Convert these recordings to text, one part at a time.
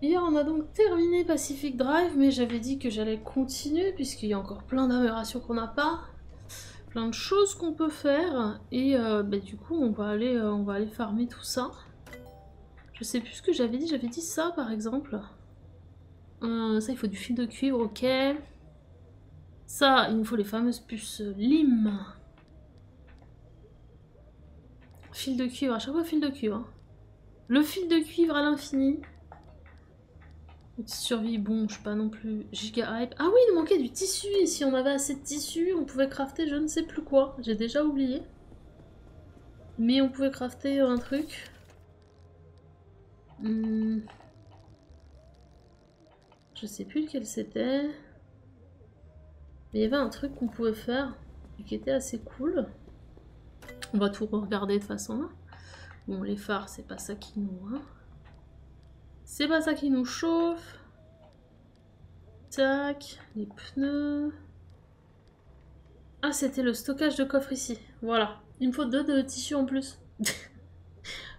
Hier, on a donc terminé Pacific Drive, mais j'avais dit que j'allais continuer, puisqu'il y a encore plein d'améliorations qu'on n'a pas, plein de choses qu'on peut faire, et du coup, on va aller farmer tout ça. Je sais plus ce que j'avais dit ça, par exemple. Ça, il faut du fil de cuivre, ok. Ça, il nous faut les fameuses puces LIM. Fil de cuivre, à chaque fois fil de cuivre. Le fil de cuivre à l'infini. Survie, bon, je suis pas non plus giga hype. Ah oui, il nous manquait du tissu, et si on avait assez de tissu, on pouvait crafter je ne sais plus quoi. J'ai déjà oublié. Mais on pouvait crafter un truc. Je sais plus lequel c'était. Mais il y avait un truc qu'on pouvait faire et qui était assez cool. On va tout regarder de toute façon. Bon, les phares, c'est pas ça qui nous... C'est pas ça qui nous chauffe. Tac, les pneus. Ah, c'était le stockage de coffre ici. Voilà. Il me faut deux de tissus en plus.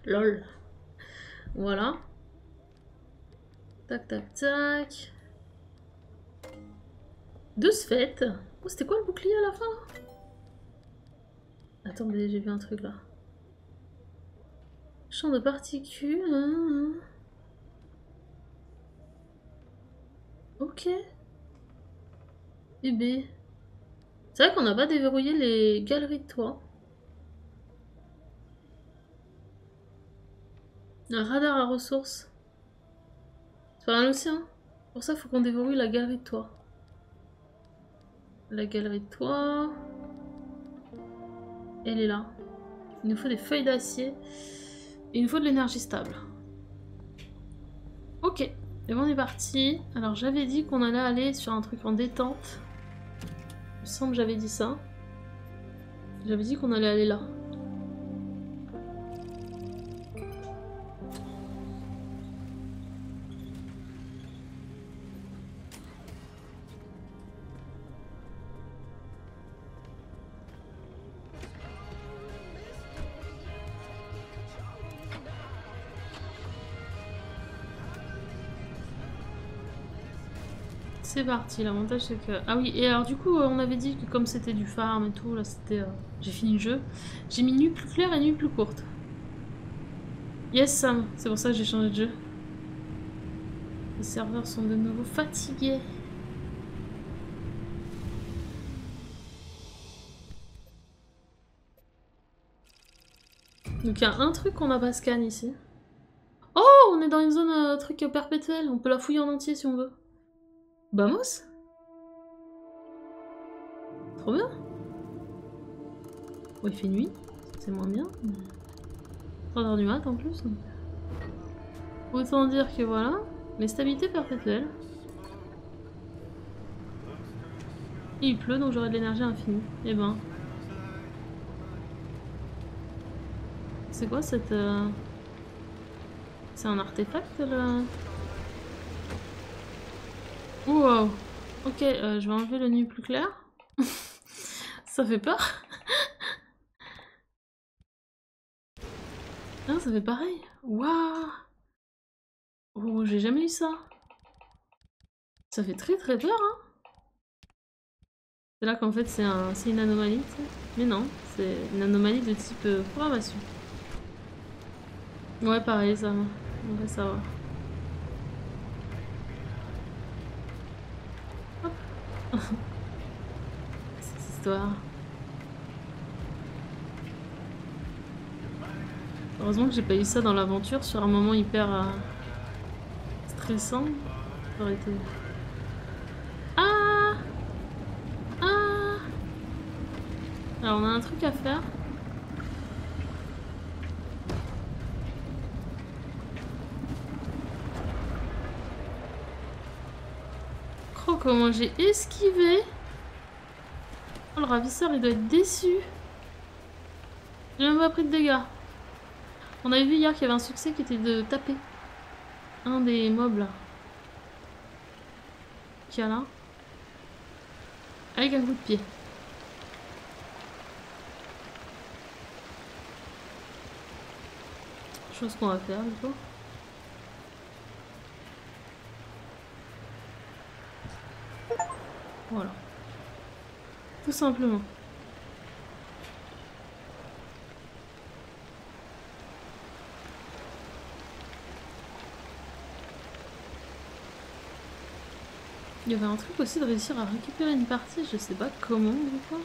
Lol. Voilà. Tac, tac, tac. Deux sphètes. Oh, c'était quoi le bouclier à la fin? Attendez, j'ai vu un truc là. Champ de particules. Ok. Eh bien. C'est vrai qu'on n'a pas déverrouillé les galeries de toit. Un radar à ressources. C'est pas mal aussi, hein. Pour ça, il faut qu'on déverrouille la galerie de toit. La galerie de toit. Elle est là. Il nous faut des feuilles d'acier. Il nous faut de l'énergie stable. Ok. Et bon, on est parti. Alors, j'avais dit qu'on allait aller sur un truc en détente. Il me semble que j'avais dit ça. J'avais dit qu'on allait aller là. C'est parti, l'avantage c'est que... Ah oui, et alors du coup on avait dit que comme c'était du farm et tout, là c'était... J'ai fini le jeu. J'ai mis nuit plus claire et nuit plus courte. Yes Sam, c'est pour ça que j'ai changé de jeu. Les serveurs sont de nouveau fatigués. Donc il y a un truc qu'on n'a pas scan ici. Oh, on est dans une zone truc perpétuel, on peut la fouiller en entier si on veut. Vamos? Trop bien. Oh, il fait nuit, c'est moins bien. 3h du mat en plus. Autant dire que voilà. Mais stabilité perpétuelle. Il pleut donc j'aurai de l'énergie infinie. Eh ben. C'est quoi cette... C'est un artefact là? Wow, ok, je vais enlever la nuit plus claire. Ça fait peur. Non, ça fait pareil. Waouh. Oh, j'ai jamais eu ça. Ça fait très très peur, hein. C'est là qu'en fait c'est une anomalie, tu sais. Mais non, c'est une anomalie de type programmation. Ouais, pareil, ça va. On va savoir. Cette histoire. Heureusement que j'ai pas eu ça dans l'aventure sur un moment hyper stressant. Ça aurait été... Ah! Ah! Alors on a un truc à faire. Comment j'ai esquivé. Oh, le ravisseur il doit être déçu. J'ai même pas pris de dégâts. On avait vu hier qu'il y avait un succès qui était de taper un des mobs là. Qu'il y a là. Avec un coup de pied. Chose qu'on va faire du coup. Voilà. Tout simplement. Il y avait un truc aussi de réussir à récupérer une partie, je sais pas comment ou quoi.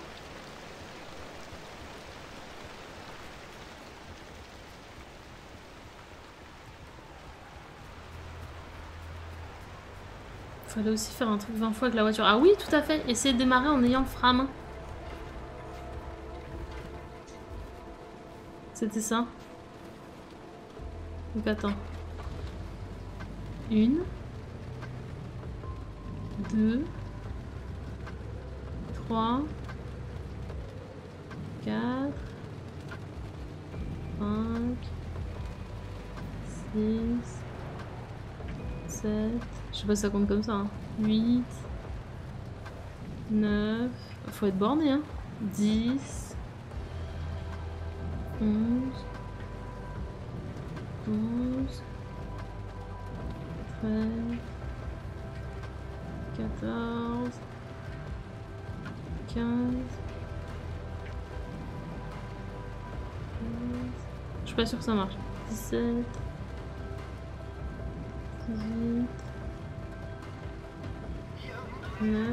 Fallait aussi faire un truc 20 fois avec la voiture. Ah oui, tout à fait. Essayer de démarrer en ayant le frein à main. C'était ça. Donc attends. 1, 2, 3, 4, 5, 6, 7. Je sais pas si ça compte comme ça. Hein. 8, 9, faut être borné. Hein. 10, 11, 12, 13. 14, 15... Je suis pas sûre que ça marche. 17... 18... 9...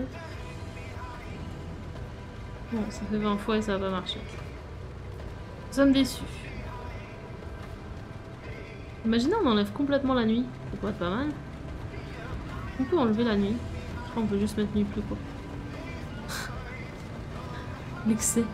Bon, ça fait 20 fois et ça va pas marcher. Nous sommes déçus. Imaginez, on enlève complètement la nuit. Ça pourrait être pas mal. On peut enlever la nuit. On peut juste mettre nuit plus court. L'excès.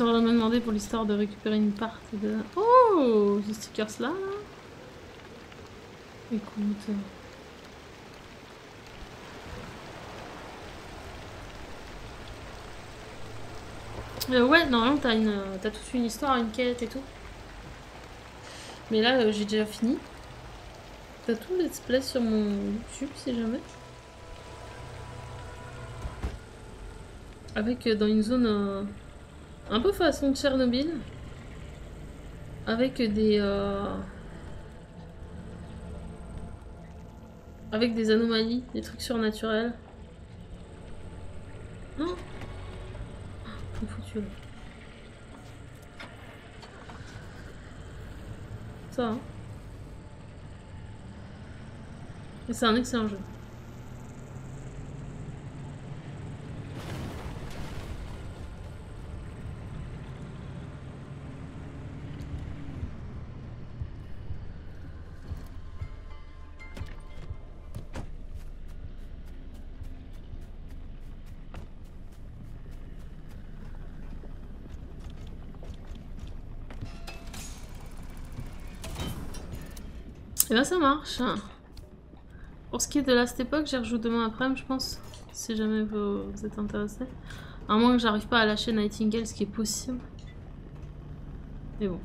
Je me demandé pour l'histoire de récupérer une partie de... Oh, ces stickers là, écoute... ouais, normalement t'as toute une histoire, une quête et tout. Mais là, j'ai déjà fini. T'as tout le let's play sur mon YouTube si jamais. Avec dans une zone... un peu façon Tchernobyl, avec des anomalies, des trucs surnaturels. Non, trop foutu. Ça. Hein. Et c'est un excellent jeu. Et ben ça marche. Pour ce qui est de Last Epoch, j'y rejoue demain après-midi, je pense, si jamais vous êtes intéressés. À moins que j'arrive pas à lâcher Nightingale, ce qui est possible. Mais bon.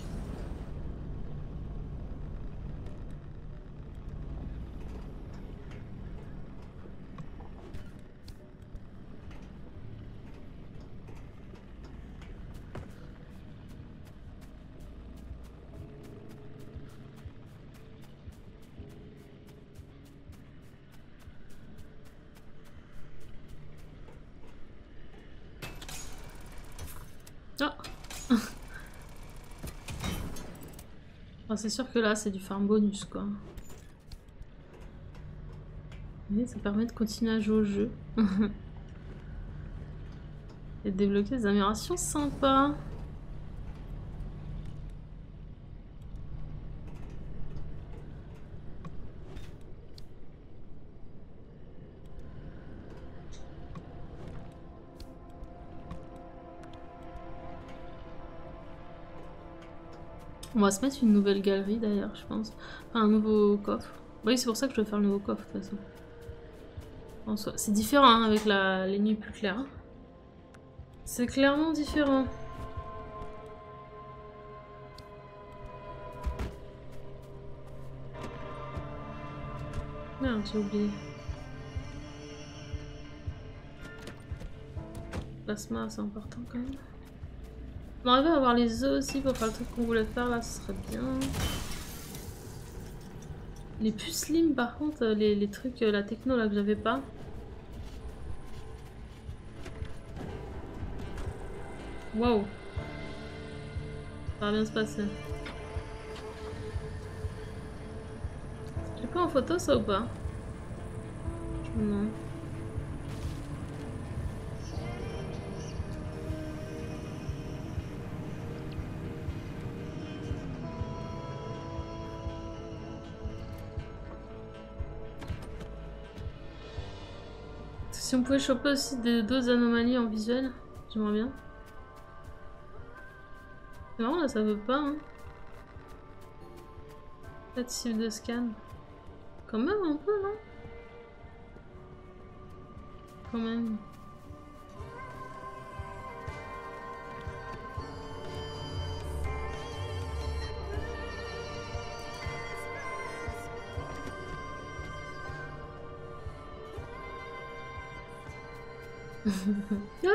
C'est sûr que là c'est du farm bonus quoi. Mais ça permet de continuer à jouer au jeu. Et de débloquer des améliorations sympas. On va se mettre une nouvelle galerie d'ailleurs, je pense. Enfin, un nouveau coffre. Oui, c'est pour ça que je vais faire le nouveau coffre de toute façon. En soi, c'est différent hein, avec les nuits plus claires. C'est clairement différent. Merde, j'ai oublié. Plasma, c'est important quand même. On arrive à avoir les œufs aussi pour faire le truc qu'on voulait faire là, ce serait bien. Les puces slim par contre, les trucs, la techno là que j'avais pas. Wow. Ça va bien se passer. J'ai pas en photo ça ou pas? Non. Si on pouvait choper aussi d'autres anomalies en visuel, j'aimerais bien. C'est marrant là, ça veut pas hein. Pas de cible de scan. Quand même un peu non? Quand même. Ah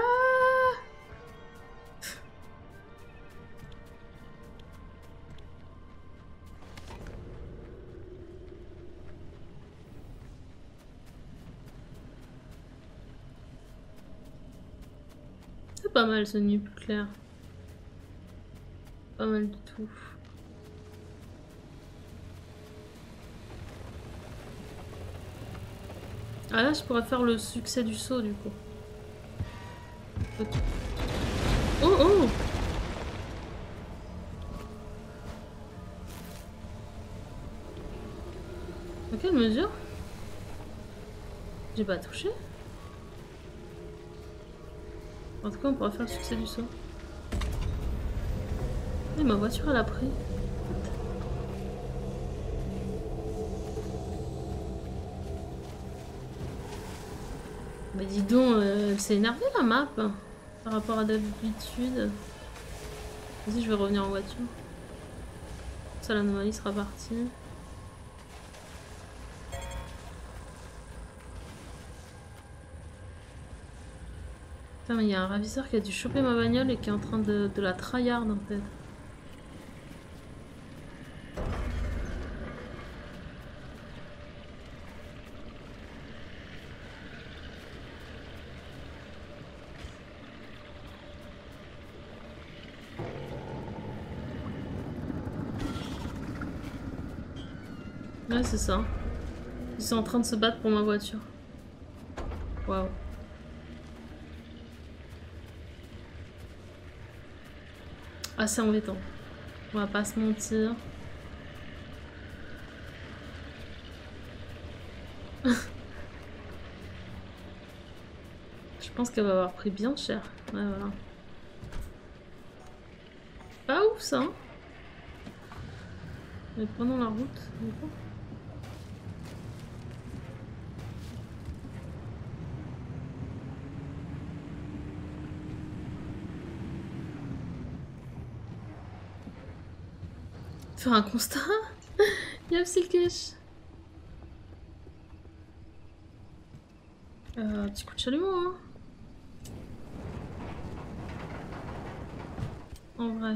c'est pas mal ce nuit plus clair. Pas mal du tout. Ah là je pourrais faire le succès du saut du coup. Oh oh! À quelle mesure? J'ai pas touché? En tout cas, on pourra faire le succès du saut. Et ma voiture, elle a pris. Bah, dis donc, elle s'est énervée la map! Par rapport à d'habitude. Vas-y, je vais revenir en voiture. Ça, l'anomalie sera partie. Putain, mais il y a un ravisseur qui a dû choper ma bagnole et qui est en train de la tryhard en fait. Ouais, c'est ça. Ils sont en train de se battre pour ma voiture. Waouh. Ah, c'est embêtant. On va pas se mentir. Je pense qu'elle va avoir pris bien cher. Ouais, voilà. Pas ouf ça. Hein. Mais prenons la route. D'accord. Faire un constat. Yapsilkesh. Petit coup de chalumeau, hein. En vrai.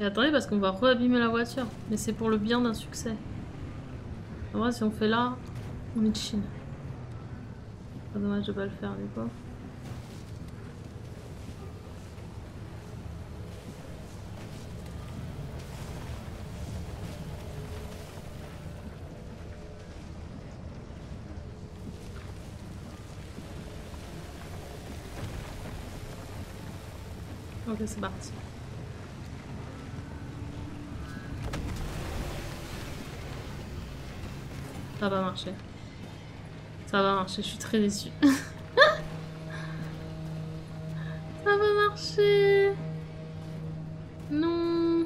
Et attendez parce qu'on va re-abîmer la voiture. Mais c'est pour le bien d'un succès. En vrai si on fait là, on est chill. Pas dommage de pas le faire du coup. Ok, c'est parti. Ça va marcher. Ça va marcher, je suis très déçue. Ça va marcher. Non.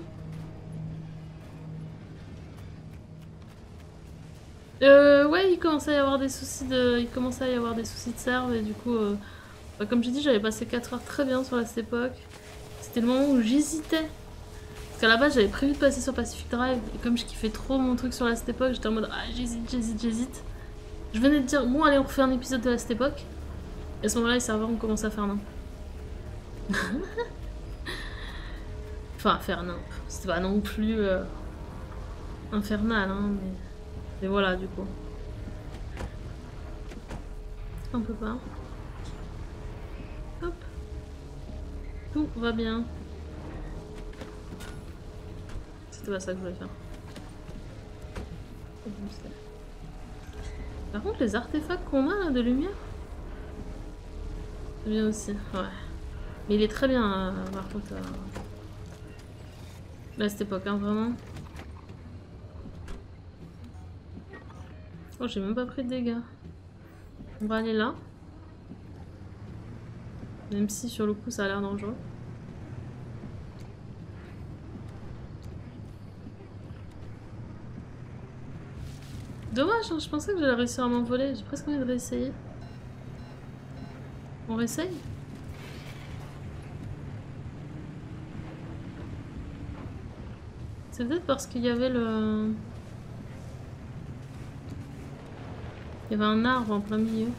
Ouais, il commence à y avoir des soucis de... Il commence à y avoir des soucis de serve et du coup... Comme j'ai dit, j'avais passé 4 heures très bien sur Last Epoch. C'était le moment où j'hésitais. Parce qu'à la base, j'avais prévu de passer sur Pacific Drive. Et comme je kiffais trop mon truc sur Last Epoch, j'étais en mode ah, j'hésite. Je venais de dire, bon, allez, on refait un épisode de Last Epoch. Et à ce moment-là, les serveurs ont commencé à faire nimp. Enfin, à faire nimp. C'était pas non plus infernal, hein. Mais voilà, du coup. On peut pas. Hop. Tout va bien. C'était pas ça que je voulais faire. Par contre, les artefacts qu'on a là, de lumière, c'est bien aussi. Ouais. Mais il est très bien, par contre. Là, cette époque, hein, vraiment. Oh, j'ai même pas pris de dégâts. On va aller là. Même si sur le coup ça a l'air dangereux. Dommage, hein, je pensais que j'allais réussir à m'envoler. J'ai presque envie de réessayer. On réessaye? C'est peut-être parce qu'il y avait le... Il y avait un arbre en plein milieu.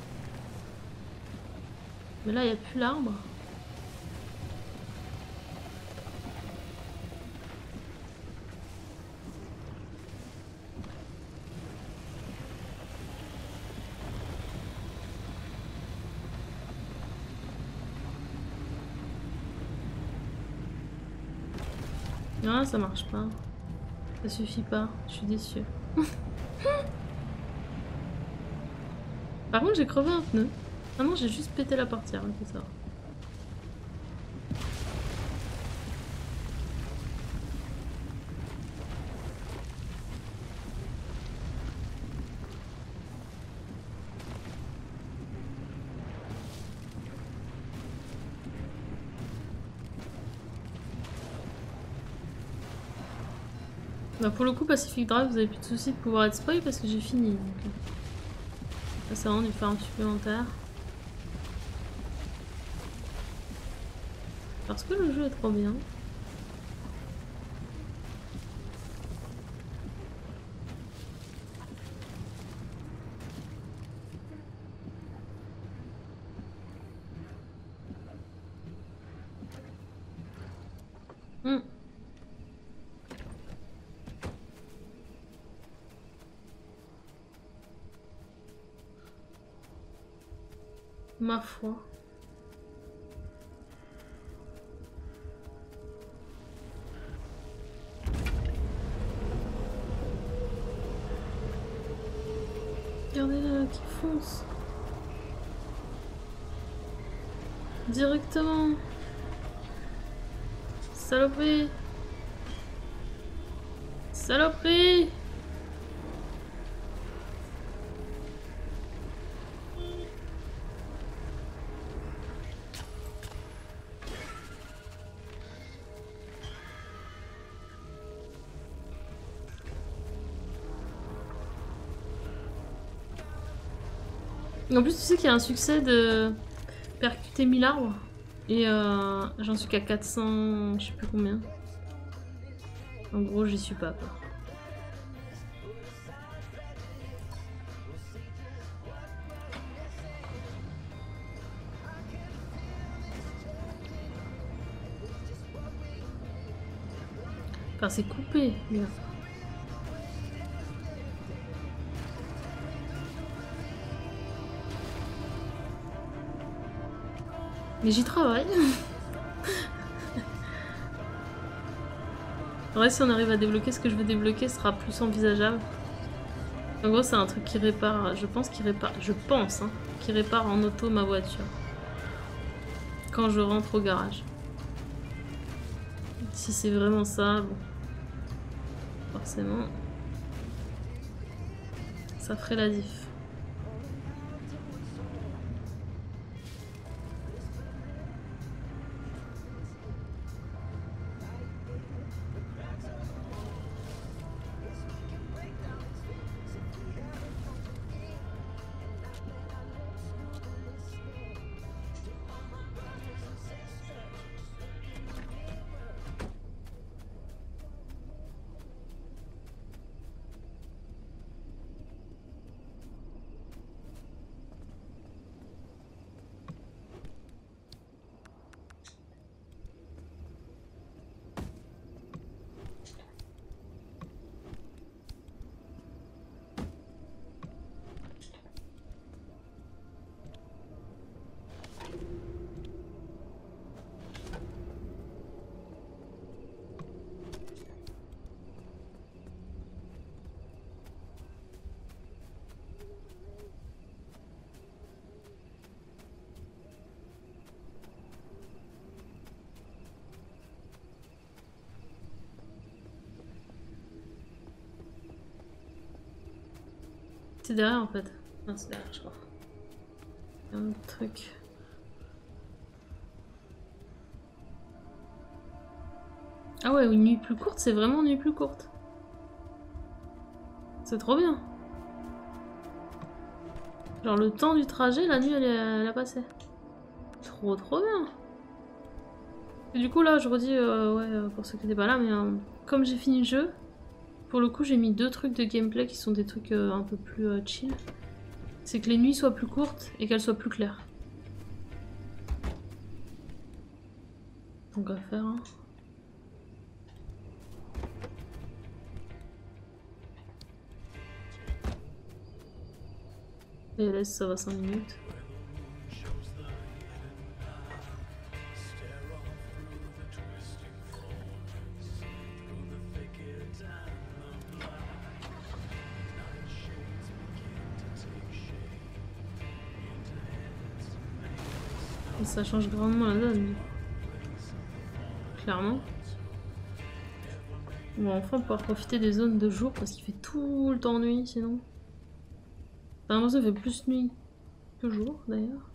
Mais là, il n'y a plus l'arbre. Non, ça marche pas. Ça suffit pas. Je suis déçue. Par contre, j'ai crevé un pneu. Ah non, j'ai juste pété la portière, hein, c'est ça. Bah pour le coup, Pacific Drive, vous avez plus de soucis de pouvoir être spoil parce que j'ai fini. Donc... Ça, c'est vraiment du farm supplémentaire. Parce que le jeu est trop bien. Ma foi. Regardez-la qui fonce. Directement. Saloperie. Saloperie. En plus, tu sais qu'il y a un succès de percuter 1000 arbres et j'en suis qu'à 400, je sais plus combien. En gros, j'y suis pas quoi. Enfin, c'est coupé, bien. Mais j'y travaille. En vrai, si on arrive à débloquer ce que je veux débloquer, ce sera plus envisageable. En gros, c'est un truc qui répare, je pense qu'il répare, hein, qui répare en auto ma voiture. Quand je rentre au garage. Si c'est vraiment ça, bon, forcément, ça ferait la diff. C'est derrière en fait. Non, c'est derrière, je crois. Il y a un autre truc. Ah ouais, une nuit plus courte, c'est vraiment une nuit plus courte. C'est trop bien. Genre le temps du trajet, la nuit elle a passé. Trop bien. Et du coup là, je redis, ouais, pour ceux qui n'étaient pas là, mais comme j'ai fini le jeu. Pour le coup, j'ai mis deux trucs de gameplay qui sont des trucs un peu plus chill. C'est que les nuits soient plus courtes et qu'elles soient plus claires. Donc à faire, hein. Et là, ça va 5 minutes. Ça change grandement la donne. Clairement. On va enfin pouvoir profiter des zones de jour parce qu'il fait tout le temps nuit sinon. Enfin, moi ça fait plus nuit que jour d'ailleurs.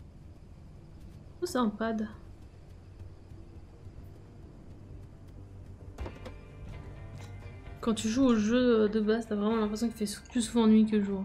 Oh, c'est un pad. Quand tu joues au jeu de base, t'as vraiment l'impression qu'il fait plus souvent nuit que jour.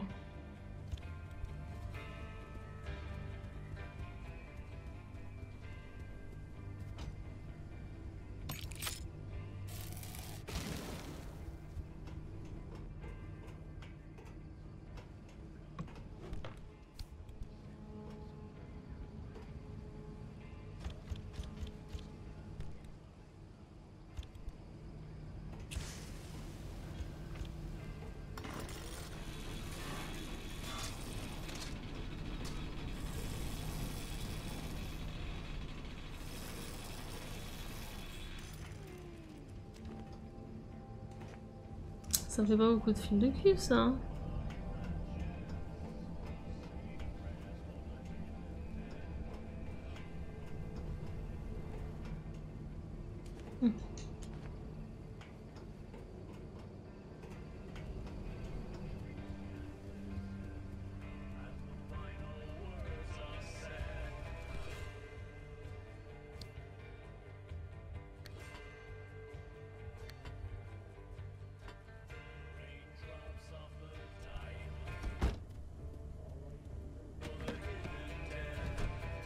Ça me fait pas beaucoup de fil de cuivre, ça. Hein.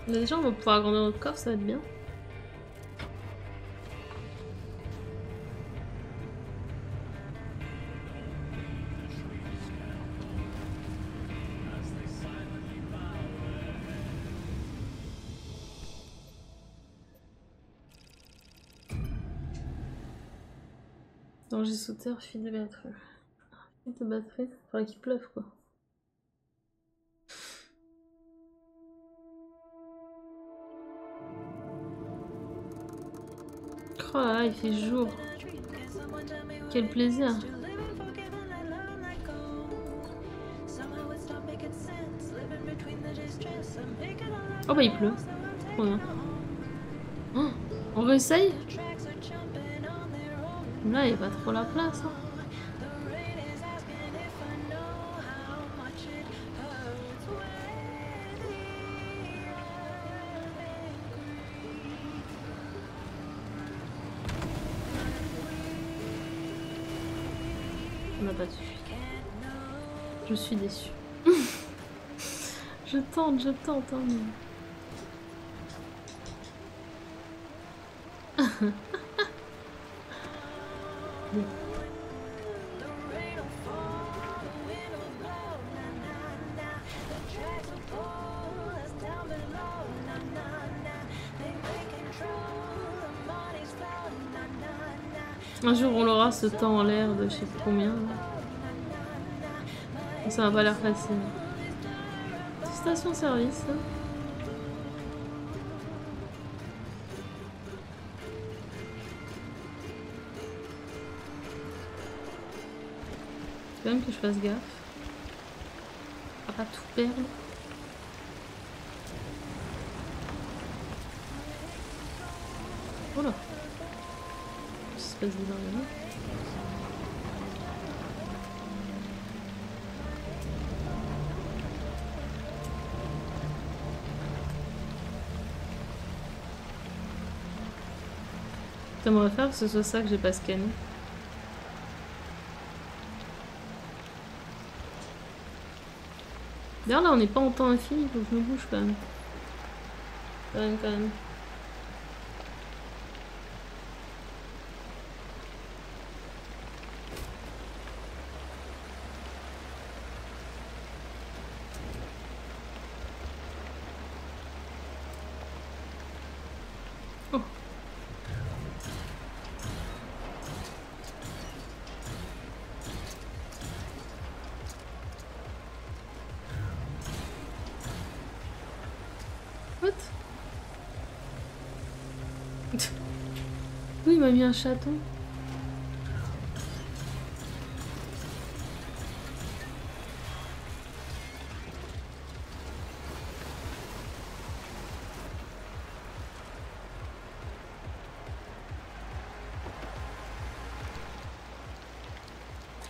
Déjà on va pouvoir agrandir notre coffre, ça va être bien. Danger sauteur, fuite de batterie. Fuite de batterie, faudrait qu'il pleuve quoi. Oh là là, il fait jour. Quel plaisir. Oh bah il pleut. Oh, on réessaye. Là, il n'y a pas trop la place. Hein. On n'a pas suffi. Je suis déçue. je tente. Hein, mais... Un jour on aura ce temps en l'air de je sais plus combien. Là. Ça va pas l'air facile. Station service. Quand même que je fasse gaffe à pas tout perdre. Oh là, qu'est-ce qui se passe bizarre là? Ça me réfère que ce soit ça que j'ai pas scanné. D'ailleurs là on n'est pas en temps infini, il faut que je me bouge quand même. Quand même. Oh. Il m'a mis un chaton.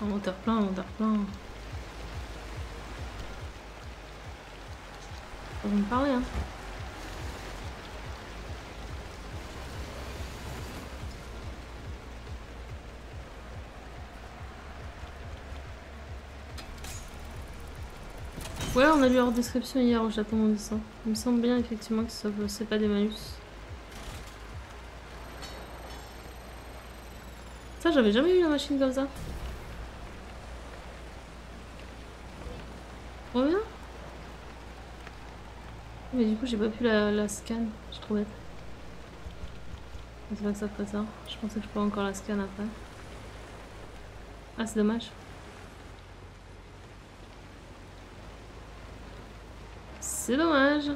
Un moteur plein. Faut me parler, hein. Ouais, on a lu leur description hier au Japon, on dit ça. Il me semble bien effectivement que c'est pas des malus. Ça, j'avais jamais vu la machine comme ça. Trop bien. Mais du coup, j'ai pas pu la scan, je trouvais. C'est pas que ça fait ça. Je pensais que je pouvais encore la scan après. Ah, c'est dommage. C'est dommage.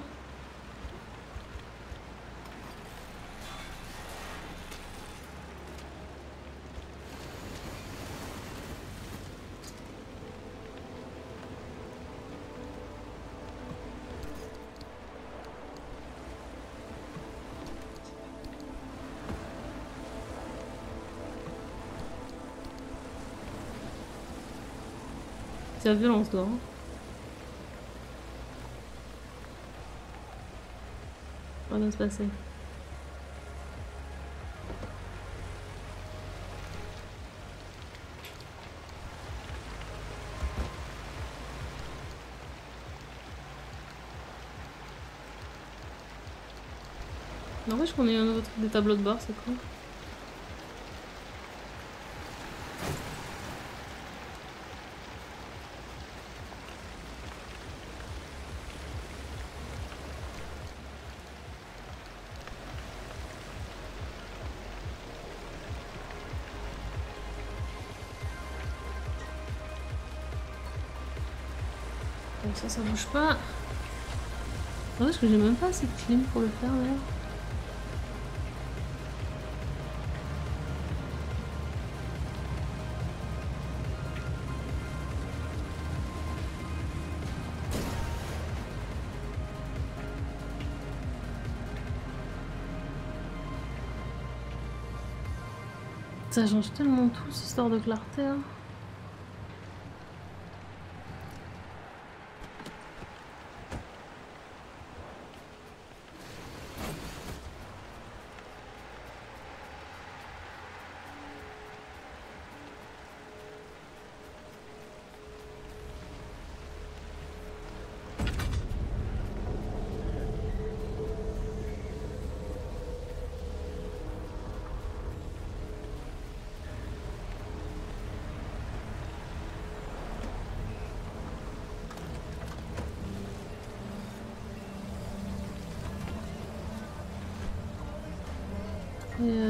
C'est la violence, toi. Hein. Ça va bien se passer. Non, je qu'on ait un nouveau truc des tableaux de bord, c'est cool. Ça bouge pas. C'est vrai que j'ai même pas assez de clim pour le faire d'ailleurs. Ça change tellement tout, cette histoire de clarté. Hein.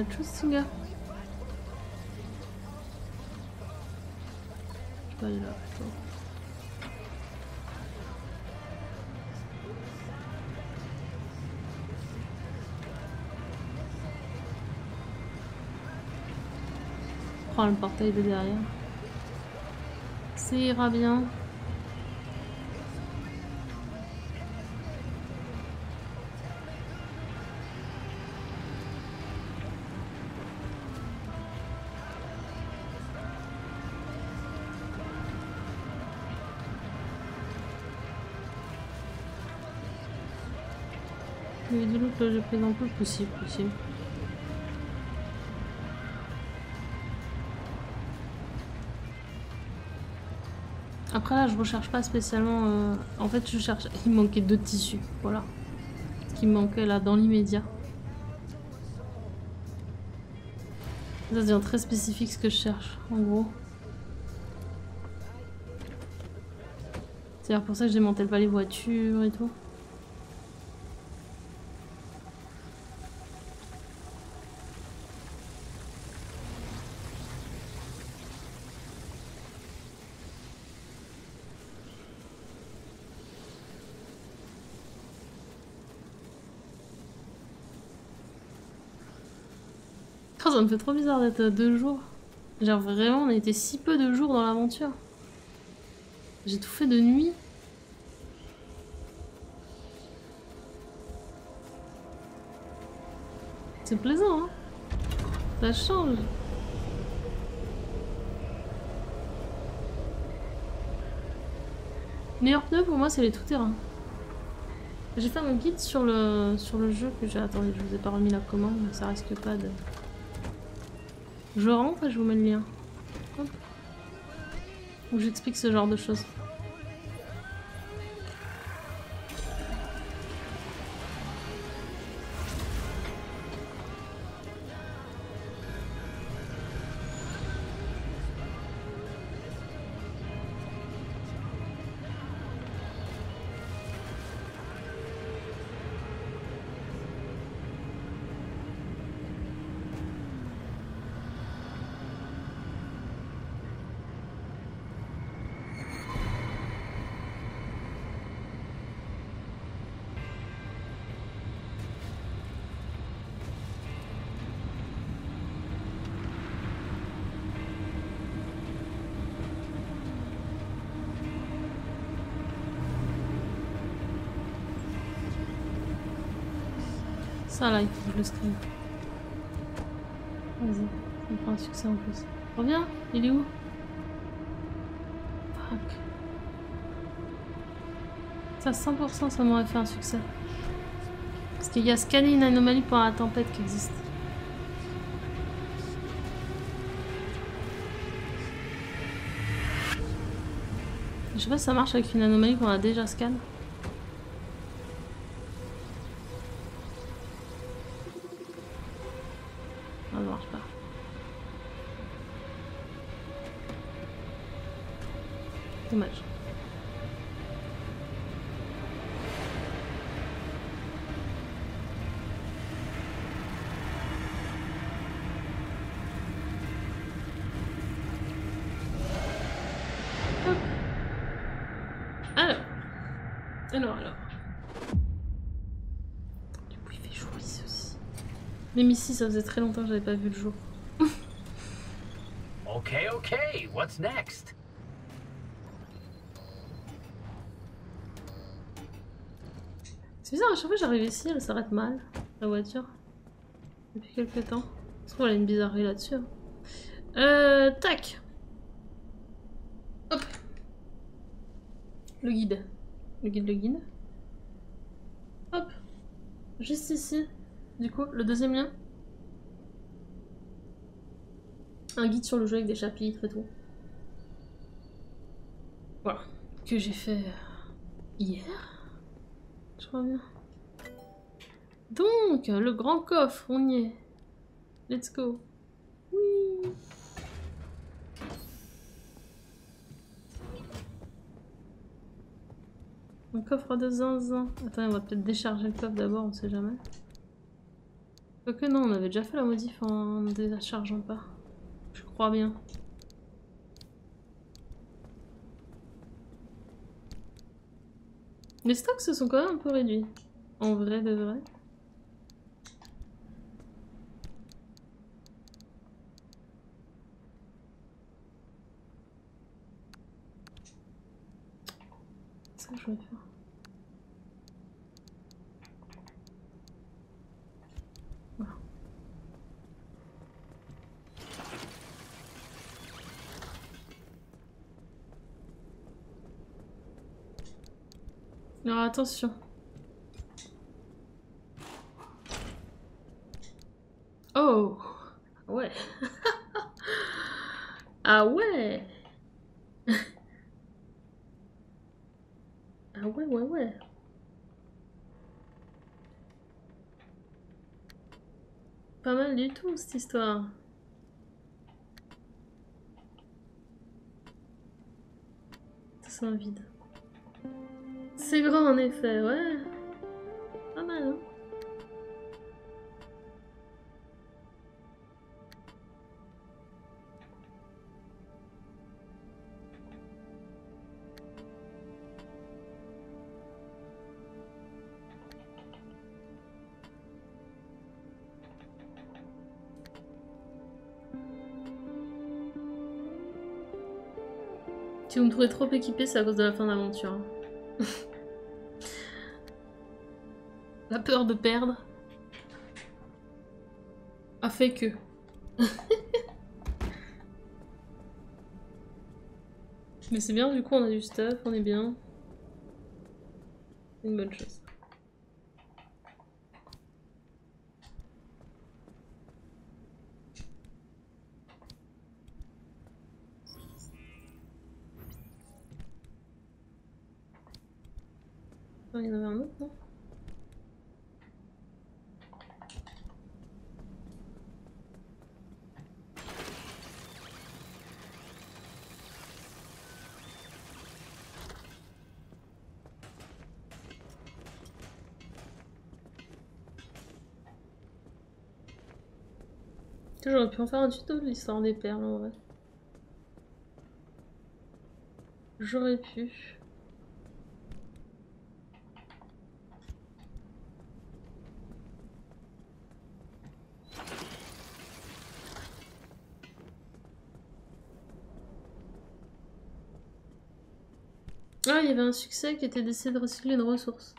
Tschüss, Singer. Da läuft so. Je prends le portail de derrière. Ça ira bien. De l'autre, je présente le plus possible. Après là, je recherche pas spécialement. En fait, je cherche. Il manquait 2 tissus, voilà. Ce qui me manquait là dans l'immédiat. Ça devient très spécifique ce que je cherche, en gros. C'est pour ça que je démantèle pas les voitures et tout. Ça me fait trop bizarre d'être 2 jours. Genre vraiment on a été si peu de jours dans l'aventure. J'ai tout fait de nuit. C'est plaisant hein. Ça change. Le meilleur pneu pour moi c'est les tout-terrains. J'ai fait mon guide sur le jeu que j'ai. Attendez, je vous ai pas remis la commande, mais ça risque pas de. Je rentre et je vous mets le lien. Hop. Où j'explique ce genre de choses. Ça là, il faut que je le screen. Vas-y, on prend un succès en plus. Reviens, il est où? Fuck. Ça, 100% ça m'aurait fait un succès. Parce qu'il y a scanné une anomalie pendant la tempête qui existe. Je sais pas si ça marche avec une anomalie qu'on a déjà scanné. Dommage. Hop. Alors. Du coup, il fait jour ici aussi. Même ici, ça faisait très longtemps que j'avais pas vu le jour. Ok, what's next? C'est bizarre, à chaque fois j'arrive ici, elle s'arrête mal, la voiture. Depuis quelques temps. Je trouve qu'elle a une bizarrerie là-dessus. Hein. Tac. Hop. Le guide. Le guide. Hop. Juste ici. Du coup, le deuxième lien. Un guide sur le jeu avec des chapitres et tout. Voilà. Que j'ai fait hier. Je crois bien. Donc, le grand coffre, on y est. Let's go. Oui. Un coffre de zinzin. Attends, on va peut-être décharger le coffre d'abord, on sait jamais. Quoique non, on avait déjà fait la modif en ne déchargeant pas. Je crois bien. Les stocks se sont quand même un peu réduits. En vrai de vrai. Ça, je vais faire. Alors attention. Oh ouais. Ah ouais. Ah ouais. Pas mal du tout cette histoire. C'est un vide. C'est grand en effet, ouais. Pas mal, hein. Si vous me trouvez trop équipée, c'est à cause de la fin d'aventure. Hein. La peur de perdre a fait que. Mais c'est bien, du coup on a du stuff, on est bien. C'est une bonne chose. Oh, il y en avait un autre, non? J'aurais pu en faire un tuto de l'histoire des perles en vrai. J'aurais pu. Ah, il y avait un succès qui était d'essayer de recycler une ressource.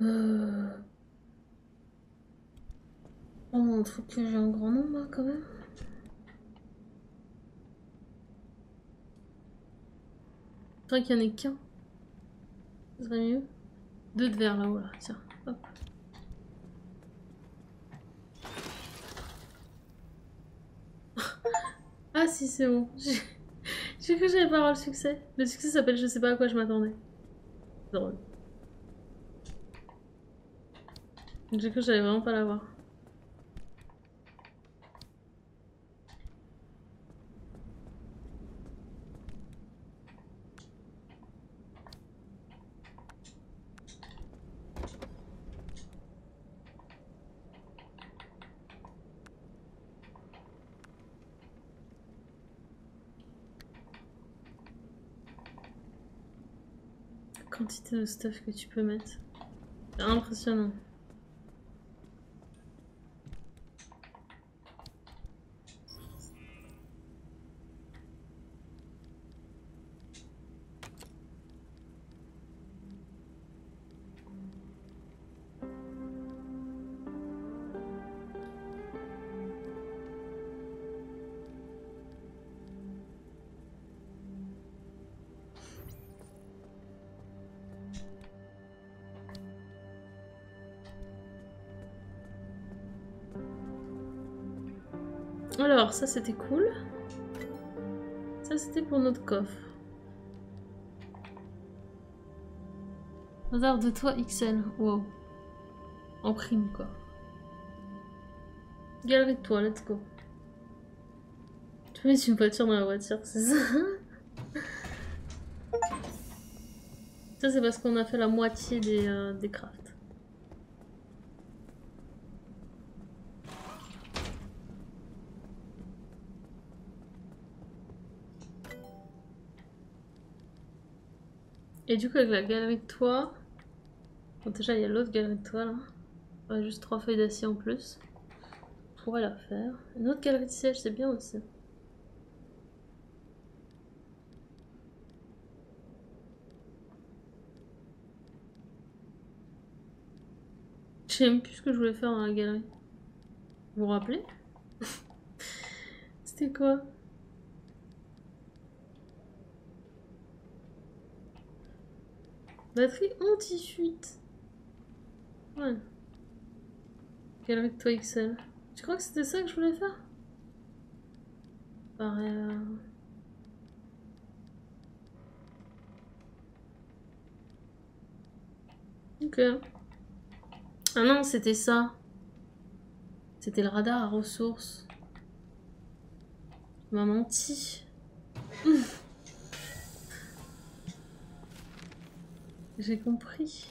Oh, faut que j'ai un grand nombre hein, quand même. Faudrait qu'il n'y en ait qu'un. Ce serait mieux. Deux de verre là-haut là, tiens, hop. Ah si, c'est bon. J'ai cru que j'allais pas avoir le succès. Le succès s'appelle je sais pas à quoi je m'attendais. Drôle. J'ai cru que j'allais vraiment pas l'avoir. Quantité de stuff que tu peux mettre. C'est impressionnant. Alors, ça c'était cool. Ça c'était pour notre coffre. Hasard de toi, XL. Wow. En prime, quoi. Galerie de toi, let's go. Tu mets une voiture dans la voiture, c'est ça? Ça, c'est parce qu'on a fait la moitié des crafts. Et du coup, avec la galerie de toit... Bon, déjà, il y a l'autre galerie de toit, là. On a juste 3 feuilles d'acier en plus. On pourrait la faire. Une autre galerie de siège, c'est bien aussi. Je sais même plus ce que je voulais faire dans la galerie. Vous vous rappelez? C'était quoi? Batterie anti-fuite. Ouais. Galerie de toi XL. Tu crois que c'était ça que je voulais faire? Pareil. Ok. Ah non, c'était ça. C'était le radar à ressources. Il m'a menti. J'ai compris.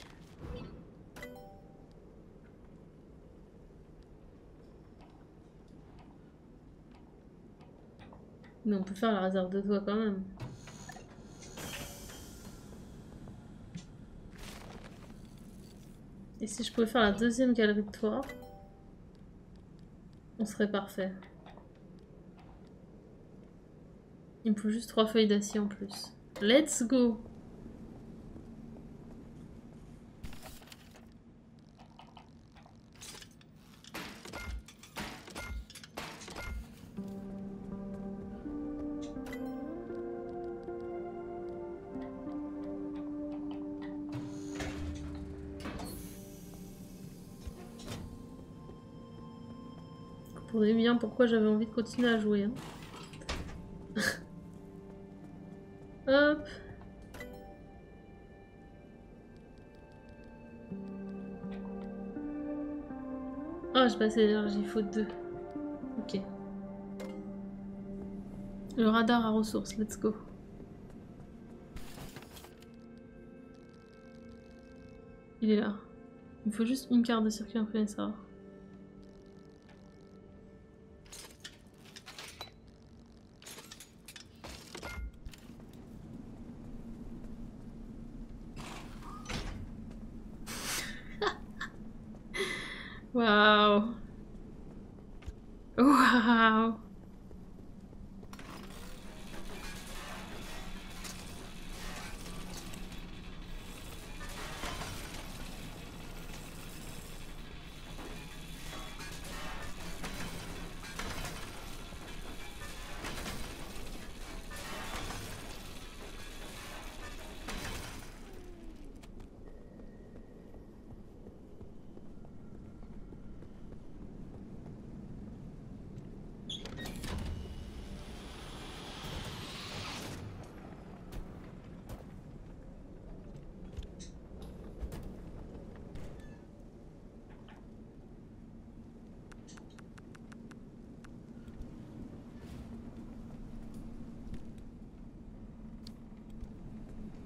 Mais on peut faire le radar de doigts quand même. Et si je pouvais faire la deuxième galerie de toit, on serait parfait. Il me faut juste 3 feuilles d'acier en plus. Let's go! Bien pourquoi j'avais envie de continuer à jouer. Hein. Hop. Ah, oh, j'ai passé l'énergie, faute 2. Ok. Le radar à ressources, let's go. Il est là. Il me faut juste une carte de circuit influenceur.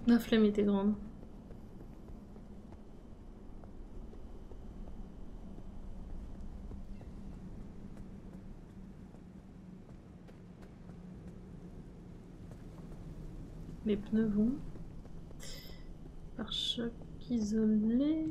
La flemme était grande. Les pneus vont. Pare-choc isolé.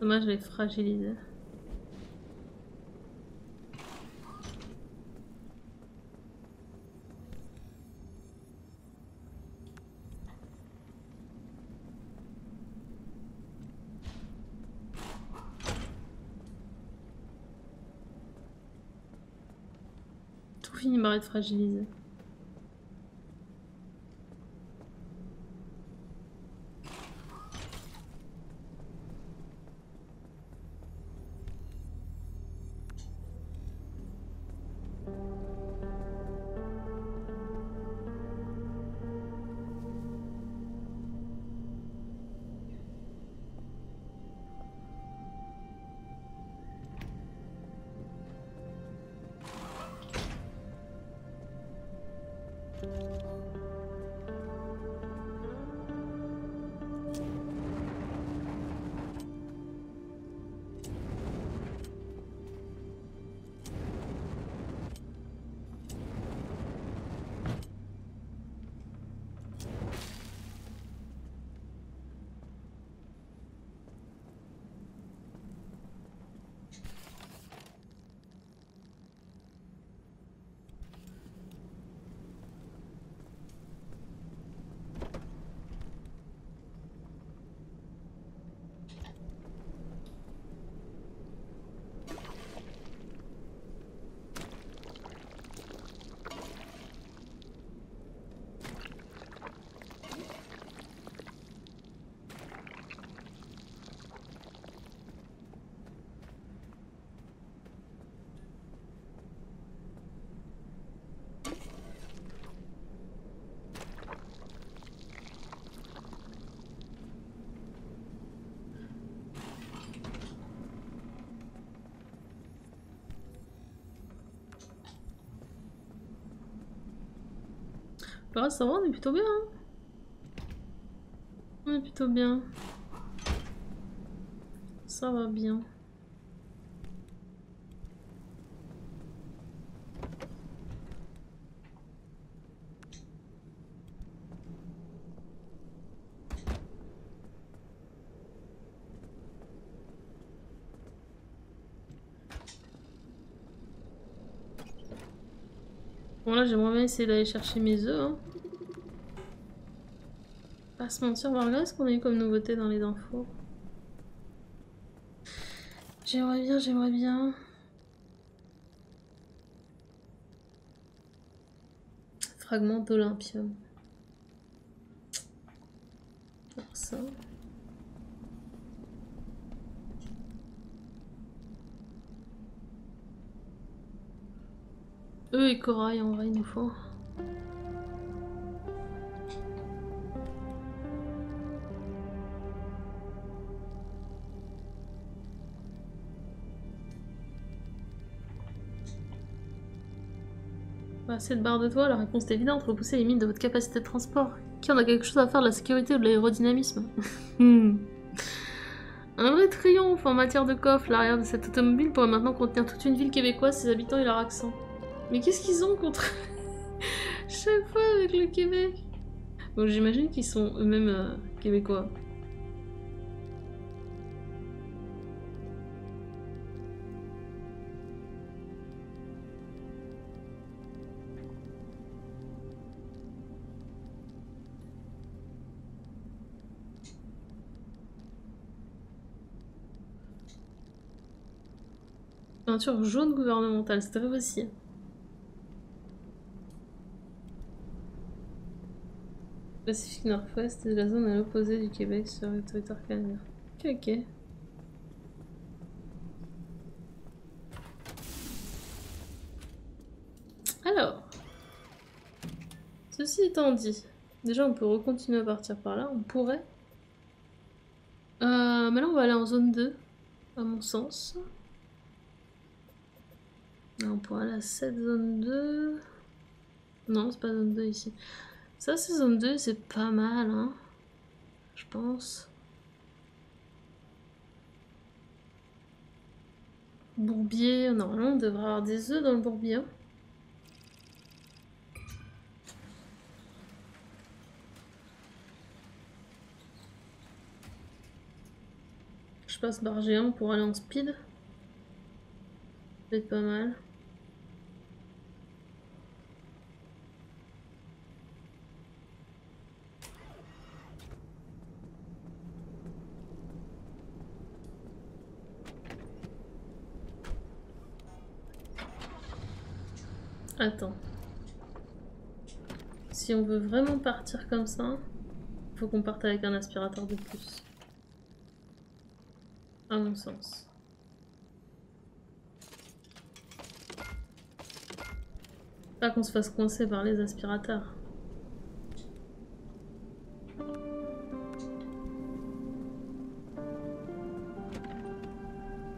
Dommage, je l'ai fragilisé. tout finit par être fragilisé. Bah ça va, on est plutôt bien. Hein, on est plutôt bien. Ça va bien. Bon là j'aimerais bien essayer d'aller chercher mes œufs. Hein. Pas se mentir, on va regarder ce qu'on a eu comme nouveauté dans les infos. J'aimerais bien, j'aimerais bien. Fragment d'olympium. Pour ça. Eux et corail en vrai il nous faut. Bah, cette barre de toit, la réponse est évidente, repoussez les limites de votre capacité de transport. Qui en a quelque chose à faire de la sécurité ou de l'aérodynamisme? Un vrai triomphe en matière de coffre, l'arrière de cette automobile pourrait maintenant contenir toute une ville québécoise, ses habitants et leur accent. Mais qu'est-ce qu'ils ont contre chaque fois avec le Québec? Bon, j'imagine qu'ils sont eux-mêmes québécois. Peinture jaune gouvernementale, c'est vrai aussi. Pacific Nord-Ouest, la zone à l'opposé du Québec sur le territoire canadien. Ok, ok. Alors, ceci étant dit, déjà on peut recontinuer à partir par là, on pourrait. Mais là on va aller en zone 2, à mon sens. Là on pourrait aller à cette zone 2. Non, c'est pas zone 2 ici. Ça, c'est zone 2, c'est pas mal, hein, je pense. Bourbier, normalement on devrait avoir des œufs dans le bourbier. Hein. Je passe bar géant pour aller en speed. Ça peut être pas mal. Attends. Si on veut vraiment partir comme ça, faut qu'on parte avec un aspirateur de plus. À mon sens. Pas qu'on se fasse coincer par les aspirateurs.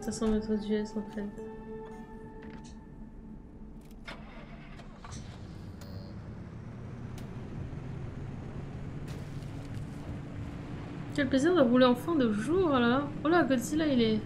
Ça semble être du S en fait. Quel plaisir de rouler en fin de jour alors. Oh là, Godzilla il est...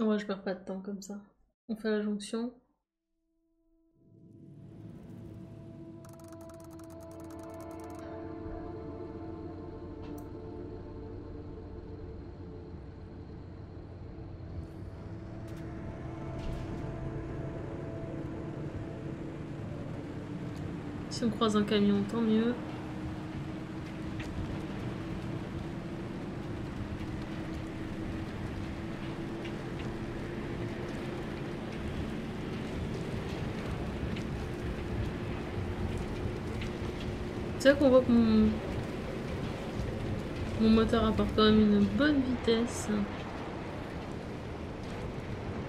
Moi je perds pas de temps comme ça. On fait la jonction. Si on croise un camion, tant mieux. C'est vrai qu'on voit que mon moteur apporte quand même une bonne vitesse.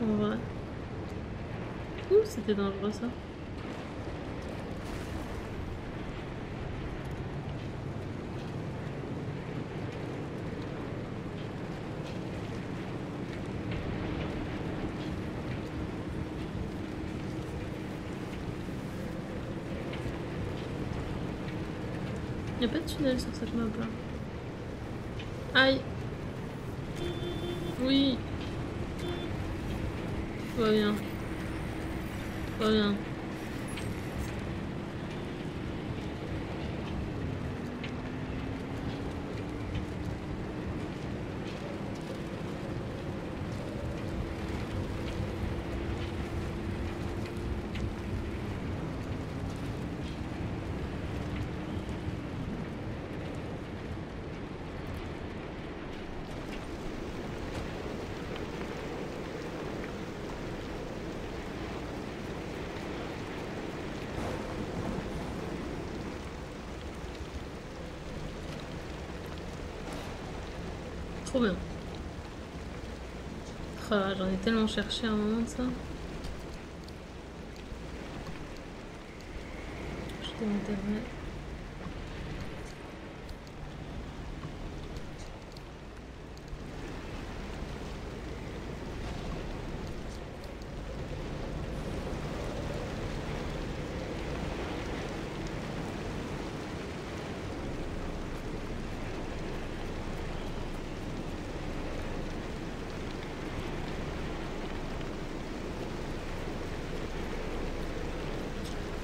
En vrai. Ouh, c'était dangereux ça. Il n'y a pas de tunnel sur cette map là. Aïe. Oui. Tout va bien. Tout va bien. Trop bien. Oh, j'en ai tellement cherché à un moment de ça. Je t'ai enterré.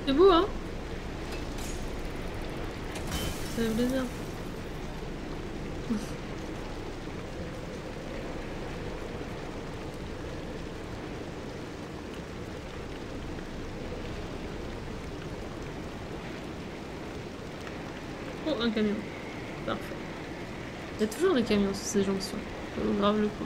C'est beau, hein? Ça fait plaisir. Oh, un camion. Parfait. Il y a toujours des camions sur ces jonctions. Faut grave le coup.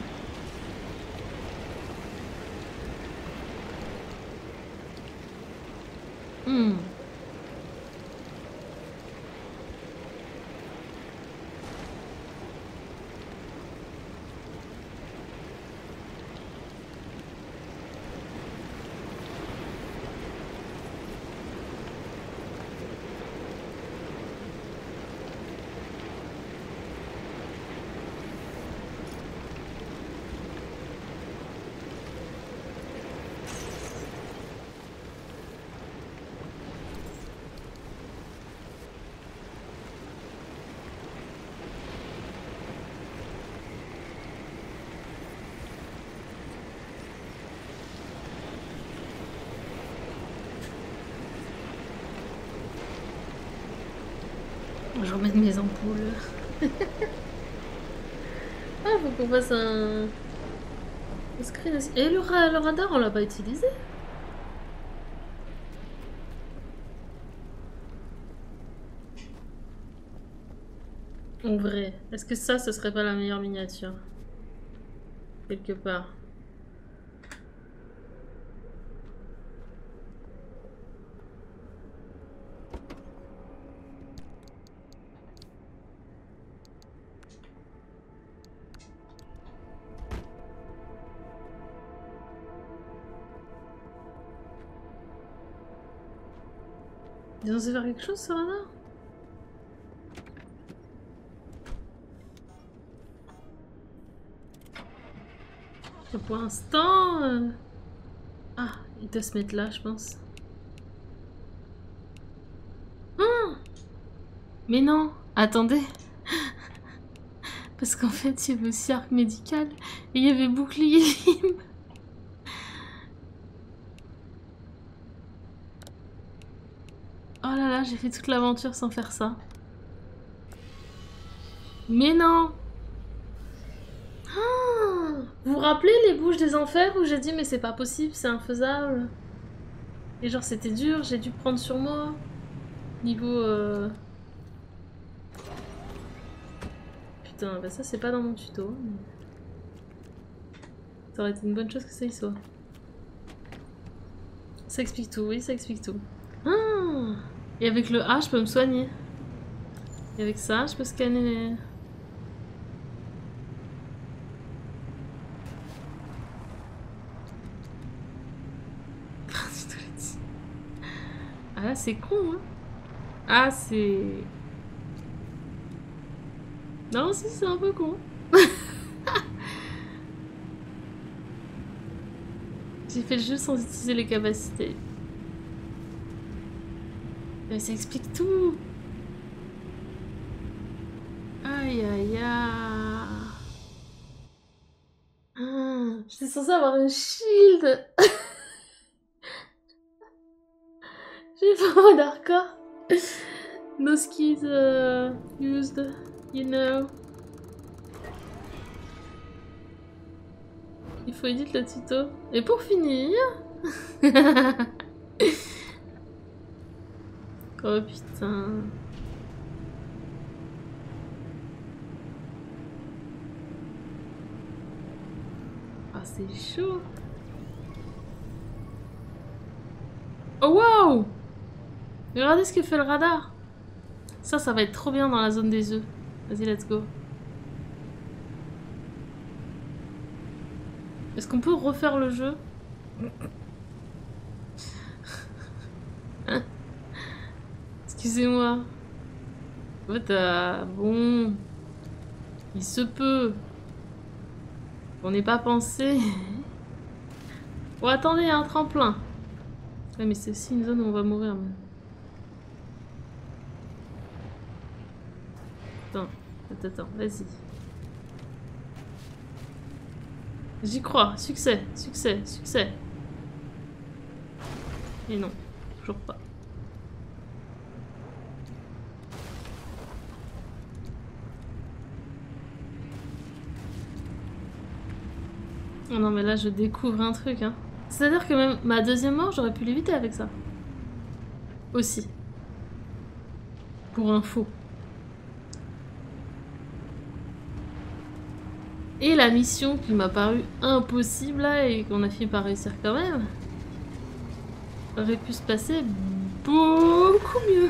Je remets mes ampoules. Ah, faut qu'on fasse un... Et le radar, on l'a pas utilisé? En vrai, est-ce que ça, ce serait pas la meilleure miniature? Quelque part. Il est censé faire quelque chose, ce radar? Pour l'instant... Ah, il doit se mettre là, je pense. Mais non, attendez. Parce qu'en fait, il y avait aussi arc médical. Et il y avait bouclier lime. Oh là là, j'ai fait toute l'aventure sans faire ça. Mais non! Vous vous rappelez les bouches des enfers où j'ai dit mais c'est pas possible, c'est infaisable. Et genre c'était dur, j'ai dû prendre sur moi. Niveau... Putain, bah ça c'est pas dans mon tuto. Mais... Ça aurait été une bonne chose que ça y soit. Ça explique tout, oui ça explique tout. Ah, et avec le A je peux me soigner. Et avec ça je peux scanner les... Ah, c'est con, hein? Ah, c'est... Non, si, c'est un peu con. J'ai fait le jeu sans utiliser les capacités. Mais ça explique tout. Aïe, aïe, aïe. Ah, j'étais censée avoir un shield. Oh, d'accord. No skis used, you know. Il faut éditer le tuto. Et pour finir... Oh putain. Ah, c'est chaud. Oh, wow! Regardez ce que fait le radar. Ça, ça va être trop bien dans la zone des œufs. Vas-y, let's go. Est-ce qu'on peut refaire le jeu? Excusez-moi. Bon. Il se peut. On n'est pas pensé. Oh, attendez, il y a un tremplin. Ouais, mais c'est aussi une zone où on va mourir. Mais... Attends, vas-y. J'y crois. Succès, succès, succès. Et non, toujours pas. Oh non, mais là, je découvre un truc, hein. C'est-à-dire que même ma deuxième mort, j'aurais pu l'éviter avec ça. Aussi. Pour info. Et la mission qui m'a paru impossible là et qu'on a fini par réussir quand même aurait pu se passer beaucoup mieux.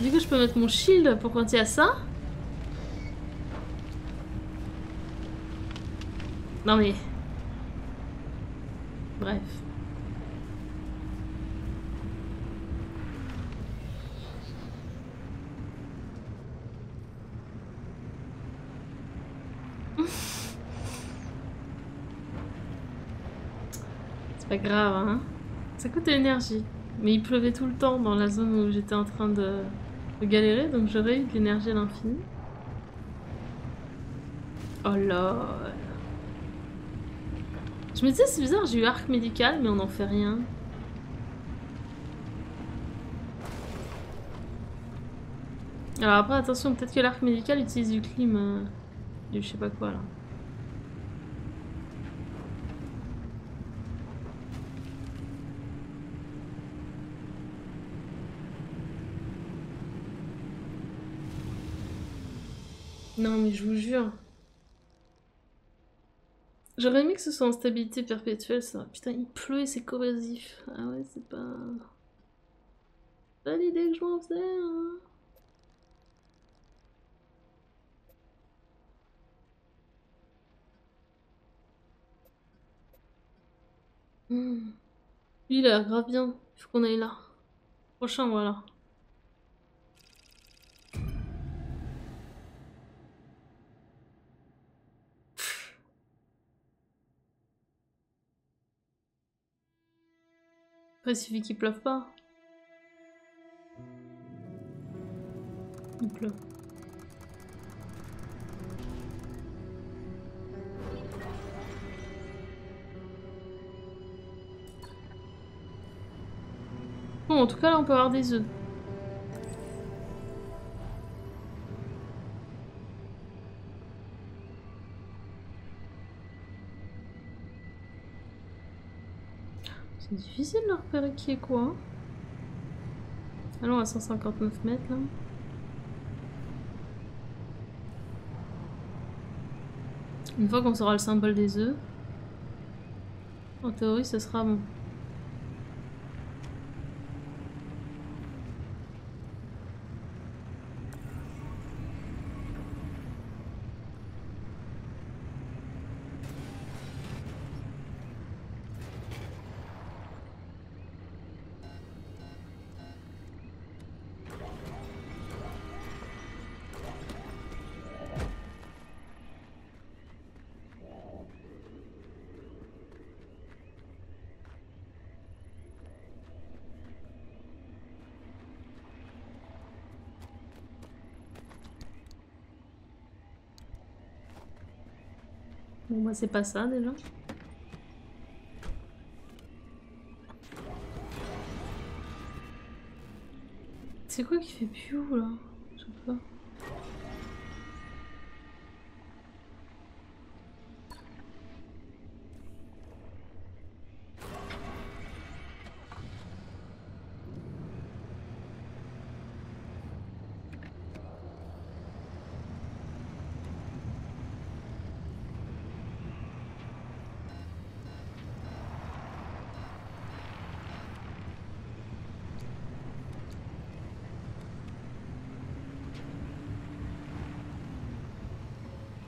Du coup je peux mettre mon shield pour quand il y a ça. Non mais... Bref. Pas grave, hein. Ça coûte de l'énergie. Mais il pleuvait tout le temps dans la zone où j'étais en train de galérer, donc j'aurais eu de l'énergie à l'infini. Oh là. Je me disais, c'est bizarre, j'ai eu arc médical, mais on n'en fait rien. Alors après, attention, peut-être que l'arc médical utilise du clim, du je sais pas quoi là. Non mais je vous jure. J'aurais aimé que ce soit en stabilité perpétuelle ça. Putain il pleut et c'est corrosif. Ah ouais c'est pas... C'est pas l'idée que je m'en faisais hein. Lui il a l'air grave bien. Faut qu'on aille là. Prochain voilà. Après, il suffit qu'il pleuve pas. Il pleut. Bon, en tout cas, là, on peut avoir des œufs. C'est difficile de repérer qui est quoi. Allons à 159 mètres là. Une fois qu'on saura le symbole des œufs, en théorie ce sera bon. Bon bah c'est pas ça déjà. C'est quoi qui fait piou là? Je sais pas.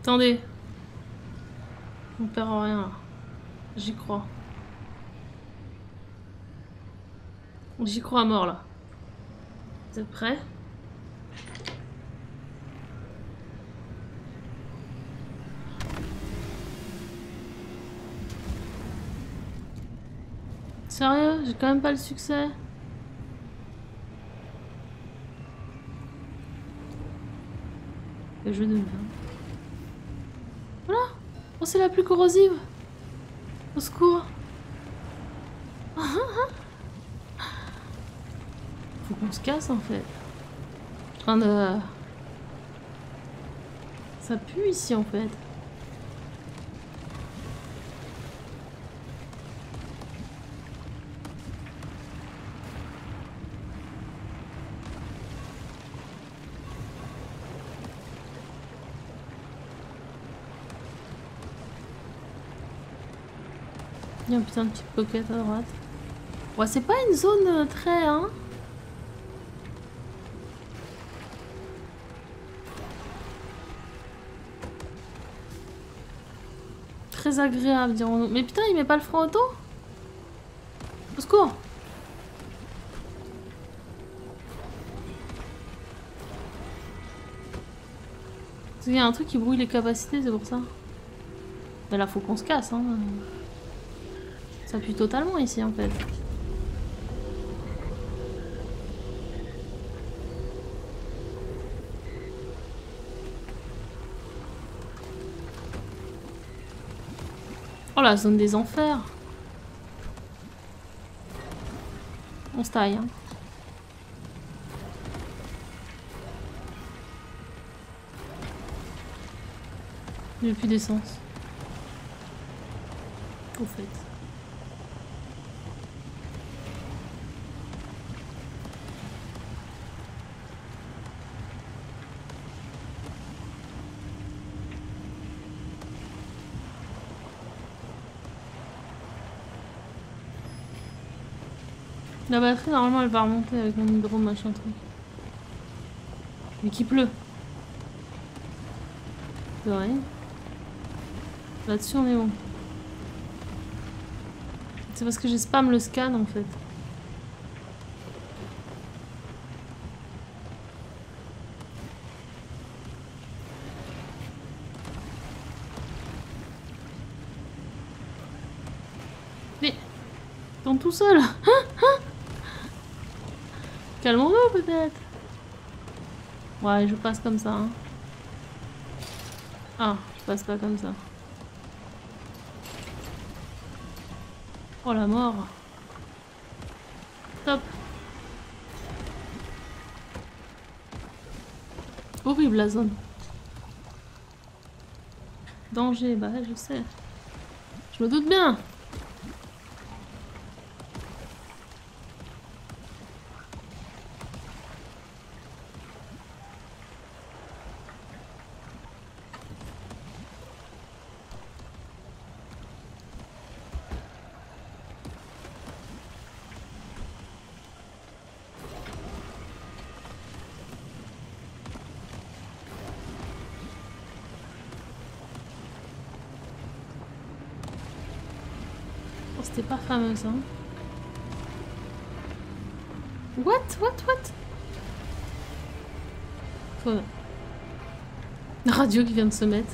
Attendez, on perd en rien là, j'y crois. J'y crois à mort là. Vous êtes prêts? Sérieux? J'ai quand même pas le succès? Le jeu de merde. Oh, c'est la plus corrosive. Au secours. Faut qu'on se casse en fait. Je suis en train de... Ça pue ici en fait. Un putain de petite coquette à droite. Ouais, c'est pas une zone très hein. Très agréable dirons-nous. Mais putain il met pas le frein auto. Au secours. Parce qu'il y a un truc qui brouille les capacités, c'est pour ça. Mais là faut qu'on se casse hein. Ça pue totalement ici en fait. Oh la zone des enfers. On se taille hein. J'ai plus d'essence. Au fait. La batterie normalement elle va remonter avec mon hydro machin truc. Mais qu'il pleut. De rien. Là-dessus on est bon. C'est parce que j'ai spam le scan en fait. Mais... T'es tout seul. Calmons-nous peut-être. Ouais, je passe comme ça. Hein. Ah, je passe pas comme ça. Oh la mort. Top. Horrible la zone. Danger, bah je sais. Je me doute bien. C'était pas fameux ça. What? La radio qui vient de se mettre.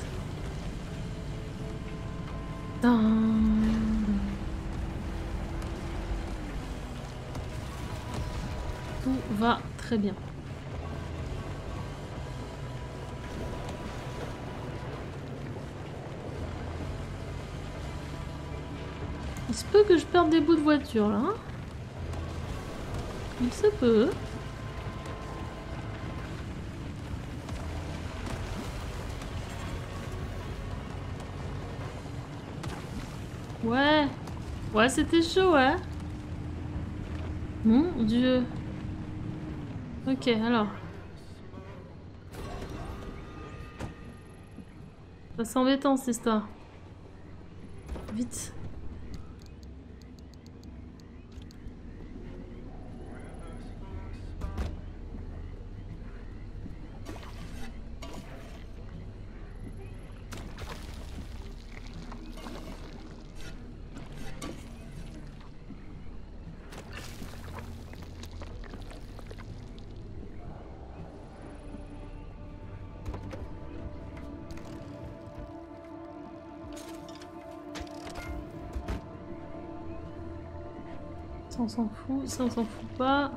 Tout va très bien. Il se peut que je perde des bouts de voiture là. Il se peut. Ouais. Ouais, c'était chaud, ouais. Mon Dieu. Ok, alors. Ça c'est embêtant cette histoire. Vite. On s'en fout, ça on s'en fout pas.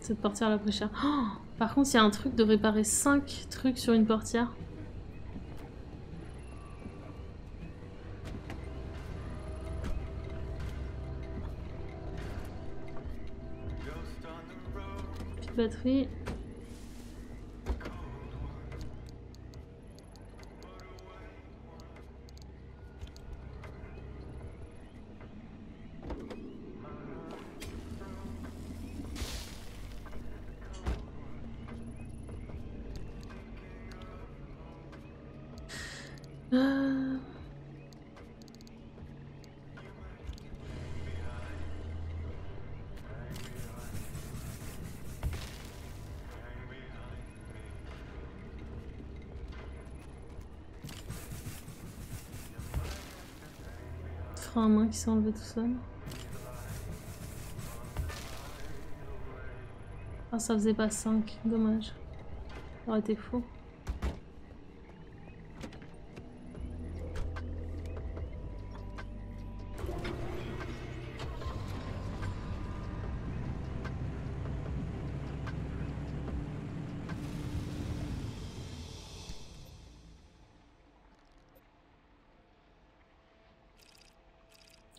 Cette portière à la préchère. Oh, par contre, il y a un truc de réparer 5 trucs sur une portière. Batterie. Frein à main qui s'est enlevé tout seul. Ah, ça faisait pas 5, dommage. Ça aurait été faux.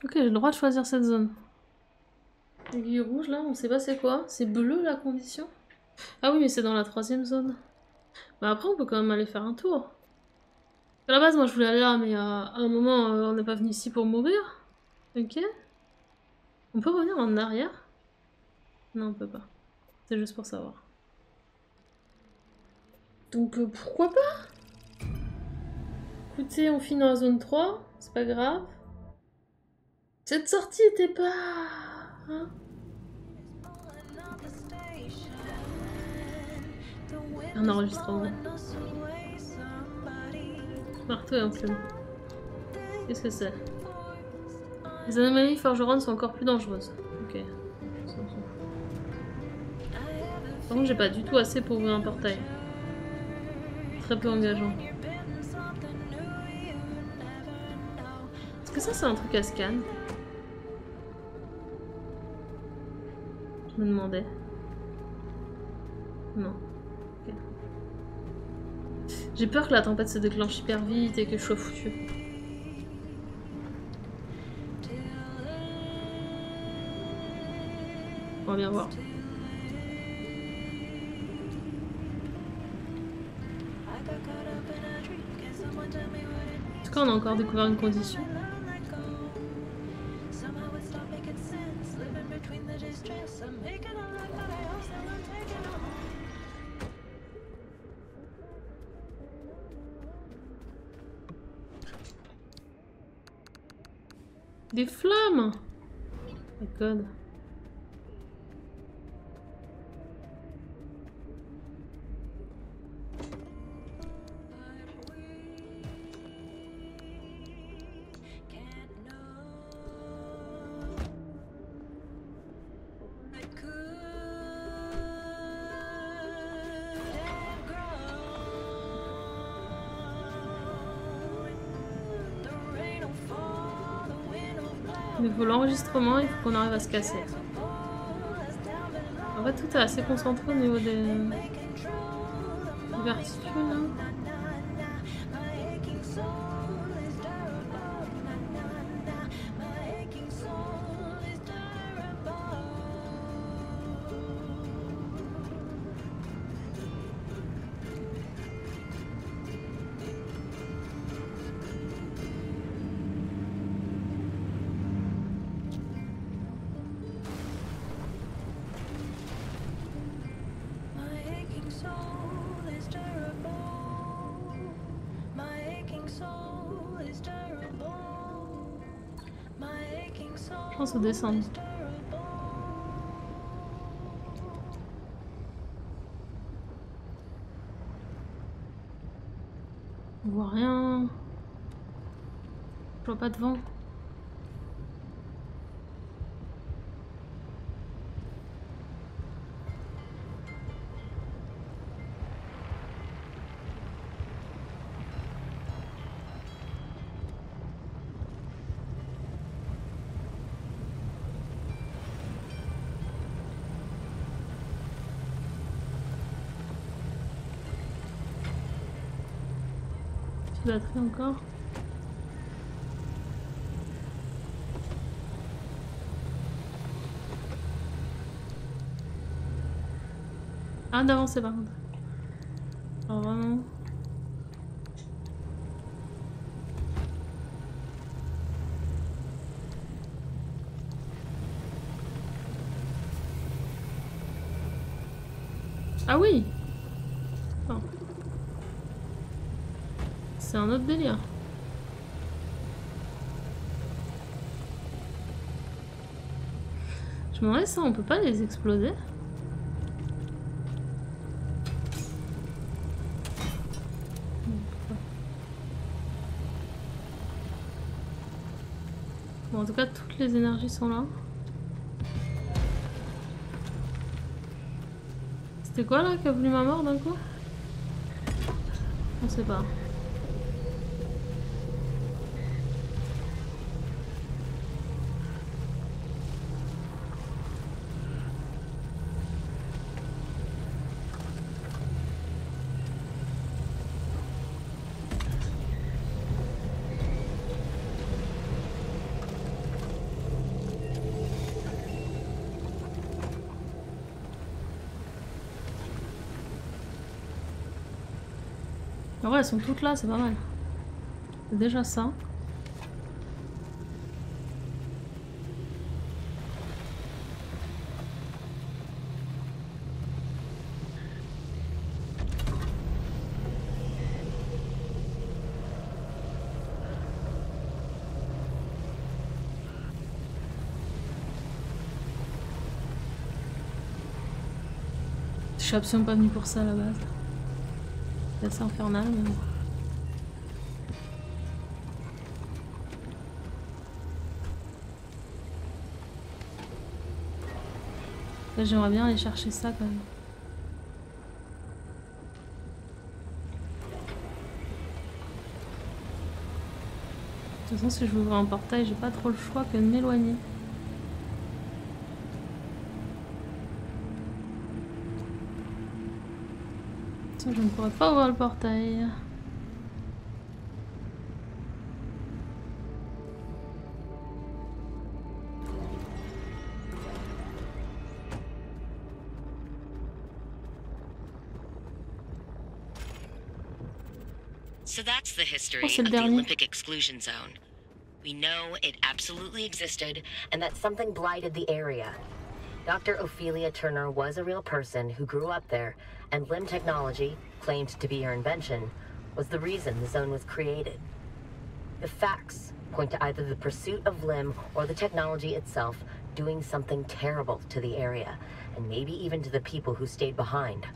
Ok, j'ai le droit de choisir cette zone. L'aiguille rouge là, on sait pas c'est quoi. C'est bleu la condition? Ah oui, mais c'est dans la troisième zone. Bah après on peut quand même aller faire un tour. À la base moi je voulais aller là, mais à un moment on n'est pas venu ici pour mourir. Ok. On peut revenir en arrière? Non on peut pas. C'est juste pour savoir. Donc pourquoi pas? Écoutez, on finit dans la zone 3, c'est pas grave. Cette sortie était pas... Hein? Un enregistrement. Partout et en plume. Qu'est-ce que c'est? Les anomalies forgeronnes sont encore plus dangereuses. Ok. Par contre, j'ai pas du tout assez pour ouvrir un portail. Très peu engageant. Est-ce que ça, c'est un truc à scan? Je me demandais. Non. Okay. J'ai peur que la tempête se déclenche hyper vite et que je sois foutue. On va bien voir. En tout cas, on a encore découvert une condition. Des flammes. Oh God. L'enregistrement, il faut qu'on arrive à se casser. En fait, tout est assez concentré au niveau des verticules. Ou descendre. On voit rien. Je vois pas de vent. Batterie encore. Ah d'avancer par contre. Alors vraiment. Ah oui. C'est un autre délire. Je me demandais ça, on peut pas les exploser? Bon, en tout cas, toutes les énergies sont là. C'était quoi là qui a voulu ma mort d'un coup? On sait pas. ouais, elles sont toutes là, c'est pas mal. C'est déjà ça. Je suis absolument pas venue pour ça à la base. C'est assez infernal, mais... Là, j'aimerais bien aller chercher ça quand même. De toute façon, si je veux ouvrir un portail, j'ai pas trop le choix que de m'éloigner. Je ne pourrais pas ouvrir le portail. So that's the history of the Olympic exclusion zone. We know it absolutely existed and that something blighted the area. Dr. Ophelia Turner was a real person who grew up there, and limb technology, claimed to be her invention, was the reason the zone was created. The facts point to either the pursuit of limb or the technology itself doing something terrible to the area, and maybe even to the people who stayed behind.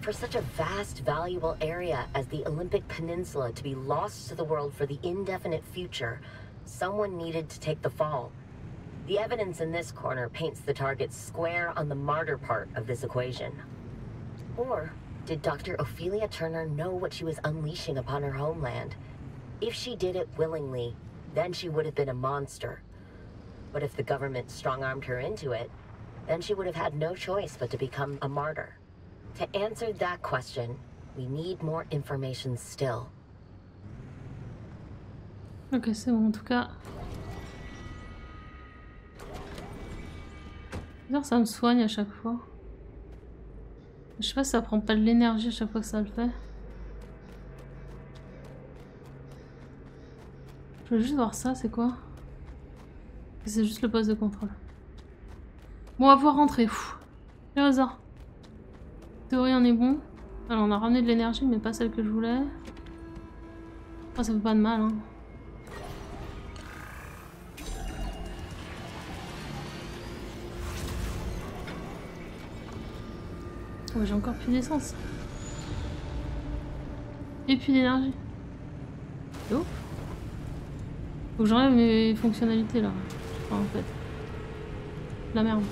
For such a vast, valuable area as the Olympic Peninsula to be lost to the world for the indefinite future, someone needed to take the fall. The evidence in this corner paints the target square on the martyr part of this equation. Or did Dr. Ophelia Turner know what she was unleashing upon her homeland? If she did it willingly, then she would have been a monster. But if the government strong-armed her into it, then she would have had no choice but to become a martyr. To answer that question, we need more information still. Okay, c'est bon, en tout cas. Ça me soigne à chaque fois. Je sais pas si ça prend pas de l'énergie à chaque fois que ça le fait. Je veux juste voir ça, c'est quoi? C'est juste le poste de contrôle. Bon, on va pouvoir rentrer. Le hasard. Théorie, on est bon. Alors, on a ramené de l'énergie, mais pas celle que je voulais. Oh, ça fait pas de mal, hein. Oh, j'ai encore plus d'essence. Et plus d'énergie. C'est ouf. Faut que j'enlève mes fonctionnalités là. Enfin, en fait. La merde.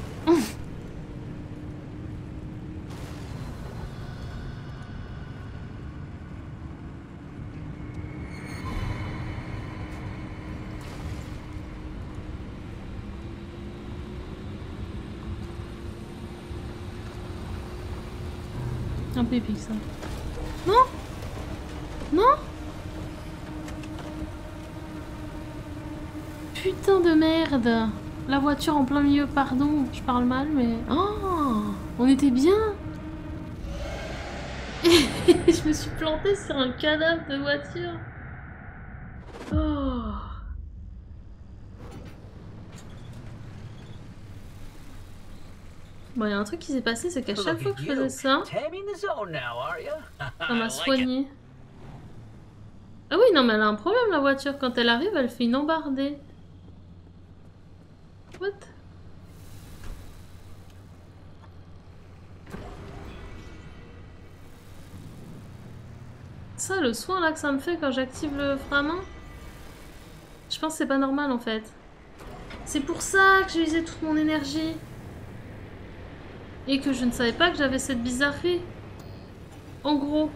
Un peu épique ça. Non? Non? Putain de merde! La voiture en plein milieu, pardon, je parle mal, mais... Oh! On était bien! Je me suis plantée sur un cadavre de voiture! Oh! Bon, il y a un truc qui s'est passé, c'est qu'à chaque fois que je faisais ça, ça m'a soignée. Ah oui, non, mais elle a un problème la voiture. Quand elle arrive, elle fait une embardée. What? Ça, le soin là que ça me fait quand j'active le frein à main, je pense que c'est pas normal en fait. C'est pour ça que j'ai usé toute mon énergie. Et que je ne savais pas que j'avais cette bizarrerie. En gros.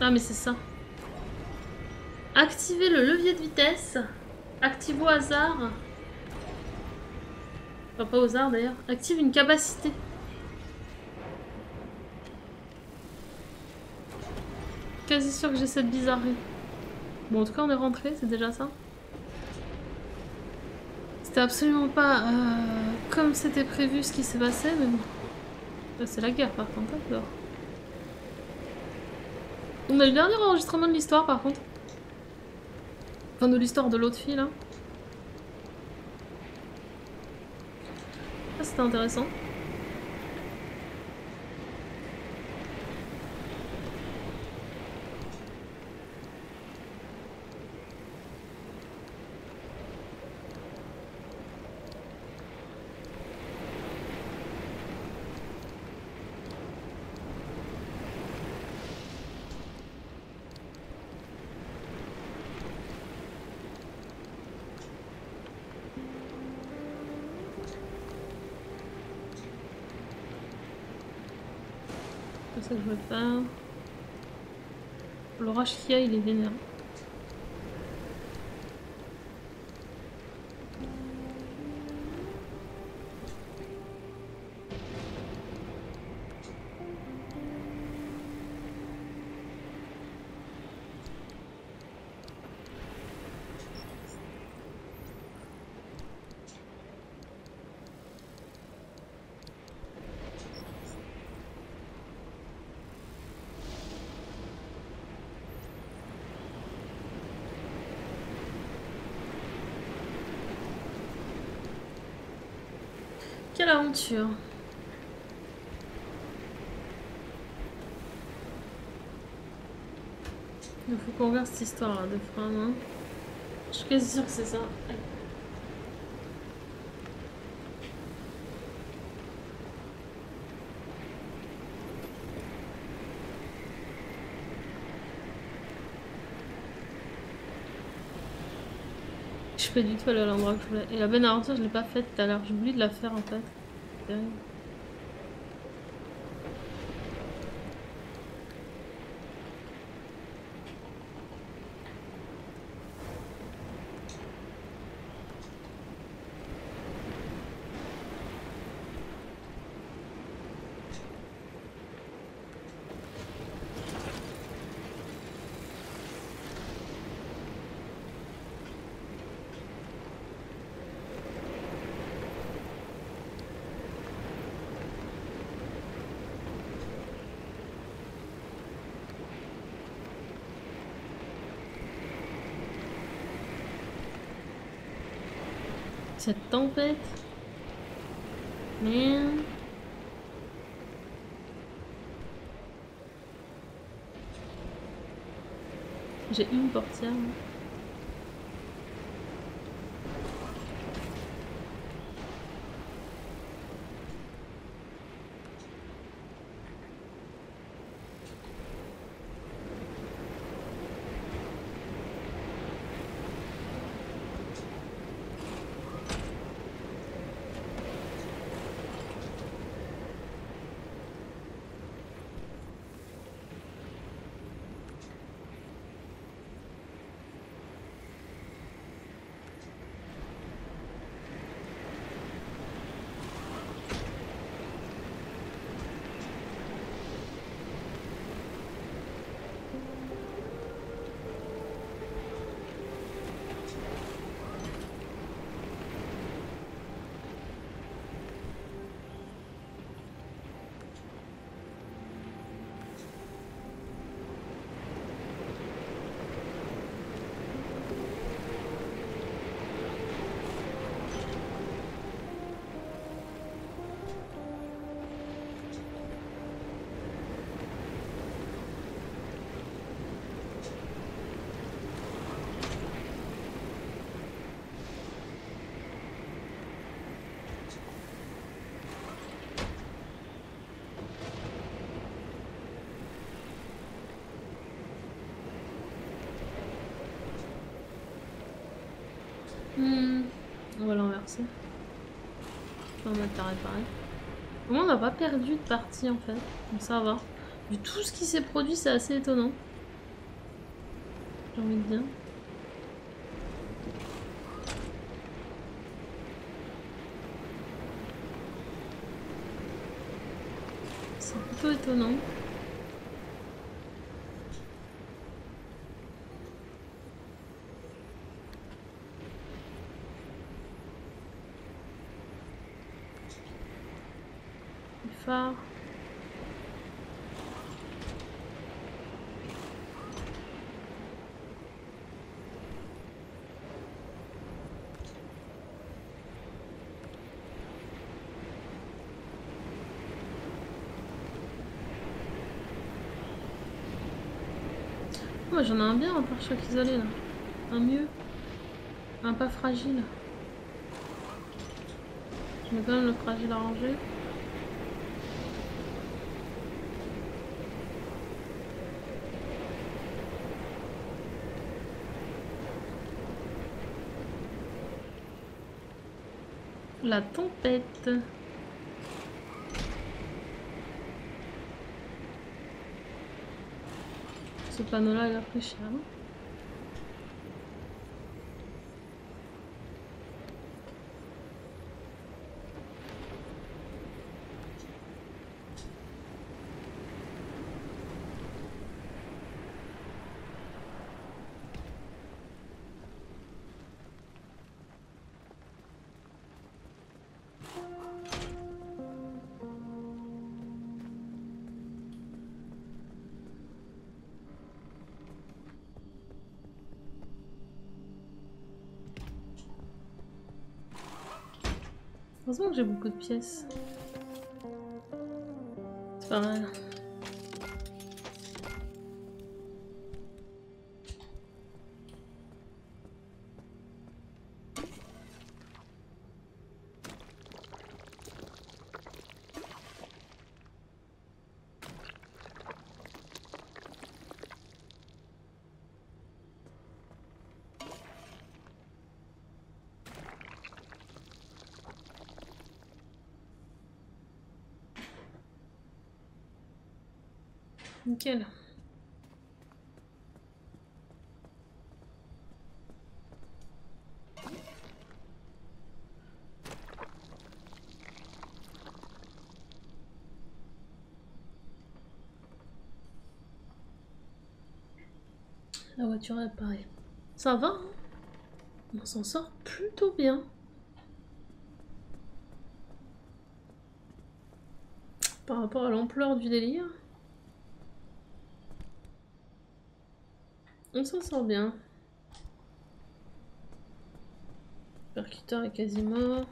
Ah mais c'est ça. Activer le levier de vitesse. Active au hasard. Enfin pas au hasard d'ailleurs. Active une capacité. Quasi sûr que j'ai cette bizarrerie. Bon en tout cas on est rentré, c'est déjà ça. C'était absolument pas comme c'était prévu ce qui s'est passé, mais bon. C'est la guerre par contre, dehors. On a le dernier enregistrement de l'histoire par contre. Enfin de l'histoire de l'autre fille là. Ah, c'était intéressant. Ça je veux pas. L'orage qu'il y a, il est vénère. Quelle aventure! Il faut qu'on regarde cette histoire là de frein, hein. Je suis quasi sûre que c'est ça. Allez. Je suis pas du tout allée à l'endroit que je voulais. Et la bonne aventure, je l'ai pas faite tout à l'heure. J'ai oublié de la faire en fait. C'est terrible. Cette tempête. Merde. J'ai une portière. On va l'inverser. On va mettre à réparer. Au moins on n'a pas perdu de partie en fait. Donc ça va. Vu tout ce qui s'est produit, c'est assez étonnant. J'ai envie de dire. C'est plutôt étonnant. moi j'en ai un bien, un pare-choc isolé là. Un mieux. Un pas fragile. Je mets quand même le fragile à ranger. La tempête. Ce panneau-là, il a pris cher. Heureusement que j'ai beaucoup de pièces. C'est pas mal. Nickel. La voiture apparaît. Ça va, hein? On s'en sort plutôt bien. Par rapport à l'ampleur du délire. On s'en sort bien. Le percuteur est quasi mort.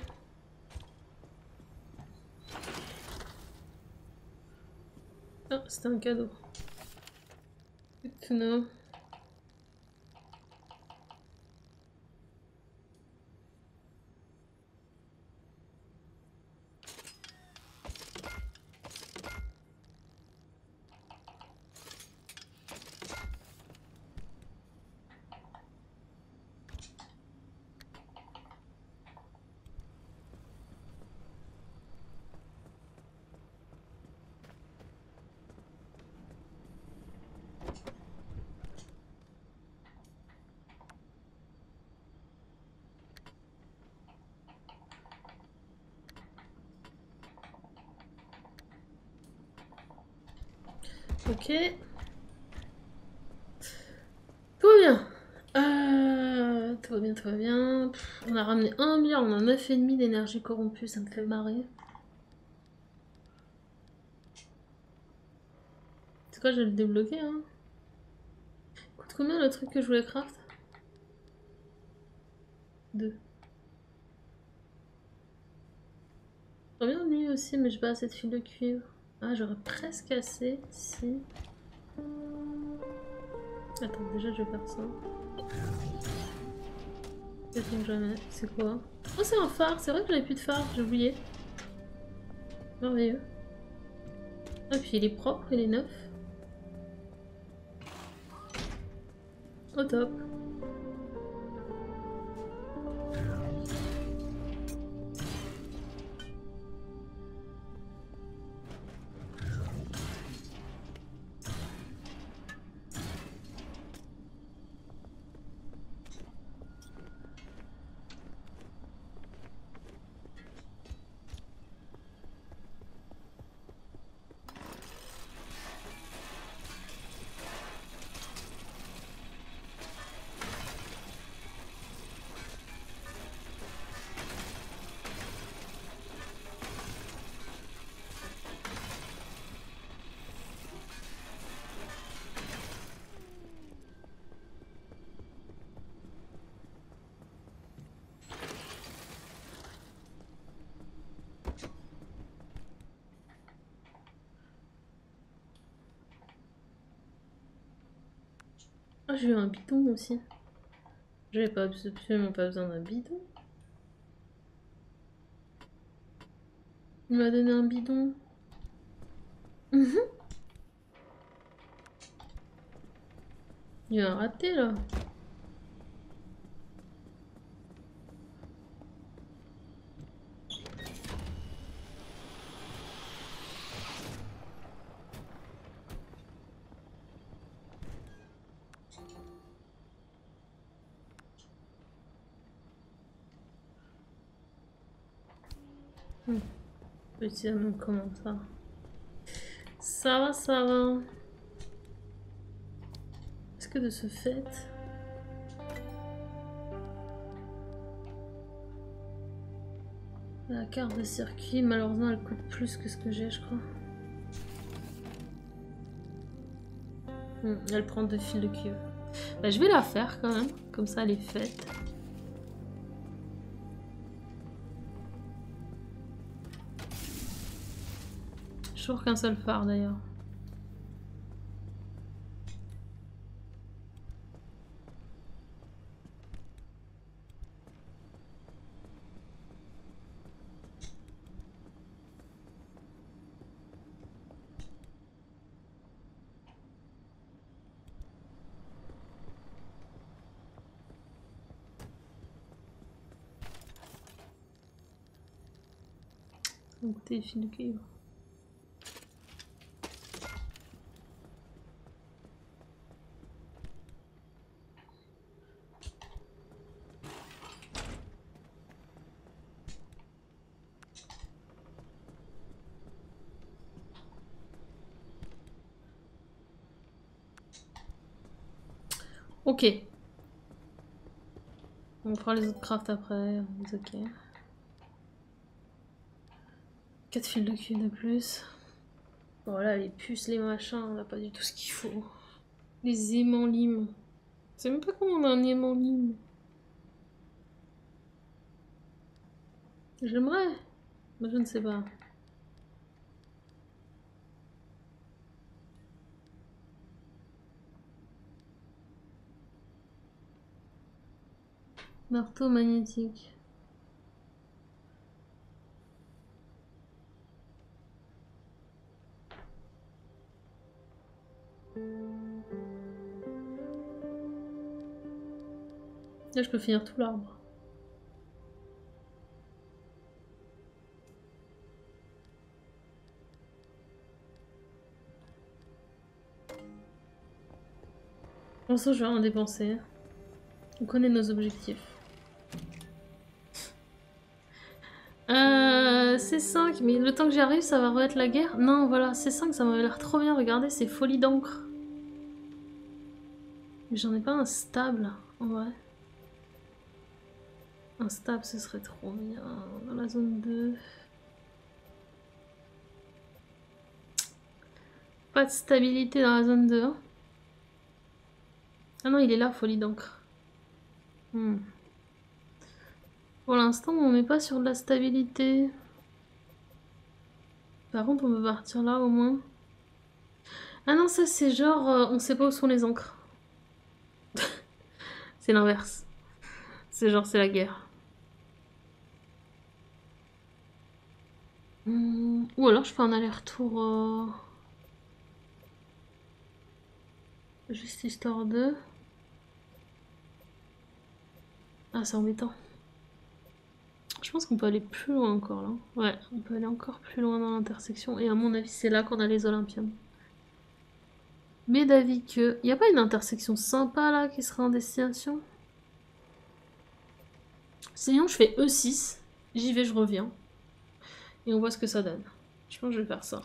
Ah, c'était un cadeau. Non. Ok. Tout va bien. Tout va bien, tout va bien. Pff, on a ramené un milliard, on a 9,5 d'énergie corrompue, ça me fait marrer. C'est quoi, je vais le débloquer, hein. Coûte combien le truc que je voulais craft? 2. J'aurais bien lui aussi, mais j'ai pas assez de fil de cuivre. Ah, j'aurais presque assez si... Attends, déjà je vais faire ça. C'est quoi? Oh, c'est un phare! C'est vrai que j'avais plus de phare, j'ai oublié. Merveilleux. Ah, puis il est propre, il est neuf. Au top. que j'ai eu un bidon aussi. J'avais pas absolument pas besoin d'un bidon. Il m'a donné un bidon. Il y a un raté là. Petit amant, comment ça? Ça va, ça va. Est-ce que de ce fait... La carte de circuit, malheureusement, elle coûte plus que ce que j'ai, je crois. Elle prend 2 fils de cuivre. Bah, je vais la faire quand même, comme ça elle est faite. Toujours qu'un seul phare d'ailleurs. Donc t'es fil de cuivre. Ok. On prend les autres crafts après. Ok. 4 fils de cuivre de plus. Voilà, les puces, les machins, on n'a pas du tout ce qu'il faut. Les aimants limes. Je sais même pas comment on a un aimant lime. J'aimerais. Mais je ne sais pas. Marteau magnétique. Là, je peux finir tout l'arbre. En soi, je vais en dépenser. On connaît nos objectifs. C'est 5, mais le temps que j'y arrive, ça va remettre la guerre. Non, voilà, c'est 5, ça m'avait l'air trop bien. Regardez, c'est folie d'encre. Mais j'en ai pas un stable, en vrai. Un stable, ce serait trop bien. Dans la zone 2. Pas de stabilité dans la zone 2. Hein. Ah non, il est là, folie d'encre. Pour l'instant, on n'est pas sur de la stabilité. Par contre, on peut partir là au moins. Ah non, ça c'est genre on sait pas où sont les encres. C'est l'inverse. C'est genre c'est la guerre. Ou alors je fais un aller-retour. Juste histoire de. Ah, c'est embêtant. Je pense qu'on peut aller plus loin encore là. Ouais, on peut aller encore plus loin dans l'intersection. Et à mon avis, c'est là qu'on a les Olympiums. Mais d'avis que... Il n'y a pas une intersection sympa là qui sera en destination? Sinon, je fais E6. J'y vais, je reviens. Et on voit ce que ça donne. Je pense que je vais faire ça.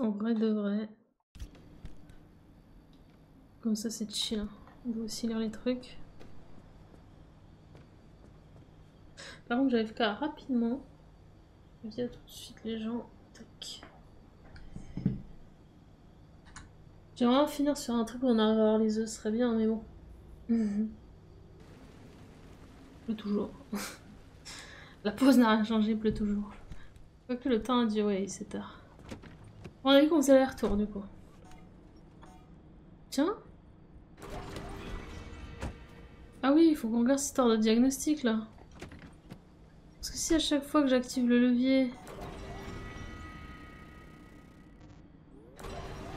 En vrai de vrai. Comme ça c'est chill. On peut aussi lire les trucs. Par contre j'arrive qu'à rapidement. Viens tout de suite les gens. Tac. J'aimerais en finir sur un truc où on arrive à avoir les œufs, ce serait bien, mais bon. Pleut toujours. La pause n'a rien changé, pleut toujours. Quoique le temps a dit, ouais, il s'étard. On a vu qu'on faisait l'aller-retour du coup. Tiens. Ah oui, il faut qu'on garde cette histoire de diagnostic là. Parce que si à chaque fois que j'active le levier.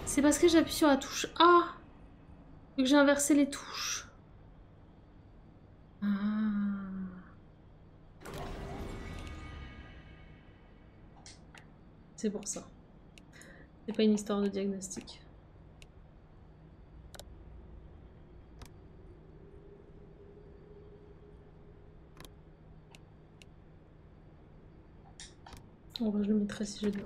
C'est parce que j'appuie sur la touche A que j'ai inversé les touches. Ah. C'est pour ça. C'est pas une histoire de diagnostic. Bon, je le mettrai si je dois.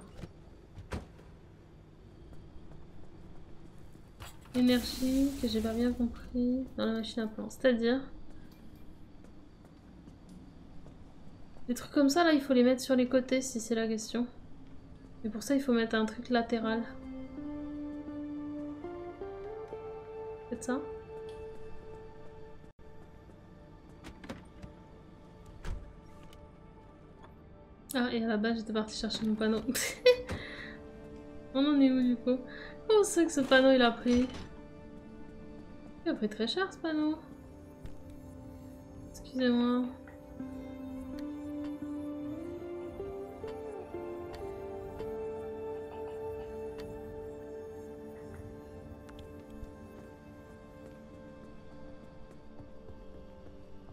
Énergie que j'ai pas bien compris dans la machine à plan. C'est-à-dire. Des trucs comme ça, là, il faut les mettre sur les côtés si c'est la question. Mais pour ça, il faut mettre un truc latéral. Faites ça. Ah, et à la base, j'étais partie chercher mon panneau. On en est où du coup? Comment c'est que ce panneau il a pris? Il a pris très cher ce panneau. Excusez-moi.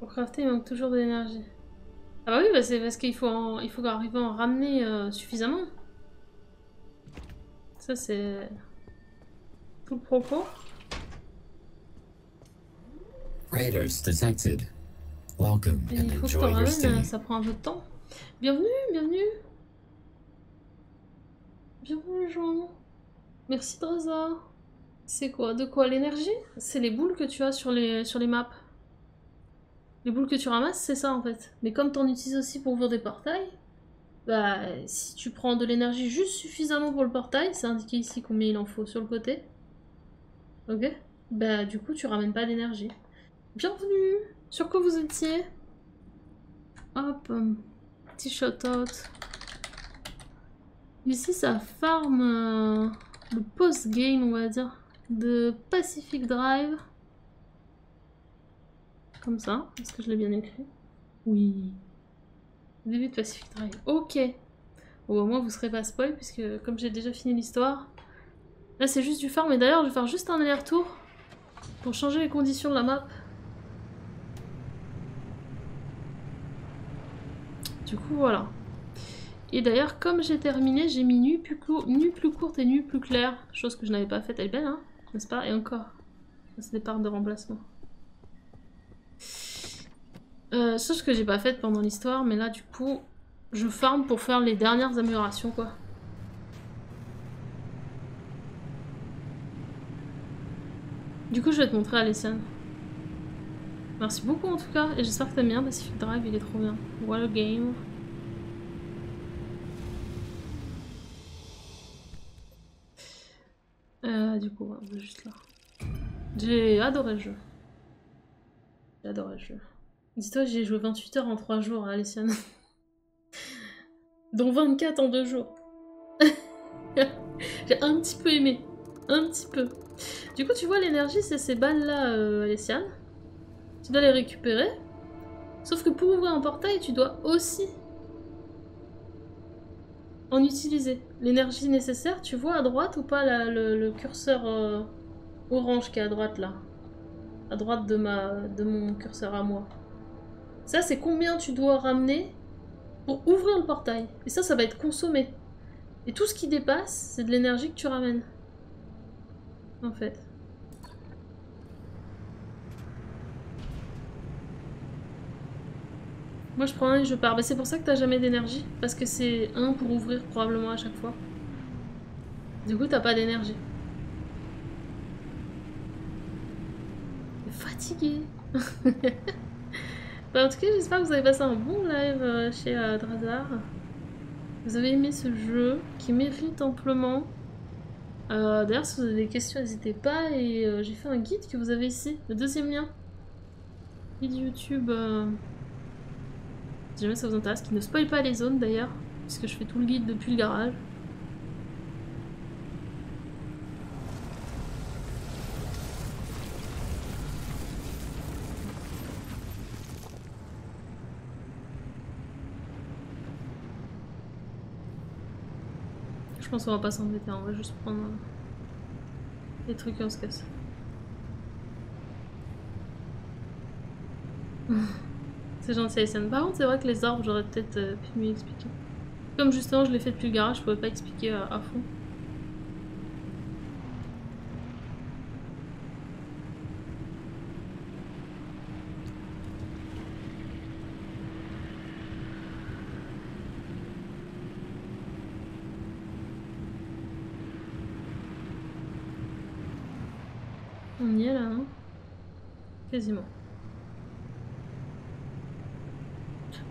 Pour crafter, il manque toujours de l'énergie. Ah bah oui, bah c'est parce qu'il faut, arriver à en ramener suffisamment. Ça c'est tout le propos. Raiders detected. Welcome and il faut que t'en ramènes, ça prend un peu de temps. Bienvenue, bienvenue. Bienvenue les gens. Merci Draza. C'est quoi? De quoi? L'énergie? C'est les boules que tu as sur les maps. Les boules que tu ramasses, c'est ça en fait. Mais comme t'en utilises aussi pour ouvrir des portails, bah si tu prends de l'énergie juste suffisamment pour le portail, c'est indiqué ici combien il en faut sur le côté. Ok. Bah du coup tu ramènes pas d'énergie. Bienvenue. Sur quoi vous étiez? Hop. Petit shout-out. Ici ça farm le post-game on va dire de Pacific Drive. Comme ça, est-ce que je l'ai bien écrit? Oui. Début de Pacific Drive. Ok. Bon, au moins vous serez pas spoil puisque comme j'ai déjà fini l'histoire, là c'est juste du farm. Et d'ailleurs je vais faire juste un aller-retour pour changer les conditions de la map. Du coup voilà. Et d'ailleurs comme j'ai terminé, j'ai mis nuit plus courte et nuit plus claire. Chose que je n'avais pas faite, elle est belle, hein, n'est-ce pas? Et encore, c'est des parts de remplacement. Chose que j'ai pas faite pendant l'histoire, mais là du coup je farm pour faire les dernières améliorations quoi. Du coup je vais te montrer Alessiane. Merci beaucoup en tout cas, et j'espère que t'aimes bien Pacific Drive, il est trop bien. What a game. Du coup on est juste là. J'ai adoré le jeu. J'ai adoré le jeu. Dis-toi, j'ai joué 28 heures en 3 jours à Alessiane. Dont 24 en 2 jours. J'ai un petit peu aimé. Un petit peu. Du coup, tu vois, l'énergie, c'est ces balles-là, Alessiane. Tu dois les récupérer. Sauf que pour ouvrir un portail, tu dois aussi en utiliser. L'énergie nécessaire, tu vois à droite ou pas là, le curseur orange qui est à droite, là. À droite de, mon curseur à moi. Ça, c'est combien tu dois ramener pour ouvrir le portail. Et ça, ça va être consommé. Et tout ce qui dépasse, c'est de l'énergie que tu ramènes. En fait. Moi, je prends un et je pars. Bah, c'est pour ça que t'as jamais d'énergie. Parce que c'est un pour ouvrir probablement à chaque fois. Du coup, t'as pas d'énergie. Fatigué. Bah en tout cas, j'espère que vous avez passé un bon live chez Drazar. Vous avez aimé ce jeu qui mérite amplement D'ailleurs, si vous avez des questions, n'hésitez pas. Et j'ai fait un guide que vous avez ici, le deuxième lien. Guide YouTube. Si jamais ça vous intéresse, qui ne spoil pas les zones d'ailleurs, puisque je fais tout le guide depuis le garage. Je pense qu'on va pas s'embêter, on va juste prendre les trucs et on se casse. C'est gentil, Aysen. Par contre, c'est vrai que les arbres, j'aurais peut-être pu mieux expliquer. Comme justement, je l'ai fait depuis le garage, je pouvais pas expliquer à fond. On y est là, non? Quasiment.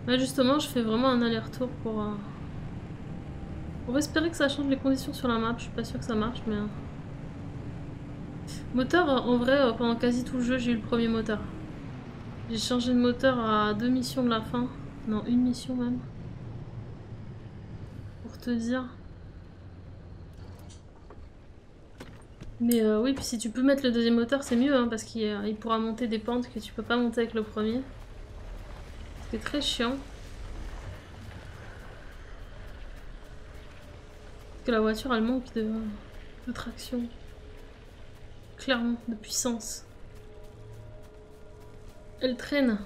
Là justement, je fais vraiment un aller-retour pour espérer que ça change les conditions sur la map. Je suis pas sûre que ça marche, mais... Moteur, en vrai, pendant quasi tout le jeu, j'ai eu le premier moteur. J'ai changé de moteur à 2 missions de la fin. Non, 1 mission même. Pour te dire... Mais oui, puis si tu peux mettre le deuxième moteur, c'est mieux, hein, parce qu'il pourra monter des pentes que tu peux pas monter avec le premier. C'est très chiant. Parce que la voiture, elle manque de traction. Clairement, de puissance. Elle traîne.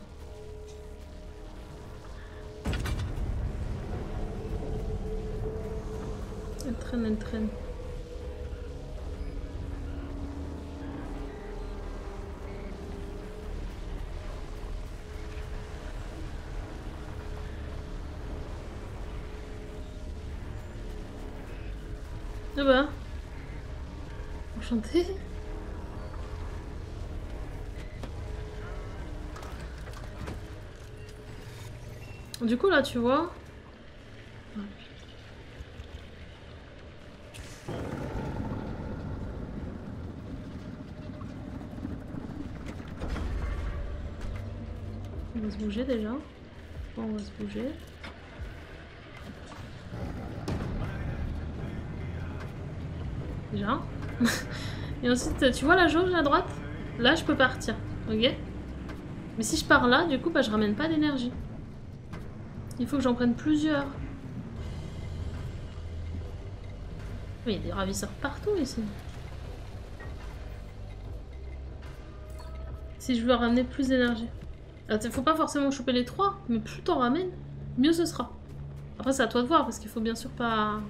Elle traîne, elle traîne. Ah bah, enchanté. Du coup là tu vois, on va se bouger déjà, on va se bouger. Déjà. Et ensuite, tu vois la jauge à droite? Là, je peux partir, ok? Mais si je pars là, du coup, bah, je ramène pas d'énergie. Il faut que j'en prenne plusieurs. Oui, il y a des ravisseurs partout ici. Si je veux ramener plus d'énergie. Il faut pas forcément choper les 3, mais plus t'en ramènes, mieux ce sera. Après, c'est à toi de voir, parce qu'il faut bien sûr pas...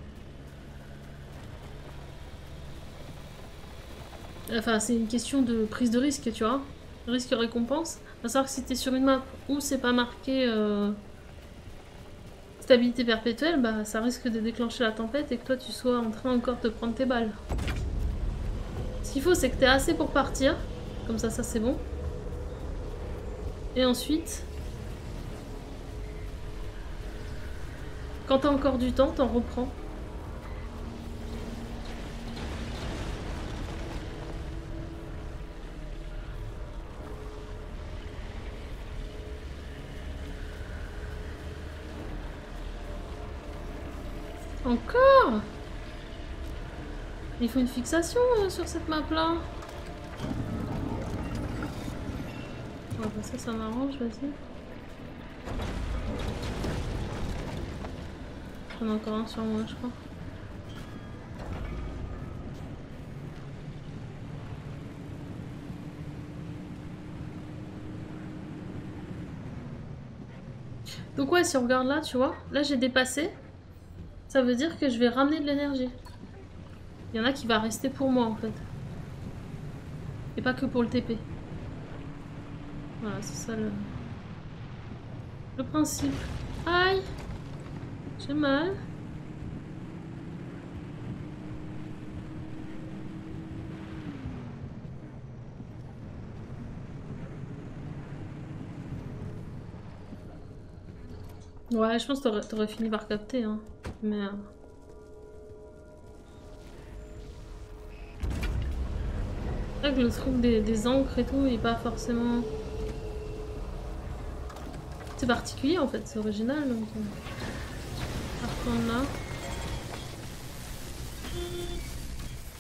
Enfin, c'est une question de prise de risque, tu vois. Risque-récompense. À savoir que si t'es sur une map où c'est pas marqué stabilité perpétuelle, bah ça risque de déclencher la tempête et que toi tu sois en train encore de prendre tes balles. Ce qu'il faut, c'est que t'aies assez pour partir. Comme ça, ça c'est bon. Et ensuite, quand t'as encore du temps, t'en reprends. Encore? Il faut une fixation sur cette map là. Ouais, ben ça, ça m'arrange, vas-y. J'en ai encore un sur moi, je crois. Donc ouais, si on regarde là, tu vois, là j'ai dépassé. Ça veut dire que je vais ramener de l'énergie. Il y en a qui va rester pour moi en fait. Et pas que pour le TP. Voilà, c'est ça le principe. Aïe! J'ai mal. Ouais, je pense que t'aurais fini par capter, hein. Mais... vrai que le truc des encres et tout n'est pas forcément... C'est particulier en fait, c'est original donc... On va reprendre là.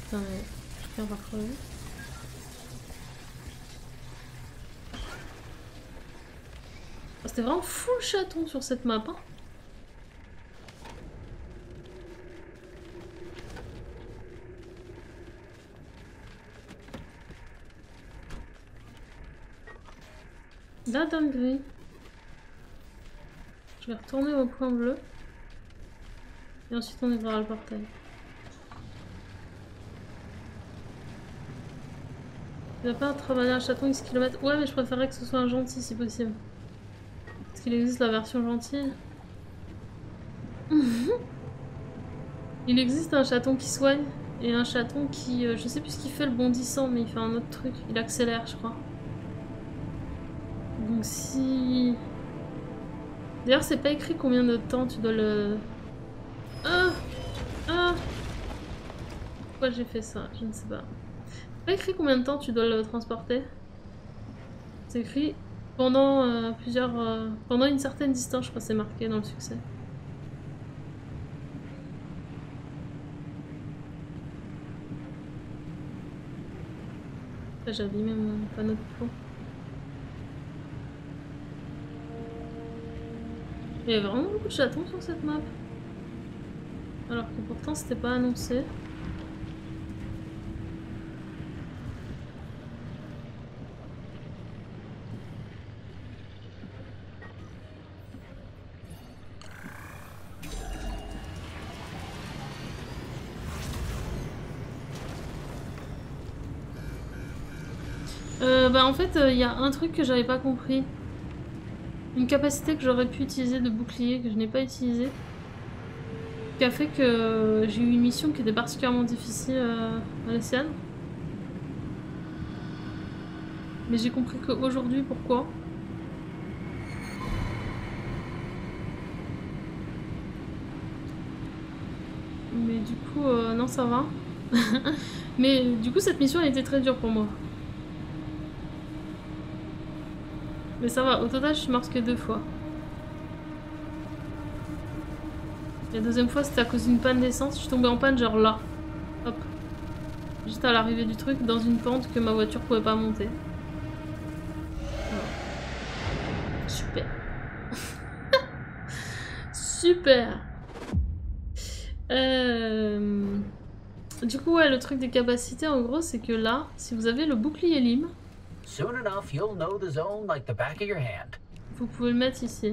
Putain, je vais pas crever. C'était vraiment full chaton sur cette map, hein. La dinguerie. Je vais retourner au point bleu. Et ensuite on ouvrira le portail. Il va pas travailler un chaton X kilomètres. Ouais mais je préférerais que ce soit un gentil si possible. Parce qu'il existe la version gentille. Il existe un chaton qui soigne et un chaton qui... je sais plus ce qu'il fait le bondissant mais il fait un autre truc. Il accélère je crois. Donc si... D'ailleurs c'est pas écrit combien de temps tu dois le... Ah ah. Pourquoi j'ai fait ça? Je ne sais pas. C'est pas écrit combien de temps tu dois le transporter. C'est écrit pendant plusieurs... pendant une certaine distance je crois que c'est marqué dans le succès. J'ai abîmé mon panneau de plomb. Il y a vraiment beaucoup de chatons sur cette map. Alors que pourtant c'était pas annoncé. Bah en fait il y a un truc que j'avais pas compris. Une capacité que j'aurais pu utiliser de bouclier, que je n'ai pas utilisé, qui a fait que j'ai eu une mission qui était particulièrement difficile à l'Océane. Mais j'ai compris qu'aujourd'hui, pourquoi. Mais du coup, non ça va. Mais du coup cette mission a été très dure pour moi. Mais ça va, au total je suis morte que 2 fois. La deuxième fois c'était à cause d'une panne d'essence, je suis tombée en panne genre là. Hop. Juste à l'arrivée du truc, dans une pente que ma voiture pouvait pas monter. Voilà. Super. Super. Du coup ouais, le truc des capacités en gros c'est que là, si vous avez le bouclier lime, soon enough, you'll know the zone like the back of your hand. Vous pouvez le mettre ici.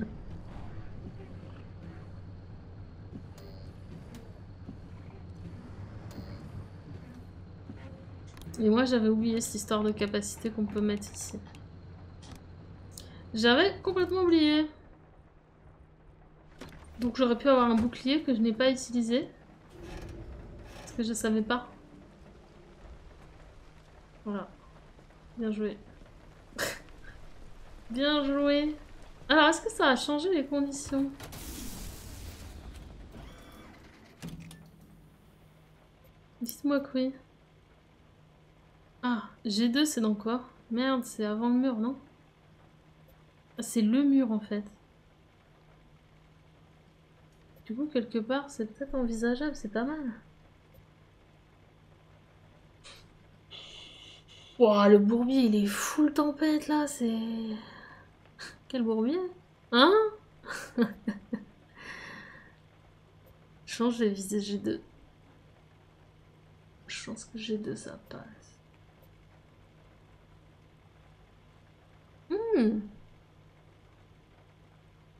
Et moi j'avais oublié cette histoire de capacité qu'on peut mettre ici. J'avais complètement oublié. Donc j'aurais pu avoir un bouclier que je n'ai pas utilisé. Parce que je ne savais pas. Voilà. Bien joué. Bien joué. Alors, est-ce que ça a changé les conditions? Dites-moi que oui. Ah, G2, c'est dans quoi? Merde, c'est avant le mur, non? Ah, c'est le mur, en fait. Du coup, quelque part, c'est peut-être envisageable, c'est pas mal. Wow, le bourbier, il est full tempête, là, c'est... Quel bourbier? Hein? Change de visée G2. Je pense que G2, ça passe. Mais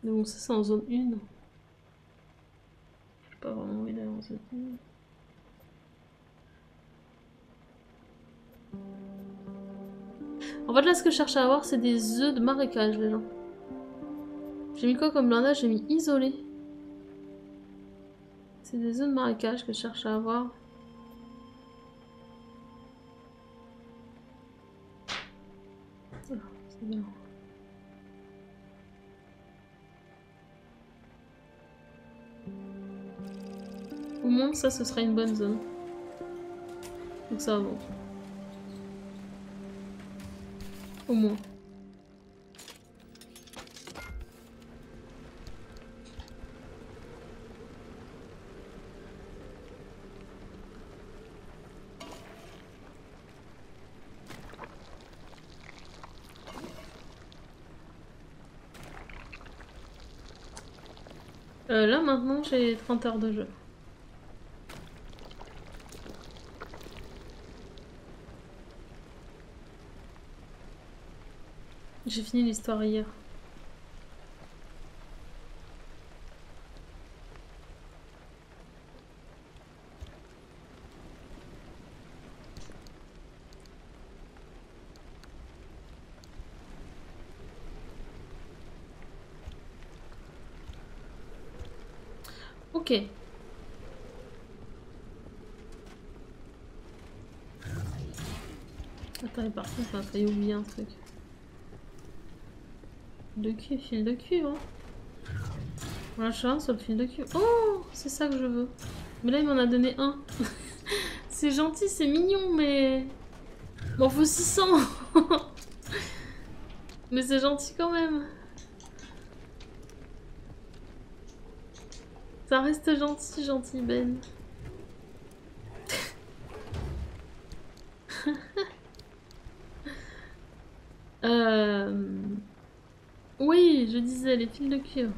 bon, ça, c'est en zone 1. Je sais pas vraiment où il est en zone 1. En fait là ce que je cherche à avoir c'est des œufs de marécage les gens. J'ai mis quoi comme blindage? J'ai mis isolé. C'est des œufs de marécage que je cherche à avoir. Oh, c'est bien. Au moins ça ce sera une bonne zone. Donc ça va. au moins. Là maintenant j'ai 30 heures de jeu. J'ai fini l'histoire hier. Ok. Attends, par contre, ça y est, oublié un truc. De cul, fil de cul, hein. Voilà, je suis un sur le fil de cul. Oh, c'est ça que je veux. Mais là, il m'en a donné un. C'est gentil, c'est mignon, mais... Bon, faut 600. Mais c'est gentil quand même. Ça reste gentil, gentil Ben. Oui, je disais, les fils de cuivre.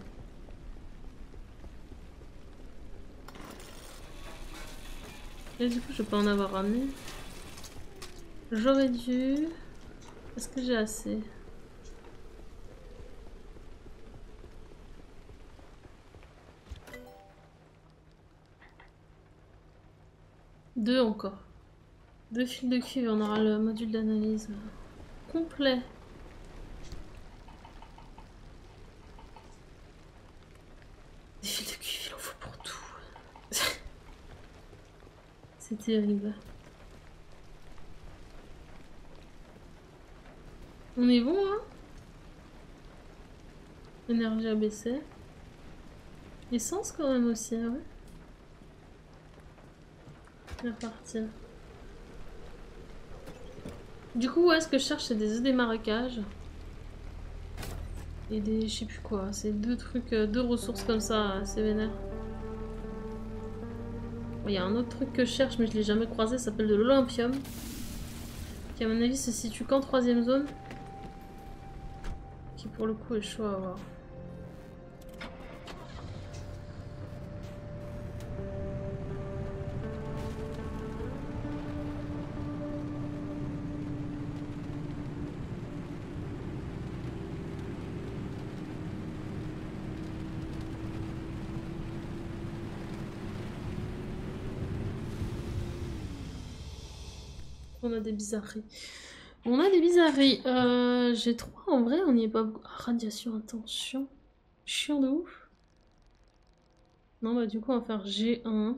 Et du coup, je peux en avoir ramené. J'aurais dû... Est-ce que j'ai assez? Deux encore. Deux fils de cuivre, on aura le module d'analyse complet. Des fils de cuivre, il en faut pour tout. C'est terrible. On est bon, hein? Énergie abaissée. Essence quand même aussi, ouais. Partir. Du coup, ouais, ce que je cherche, c'est des œufs d'émarécage et des je sais plus quoi. C'est deux trucs, deux ressources comme ça, c'est vénère. Il y a un autre truc que je cherche, mais je l'ai jamais croisé. Ça s'appelle de l'olympium, qui à mon avis se situe qu'en 3e zone, qui pour le coup est chaud à avoir. On a des bizarreries. On a des bizarreries. J'ai 3 en vrai, on n'y est pas beaucoup. Ah, radiation, attention. Chiant de ouf. Non, bah du coup, on va faire G1,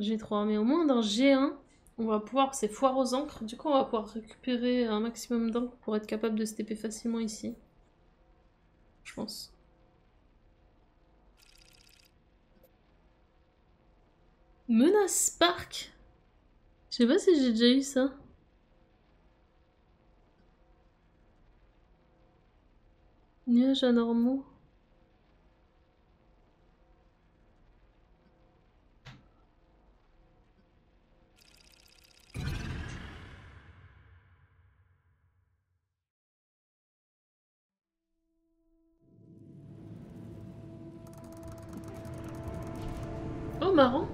G3. Mais au moins, dans G1, on va pouvoir. C'est foire aux encres. Du coup, on va pouvoir récupérer un maximum d'encre pour être capable de se TP facilement ici. Je pense. Menace Spark. Je sais pas si j'ai déjà eu ça. Nuages anormaux. Oh, marrant.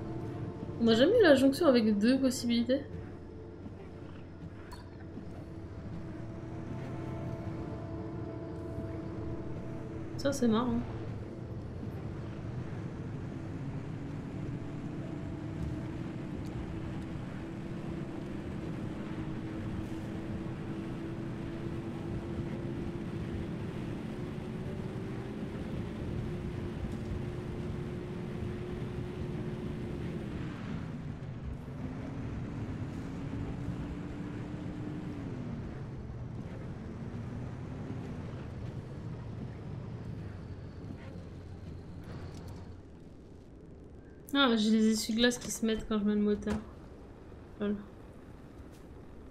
On n'a jamais eu la jonction avec deux possibilités. Ça, c'est marrant. Ah, j'ai les essuie-glaces qui se mettent quand je mets le moteur. Voilà.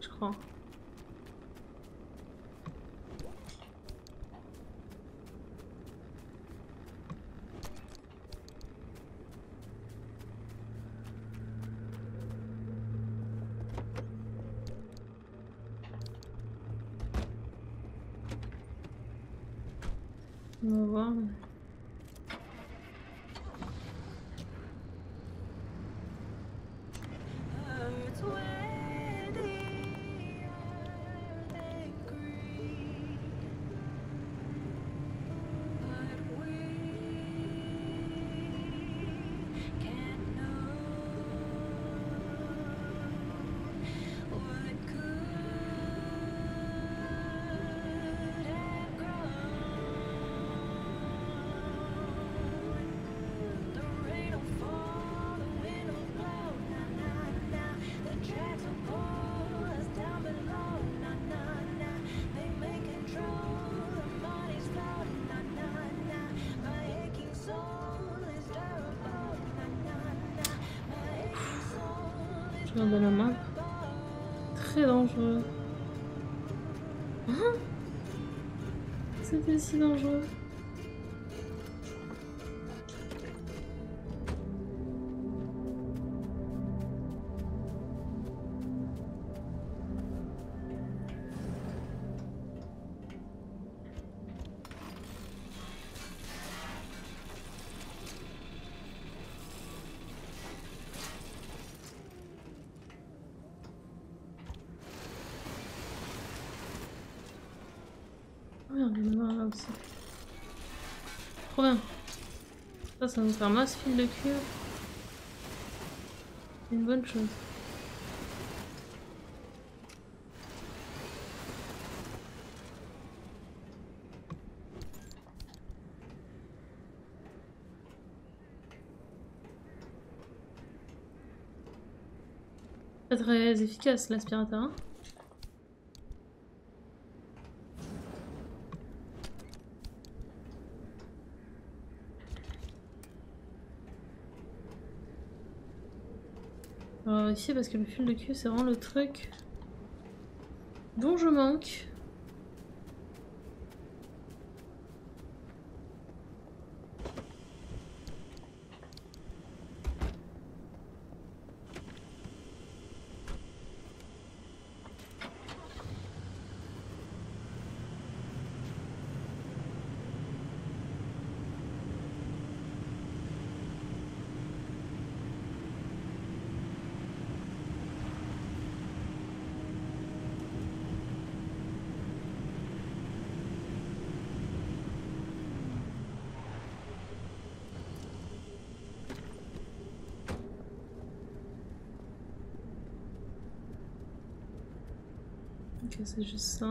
Je crois. On va voir. De la map, très dangereux. Hein? C'était si dangereux. Trop bien. Ça, ça nous fait un masse fil de cuir. C'est une bonne chose. Pas très efficace l'aspirateur. Hein. Ici parce que le fil de cul c'est vraiment le truc dont je manque. Ok, c'est juste ça.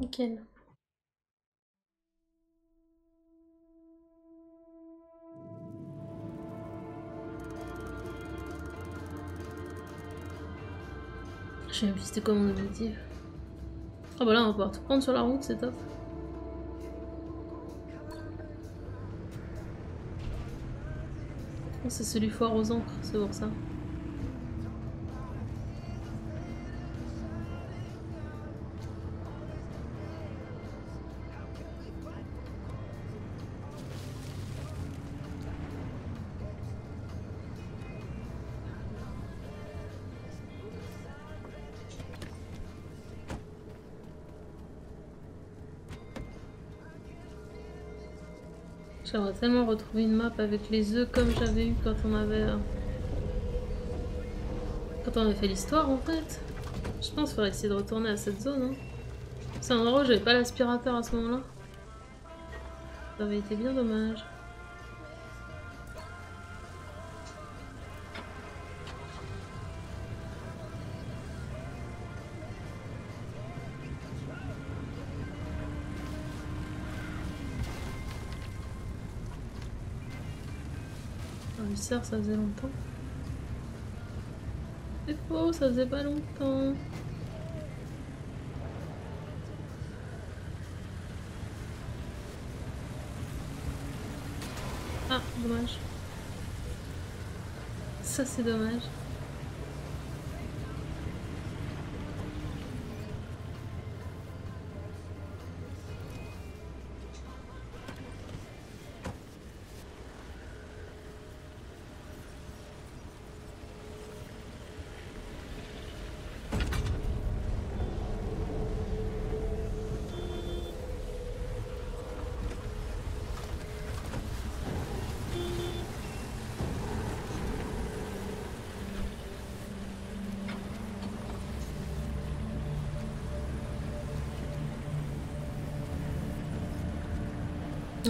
Nickel. Je sais plus c'était quoi mon objectif. Ah bah là on va pouvoir tout prendre sur la route, c'est top. Oh, c'est celui fort aux encres, c'est pour ça. J'aimerais tellement retrouver une map avec les œufs comme j'avais eu quand on avait... fait l'histoire en fait. Je pense qu'il faudrait essayer de retourner à cette zone. Hein. C'est un endroit où j'avais pas l'aspirateur à ce moment-là. Ça avait été bien dommage. Sierra, ça faisait longtemps. C'est faux, ça faisait pas longtemps. Ah, dommage. Ça, c'est dommage.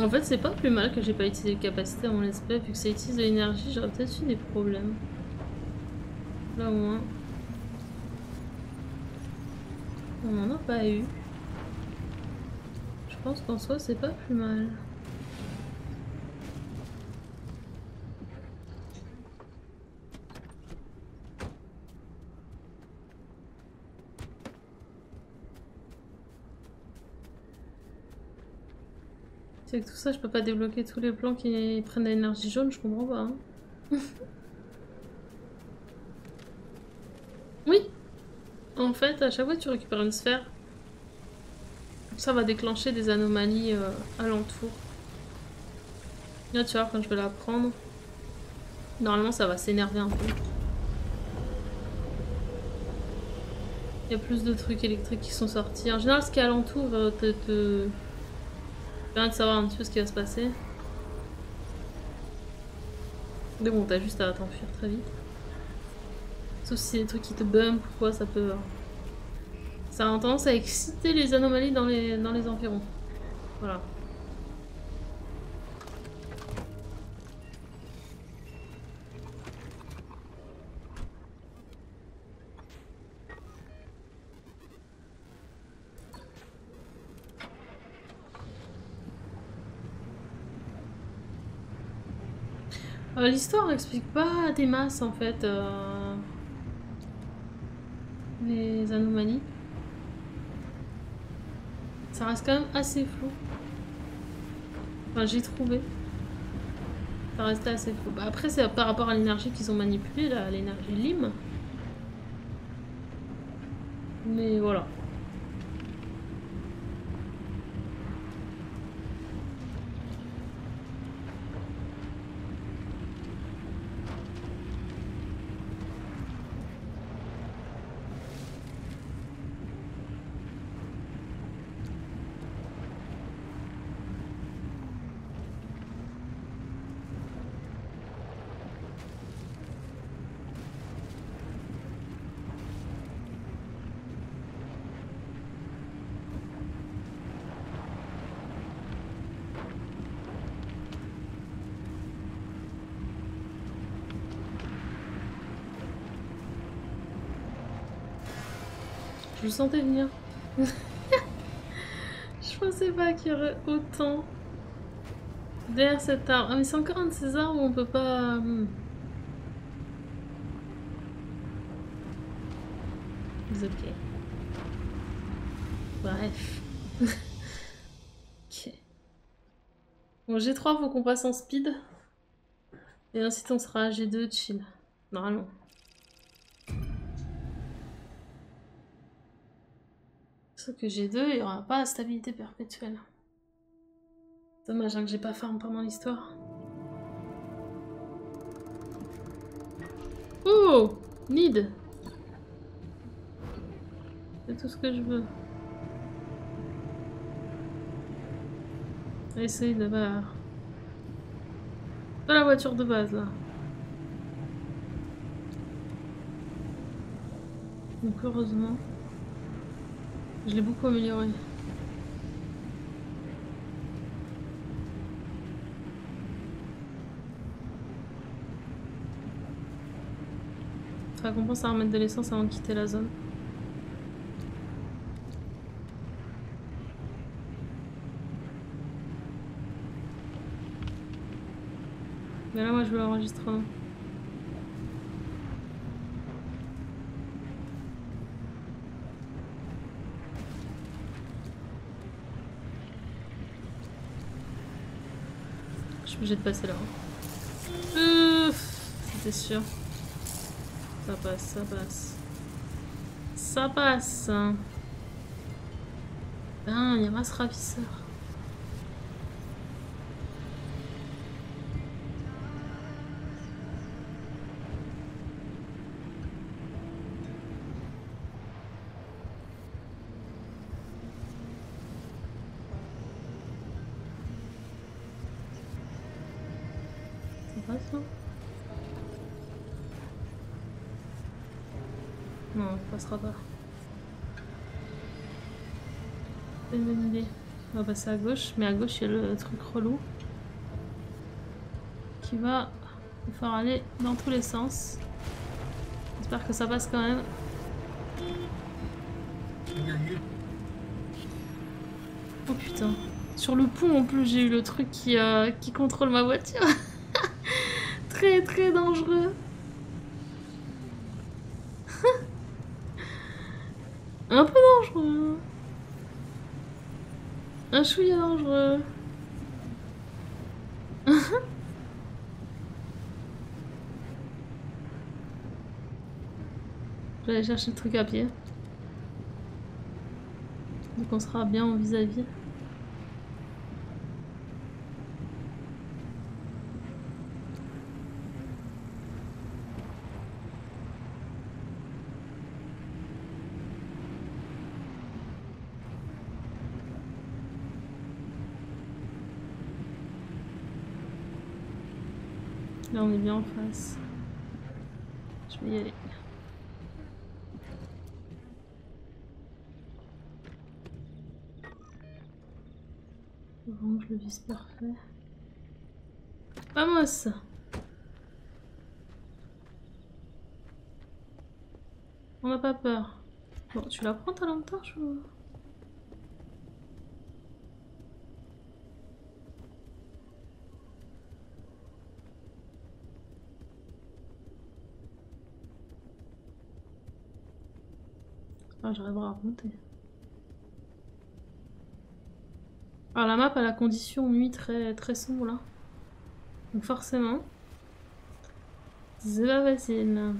En fait, c'est pas plus mal que j'ai pas utilisé de capacité à mon espèce, vu que ça utilise de l'énergie, j'aurais peut-être eu des problèmes. Là au moins. On n'en a pas eu. Je pense qu'en soi, c'est pas plus mal. Avec tout ça, je peux pas débloquer tous les plans qui prennent de l'énergie jaune, je comprends pas. Hein. Oui. En fait, à chaque fois que tu récupères une sphère, ça va déclencher des anomalies alentour. Là, tu vois, quand je vais la prendre, normalement ça va s'énerver un peu. Il y a plus de trucs électriques qui sont sortis. En général, ce qui est alentour de savoir un petit peu ce qui va se passer. Mais bon, t'as juste à t'enfuir très vite. Sauf si c'est des trucs qui te bumpent ou quoi, ça peut... Ça a tendance à exciter les anomalies dans les environs. Voilà. L'histoire n'explique pas des masses en fait les anomalies. Ça reste quand même assez flou. Enfin, j'ai trouvé. Ça restait assez flou. Bah, après, c'est par rapport à l'énergie qu'ils ont manipulée, l'énergie Lim. Mais voilà. Je le sentais venir. Je pensais pas qu'il y aurait autant derrière cet arbre. Ah mais c'est encore un de ces arbres où on peut pas... Ok. Bref. Ok. Bon G3 faut qu'on passe en speed. Et ensuite on sera à G2 chill. Normalement. Que G2, il n'y aura pas la stabilité perpétuelle. Dommage hein, que j'ai pas farm pendant l'histoire. Oh Need. C'est tout ce que je veux. Essaye de voir. Pas la voiture de base là. Donc heureusement. Je l'ai beaucoup amélioré. Ça compense à remettre de l'essence avant de quitter la zone. Mais là, moi, je veux l'enregistrement. Je suis obligée de passer là. C'était sûr. Ça passe, ça passe. Ça passe. Ben, il y a masse ravisseur. Pas. C'est une bonne idée. On va passer à gauche, mais à gauche il y a le truc relou qui va nous faire aller dans tous les sens. J'espère que ça passe quand même. Oh putain. Sur le pont en plus j'ai eu le truc qui contrôle ma voiture. Très très dangereux. Un peu dangereux. Un chouïa dangereux. Je vais aller chercher le truc à pied. Donc on sera bien en vis-à-vis. Là on est bien en face. Je vais y aller. Bon, je le vise parfait. Vamos! On n'a pas peur. Bon, tu la prends ta lampe torche ou... Ah, j'arriverai à remonter. Alors la map a la condition nuit très très sombre là. Donc forcément, c'est pas facile.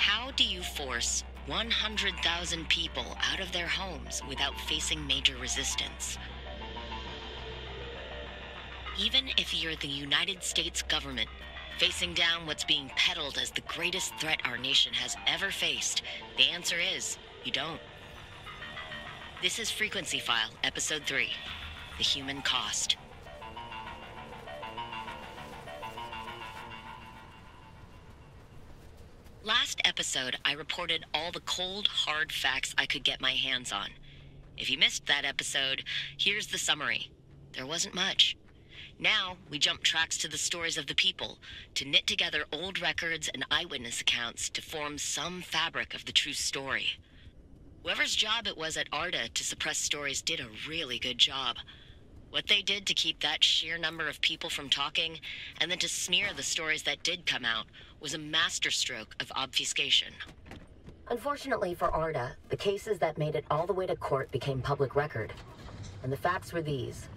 How do you force 100,000 people out of their homes without facing major resistance? Even if you're the United States government, facing down what's being peddled as the greatest threat our nation has ever faced, the answer is you don't. This is Frequency File, Episode 3, The Human Cost. Last episode, I reported all the cold, hard facts I could get my hands on. If you missed that episode, here's the summary. There wasn't much. Now, we jump tracks to the stories of the people, to knit together old records and eyewitness accounts to form some fabric of the true story. Whoever's job it was at Arda to suppress stories did a really good job. What they did to keep that sheer number of people from talking, and then to smear the stories that did come out, was a masterstroke of obfuscation. Unfortunately for Arda, the cases that made it all the way to court became public record. And the facts were these.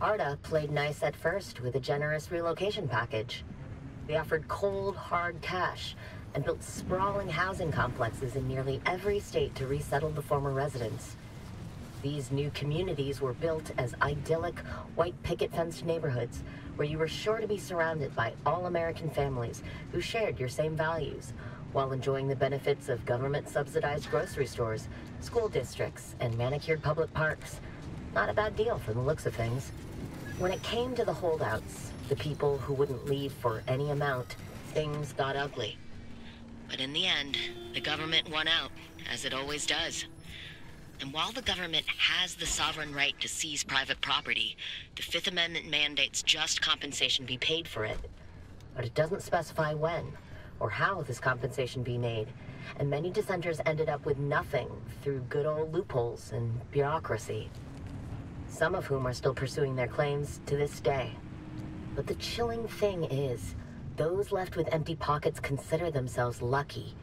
Arda played nice at first with a generous relocation package. They offered cold, hard cash and built sprawling housing complexes in nearly every state to resettle the former residents. These new communities were built as idyllic, white picket-fenced neighborhoods where you were sure to be surrounded by all-American families who shared your same values, while enjoying the benefits of government-subsidized grocery stores, school districts, and manicured public parks. Not a bad deal from the looks of things. When it came to the holdouts, the people who wouldn't leave for any amount, things got ugly. But in the end, the government won out, as it always does. And while the government has the sovereign right to seize private property, the Fifth Amendment mandates just compensation be paid for it. But it doesn't specify when or how this compensation be made, and many dissenters ended up with nothing through good old loopholes and bureaucracy, some of whom are still pursuing their claims to this day. But the chilling thing is, those left with empty pockets consider themselves lucky.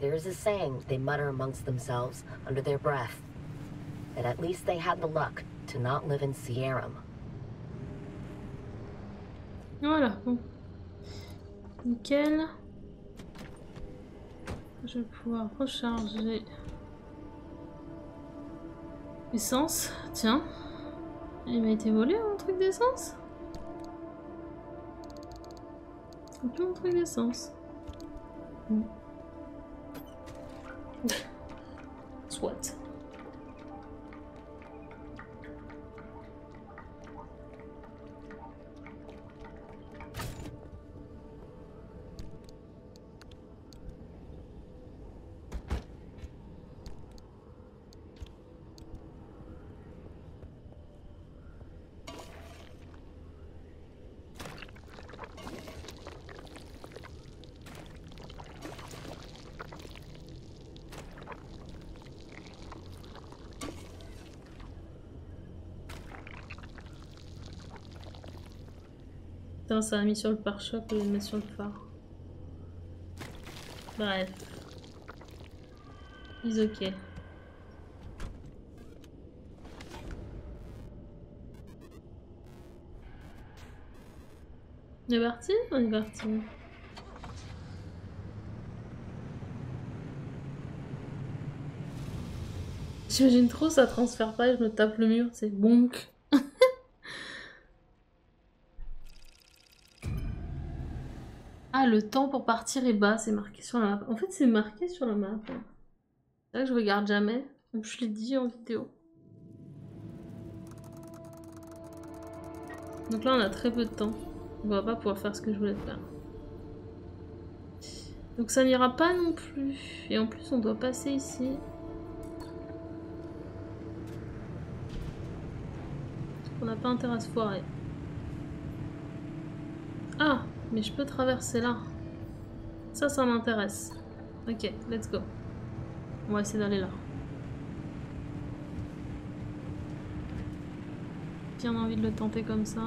There is a saying they mutter amongst themselves under their breath, that at least they had the luck to not live in Sierra. Voilà, bon. Nickel. Je vais pouvoir recharger essence. Tiens, il m'a été volé mon truc d'essence. C'est plus mon truc d'essence. Soit. Ça a mis sur le pare-choc et mis sur le phare. Bref. Ils ok. On est parti? On est parti. J'imagine trop ça transfère pas et je me tape le mur, c'est bonk. Ah, le temps pour partir est bas, c'est marqué sur la map. En fait, c'est marqué sur la map. C'est vrai que je regarde jamais, comme je l'ai dit en vidéo. Donc là, on a très peu de temps. On va pas pouvoir faire ce que je voulais faire. Donc ça n'ira pas non plus. Et en plus, on doit passer ici. On n'a pas intérêt à se foirer. Ah! Mais je peux traverser là. Ça, ça m'intéresse. Ok, let's go. On va essayer d'aller là. Bien envie de le tenter comme ça.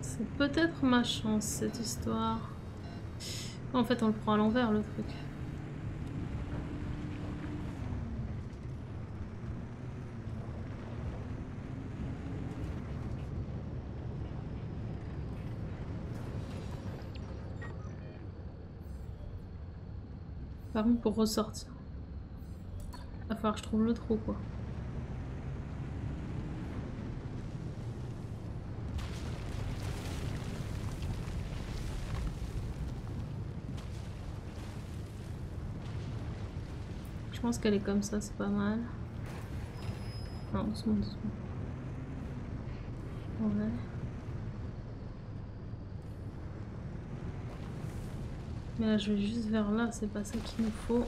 C'est peut-être ma chance, cette histoire. En fait, on le prend à l'envers, le truc. Par contre, pour ressortir, il va falloir que je trouve le trou, quoi. Je pense qu'elle est comme ça, c'est pas mal. Non, doucement, doucement. Ouais. Mais là, je vais juste vers là, c'est pas ça qu'il nous faut.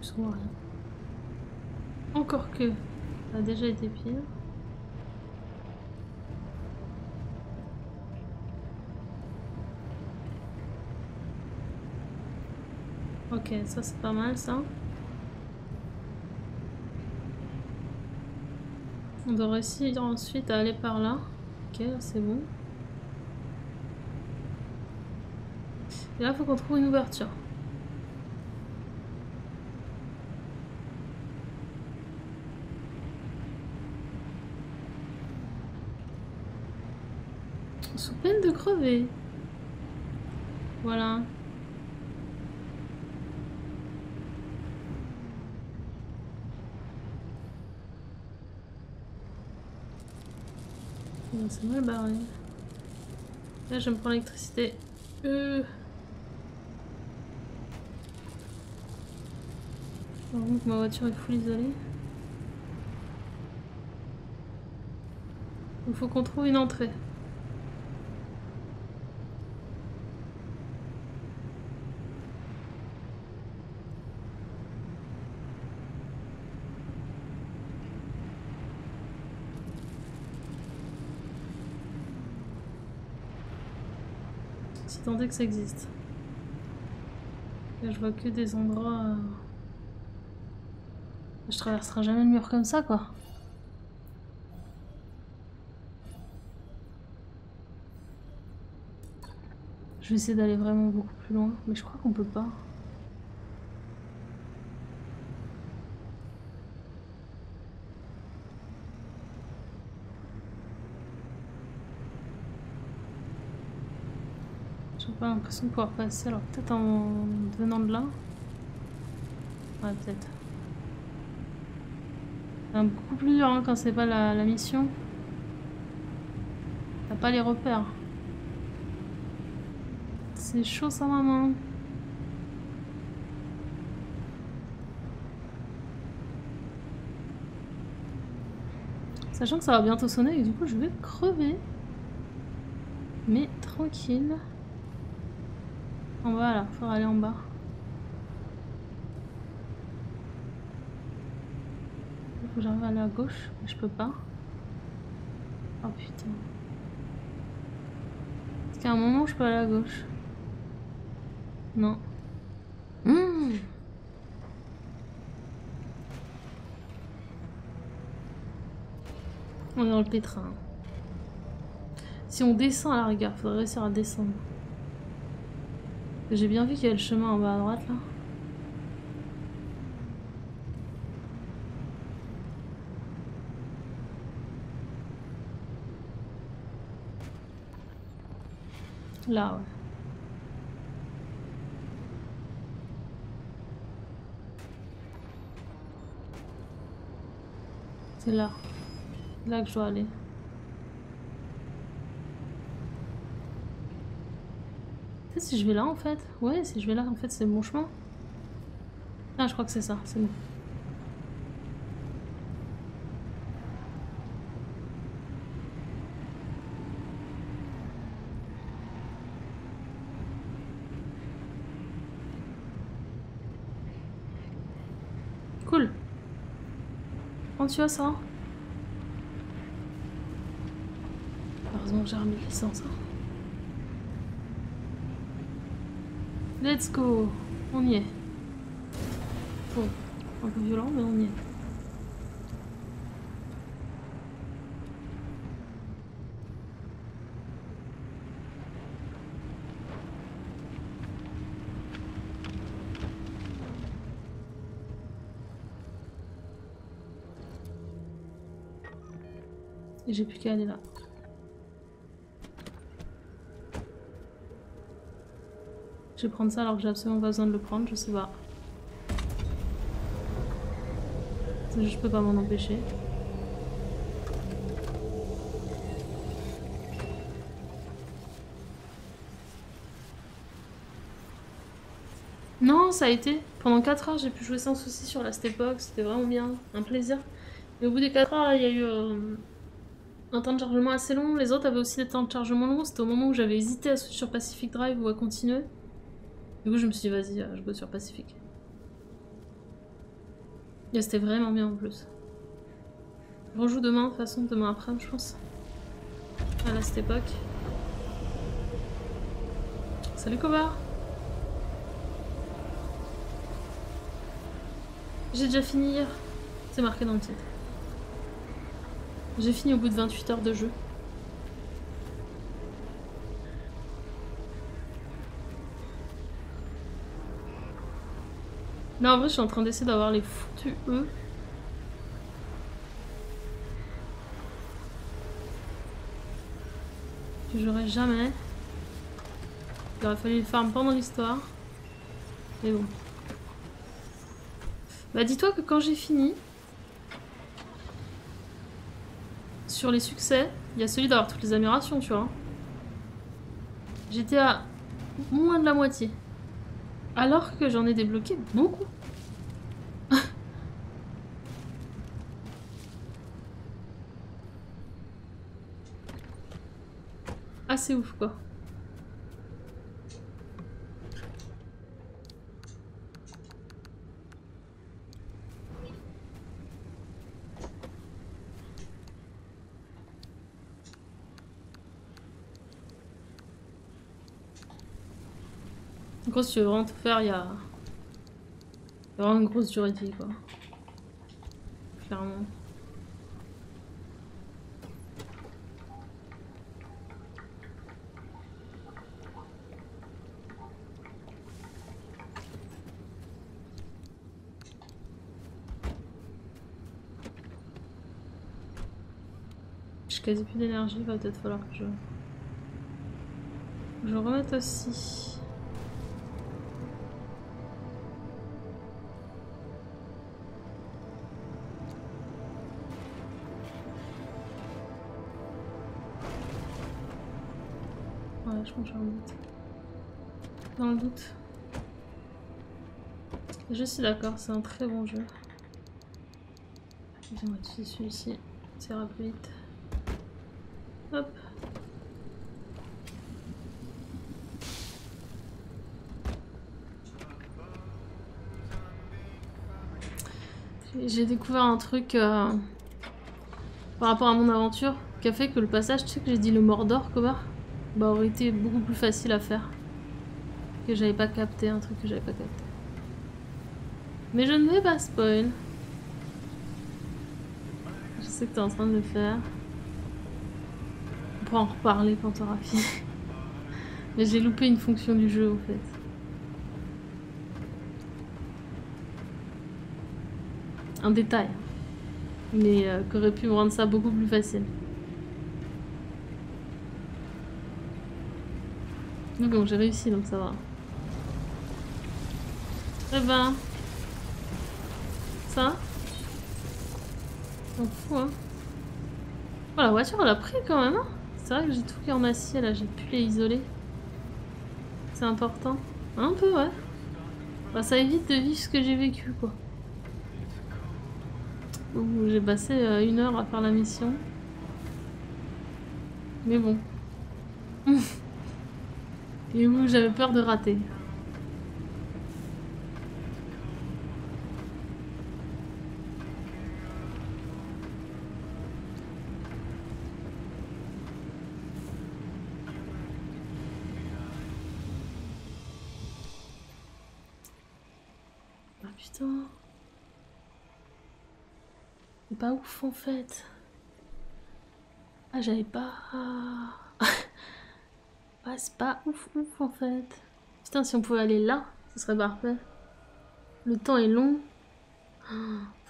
Je vois rien. Encore que... ça a déjà été pire. Ok, ça c'est pas mal ça. On doit réussir ensuite à aller par là. Ok, c'est bon. Et là faut qu'on trouve une ouverture. Sous peine de crever. Voilà. C'est mal barré. Là, je me prends l'électricité. J'ai l'impression que ma voiture est full isolée. Il faut qu'on trouve une entrée. Si tant est que ça existe. Là, je vois que des endroits... Je traverserai jamais le mur comme ça, quoi. Je vais essayer d'aller vraiment beaucoup plus loin, mais je crois qu'on peut pas. J'ai pas l'impression de pouvoir passer, alors peut-être en venant de là. Ouais, peut-être. C'est beaucoup plus dur hein, quand c'est pas la mission. T'as pas les repères. C'est chaud ça maman. Sachant que ça va bientôt sonner et du coup je vais crever. Mais tranquille. En bas là, faut aller en bas. J'arrive à aller à gauche, mais je peux pas. Oh putain. Est-ce qu'à un moment je peux aller à gauche? Non. On est dans le pétrin. Si on descend à la rigueur, faudrait réussir à descendre. J'ai bien vu qu'il y a le chemin en bas à droite là. Là, ouais. C'est là. Là que je dois aller. Peut-être si je vais là en fait. Ouais, si je vais là en fait, c'est mon chemin. Ah, je crois que c'est ça, c'est bon. Tu vois ça? Heureusement que j'ai remis l'essence. Let's go! On y est. Bon, un peu violent, mais on y est. Et j'ai plus qu'à aller là. Je vais prendre ça alors que j'ai absolument pas besoin de le prendre, je sais pas. Je peux pas m'en empêcher. Non, ça a été. Pendant 4 heures, j'ai pu jouer sans souci sur Last Epoch, c'était vraiment bien, un plaisir. Mais au bout des 4 heures, il y a eu... un temps de chargement assez long, les autres avaient aussi des temps de chargement longs, c'était au moment où j'avais hésité à switch sur Pacific Drive ou à continuer. Du coup je me suis dit vas-y, je bosse sur Pacific. Et c'était vraiment bien en plus. Je rejoue demain de toute façon, demain après je pense. À Last Epoch. Salut Koba! J'ai déjà fini hier, c'est marqué dans le titre. J'ai fini au bout de 28 heures de jeu. Là en vrai je suis en train d'essayer d'avoir les foutus eux. que j'aurais jamais. Il aurait fallu le farm pendant l'histoire. Mais bon. Bah dis-toi que quand j'ai fini, sur les succès, il y a celui d'avoir toutes les améliorations, tu vois. J'étais à moins de la moitié. Alors que j'en ai débloqué beaucoup. Assez ouf quoi. En gros, si tu veux vraiment tout faire, il y a vraiment une grosse durée de vie, quoi. Clairement. J'ai quasi plus d'énergie, il va peut-être falloir que je remette aussi. Je pense que j'en doute. Dans le doute. Je suis d'accord, c'est un très bon jeu. On va tuer celui-ci, ça ira plus vite. Hop. J'ai découvert un truc par rapport à mon aventure qui a fait que le passage, tu sais que j'ai dit le Mordor, comment? Bah, aurait été beaucoup plus facile à faire. Que j'avais pas capté, un truc que j'avais pas capté. Mais je ne vais pas spoil. Je sais que t'es en train de le faire. On pourra en reparler quand t'auras fini. Mais j'ai loupé une fonction du jeu en fait. Un détail. Mais qu'aurait pu me rendre ça beaucoup plus facile. Mais bon, j'ai réussi donc ça va. Eh ben. Ça. On fout, hein. Oh, la voiture, elle a pris quand même, hein. C'est vrai que j'ai tout qui est en acier là, j'ai pu les isoler. C'est important. Un peu, ouais. Bah, ça évite de vivre ce que j'ai vécu, quoi. Ouh, j'ai passé 1 heure à faire la mission. Mais bon. Et où j'avais peur de rater. Ah putain. C'est pas ouf en fait. Ah j'avais pas... Ah, c'est pas ouf ouf en fait. Putain, si on pouvait aller là, ce serait parfait. Le temps est long. Faut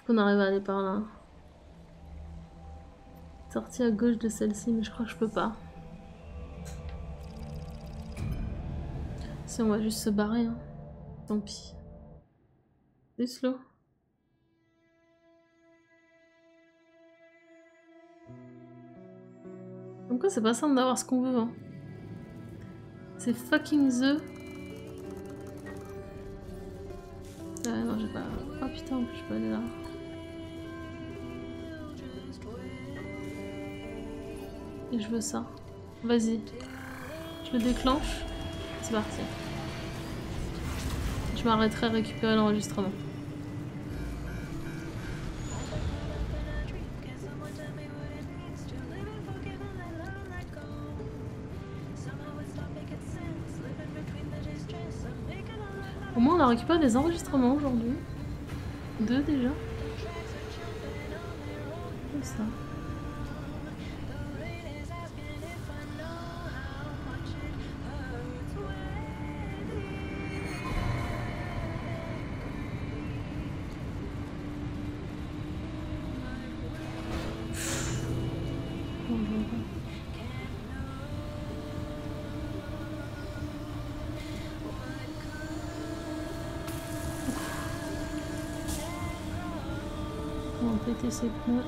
qu'on arrive à aller par là. Sortie à gauche de celle-ci, mais je crois que je peux pas. Si on va juste se barrer, hein. Tant pis. C'est slow. Donc quoi, c'est pas simple d'avoir ce qu'on veut, hein. C'est fucking the. Ah non, j'ai pas. Oh putain, en plus, je peux aller là. Et je veux ça. Vas-y. Je le déclenche. C'est parti. Je m'arrêterai à récupérer l'enregistrement. Au moins on a récupéré des enregistrements aujourd'hui. 2 déjà. Comme ça. vont péter ses pneus.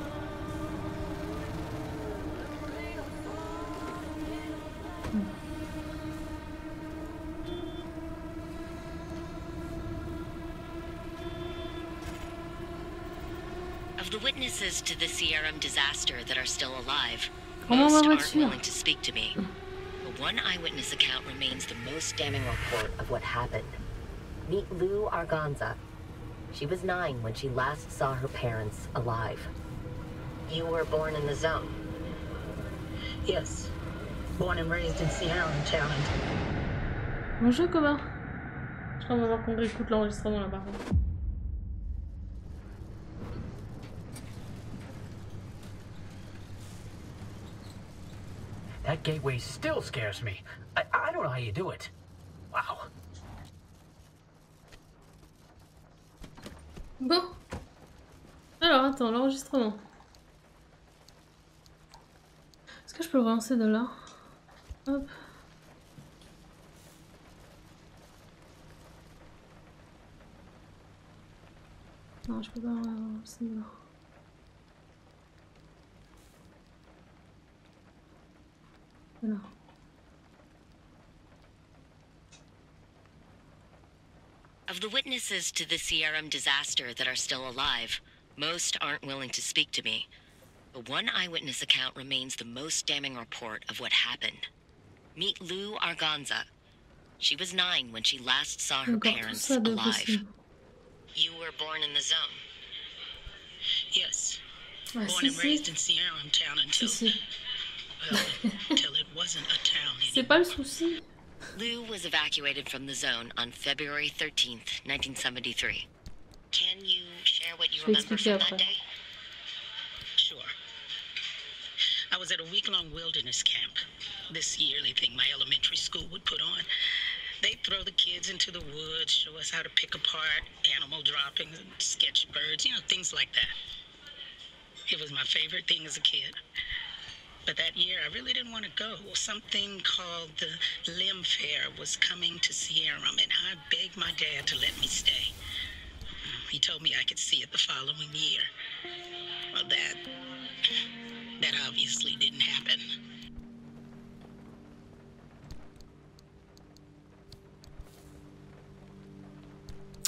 Of the witnesses to the Sierra disaster that are still alive, most aren't willing to speak to me. But one eyewitness account remains the most damning report of what happened. Meet Lou Arganza. She was 9 when she last saw her parents alive. You were born in the zone? Yes. Born and raised in Sierra and challenged. Bonjour, Coba. Je crois qu'on va voir qu'on réécoute l'enregistrement là par contre. That gateway still scares me. I don't know how you do it. Wow. Bon. Alors, attends, l'enregistrement. Est-ce que je peux le relancer de là? Hop. Non, je peux pas le relancer de là. Voilà. Of the witnesses to the Sierra disaster that are still alive, most aren't willing to speak to me. But one eyewitness account remains the most damning report of what happened. Meet Lou Arganza. She was 9 when she last saw her parents alive. You were born in the zone? Yes. Born and raised in Sierra town until... until it wasn't a town anymore. C'est pas le souci. Lou was evacuated from the zone on February 13th, 1973. Can you share what you remember from that day? Sure. I was at a week-long wilderness camp. This yearly thing my elementary school would put on. They'd throw the kids into the woods, show us how to pick apart animal droppings, sketch birds, you know, things like that. It was my favorite thing as a kid. But that year, I really didn't want to go. Something called the Limfair was coming to Sierra, and I begged my dad to let me stay. He told me I could see it the following year. Well, that obviously didn't happen.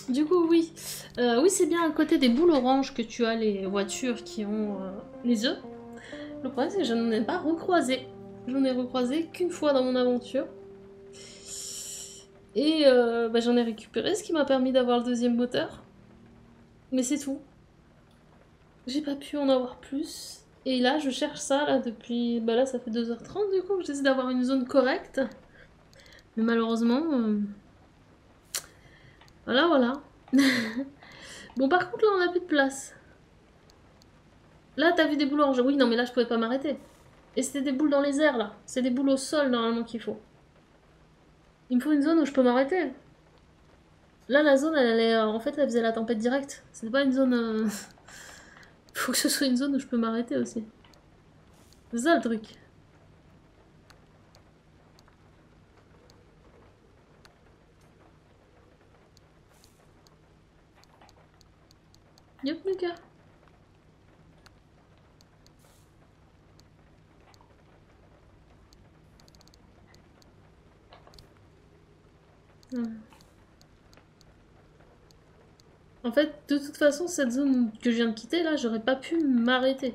Du coup, oui. Oui, c'est bien à côté des boules oranges que tu as les voitures qui ont les œufs. Le problème c'est que je n'en ai pas recroisé. Je n'en ai recroisé qu'une fois dans mon aventure. Et bah, j'en ai récupéré, ce qui m'a permis d'avoir le deuxième moteur. Mais c'est tout. J'ai pas pu en avoir plus. Et là je cherche ça là depuis... Bah là ça fait 2h30 du coup que j'essaie d'avoir une zone correcte. Mais malheureusement... Voilà voilà. Bon par contre là on n'a plus de place. Là, t'as vu des boules oranges. Oui, non, mais là, je pouvais pas m'arrêter. Et c'était des boules dans les airs, là. C'est des boules au sol, normalement, qu'il faut. Il me faut une zone où je peux m'arrêter. Là, la zone, elle allait... En fait, elle faisait la tempête directe. C'était pas une zone... Faut que ce soit une zone où je peux m'arrêter, aussi. C'est ça, le truc. Yop, le gars. En fait, de toute façon, cette zone que je viens de quitter, là, j'aurais pas pu m'arrêter.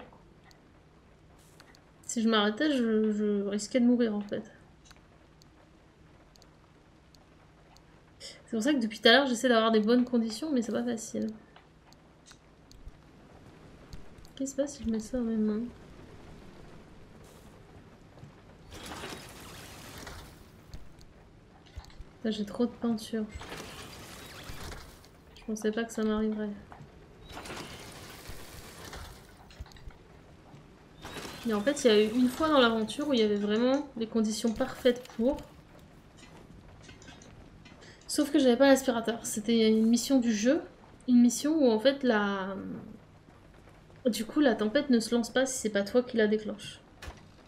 Si je m'arrêtais, je risquais de mourir, en fait. C'est pour ça que depuis tout à l'heure, j'essaie d'avoir des bonnes conditions, mais c'est pas facile. Qu'est-ce qui se passe si je mets ça dans mes mains ? J'ai trop de peinture. Je pensais pas que ça m'arriverait. Mais en fait, il y a eu une fois dans l'aventure où il y avait vraiment les conditions parfaites pour. Sauf que j'avais pas l'aspirateur. C'était une mission du jeu. Une mission où en fait la... Du coup, la tempête ne se lance pas si c'est pas toi qui la déclenche.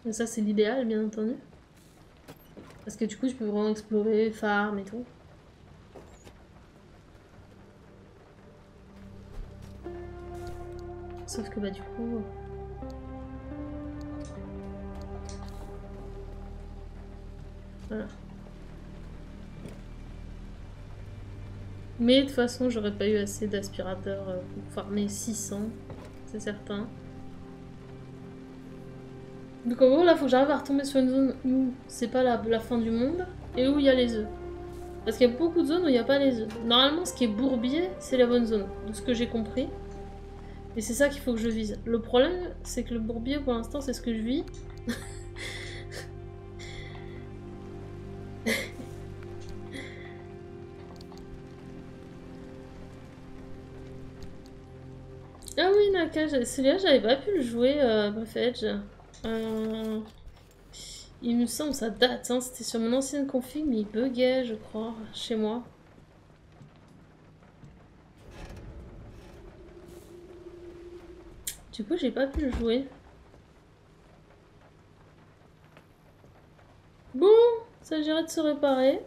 Et ça, c'est l'idéal, bien entendu. Parce que du coup, je peux vraiment explorer, farm et tout. Sauf que bah du coup... Voilà. Mais de toute façon, j'aurais pas eu assez d'aspirateurs pour farmer 600, c'est certain. Donc en gros, là, faut que j'arrive à retomber sur une zone où c'est pas la fin du monde et où il y a les œufs. Parce qu'il y a beaucoup de zones où il n'y a pas les œufs. Normalement, ce qui est bourbier, c'est la bonne zone, de ce que j'ai compris. Et c'est ça qu'il faut que je vise. Le problème, c'est que le bourbier, pour l'instant, c'est ce que je vis. Ah oui, Naka, celui-là, j'avais pas pu le jouer, Bref Edge. Il me semble, ça date, hein, c'était sur mon ancienne config, mais il buguait, je crois, chez moi. Du coup, j'ai pas pu le jouer. Bon, ça s'agirait de se réparer.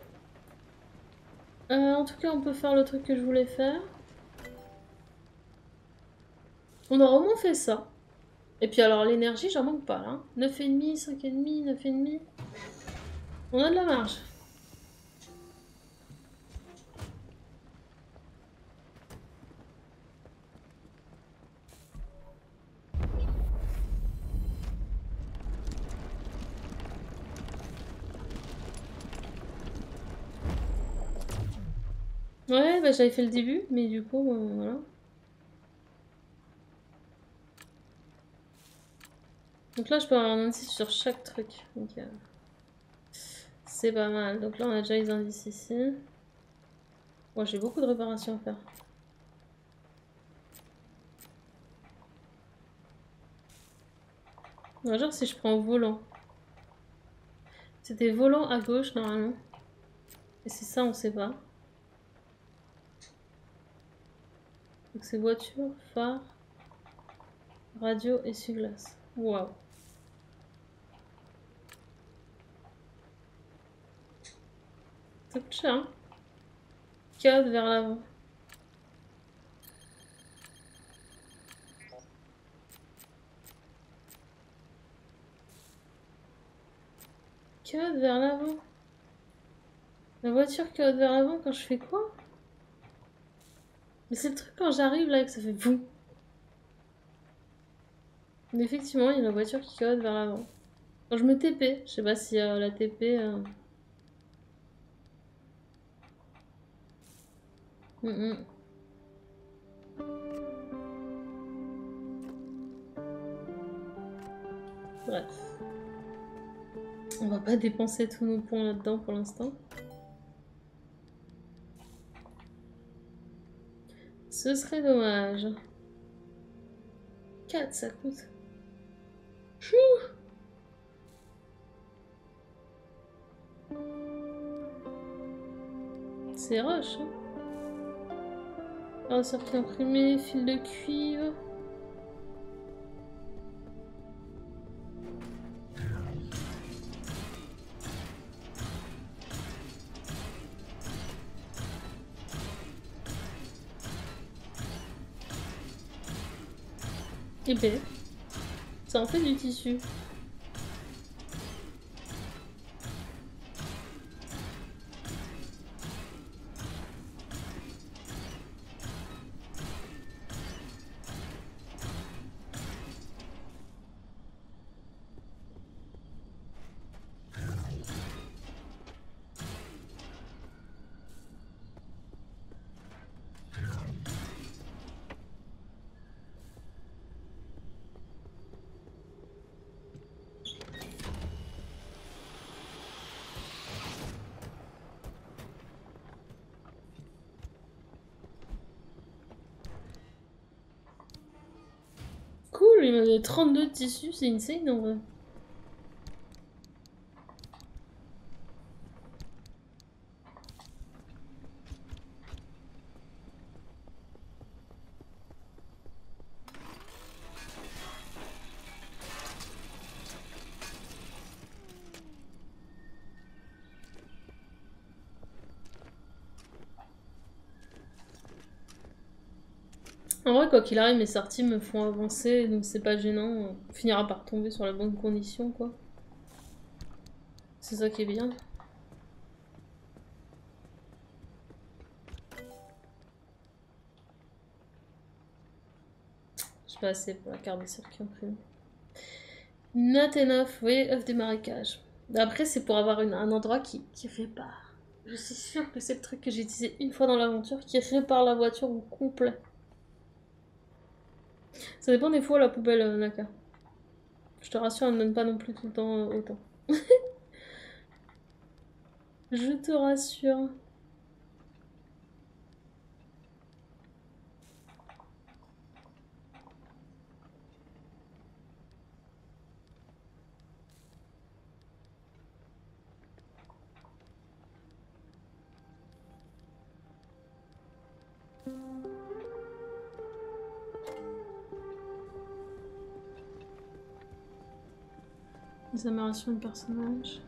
En tout cas, on peut faire le truc que je voulais faire. On a vraiment fait ça. Et puis alors l'énergie, j'en manque pas là. 9,5, 5,5, 9,5. On a de la marge. Ouais, bah j'avais fait le début, mais du coup, voilà. Donc là, je peux avoir un indice sur chaque truc. C'est pas mal. Donc là, on a déjà les indices ici. Bon, j'ai beaucoup de réparations à faire. Non, genre si je prends volant. C'était volant à gauche, normalement. Et c'est ça, on sait pas. Donc c'est voiture, phare, radio, essuie-glace. Waouh. Ça coûte cher, hein? Code vers l'avant. Code vers l'avant. La voiture code vers l'avant quand je fais quoi? Mais c'est le truc quand j'arrive là que ça fait boum. Mais effectivement, il y a la voiture qui code vers l'avant. Quand je me TP, je sais pas si la TP... Bref. On va pas dépenser tous nos points là-dedans pour l'instant. Ce serait dommage. 4, ça coûte. Chou. C'est rush, hein. Alors, circuit imprimé, fil de cuivre. Et B. Ça en fait du tissu. Cool, il m'avait 32 tissus, c'est insane en vrai. En vrai, quoi qu'il arrive, mes sorties me font avancer, donc c'est pas gênant. On finira par tomber sur la bonne condition, quoi. C'est ça qui est bien. J'ai pas assez pour la carte de circuit imprimée. Not enough, oui, œuf des marécages. Après, c'est pour avoir un endroit qui répare. Je suis sûre que c'est le truc que j'ai utilisé une fois dans l'aventure, qui répare la voiture au complet. Ça dépend des fois la poubelle, Naka. Je te rassure, elle ne donne pas non plus tout le temps autant. Je te rassure. Les améliorations de personnages.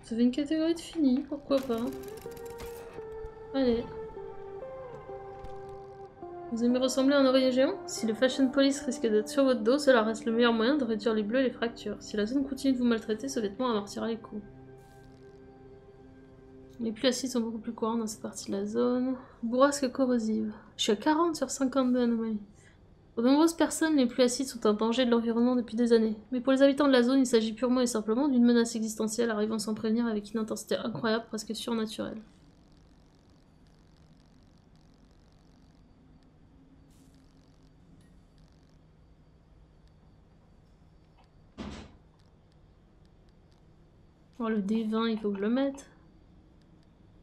Ça fait une catégorie de fini, pourquoi pas. Allez. Vous aimez ressembler à un oreiller géant? Si le Fashion Police risque d'être sur votre dos, cela reste le meilleur moyen de réduire les bleus et les fractures. Si la zone continue de vous maltraiter, ce vêtement amortira les coups. Les pluies acides sont beaucoup plus courantes dans cette partie de la zone. Bourrasque corrosive. Je suis à 40 sur 52 anomalies. Pour de nombreuses personnes, les pluies acides sont un danger de l'environnement depuis des années. Mais pour les habitants de la zone, il s'agit purement et simplement d'une menace existentielle arrivant sans prévenir avec une intensité incroyable, presque surnaturelle. Oh, le D20, il faut que je le mette.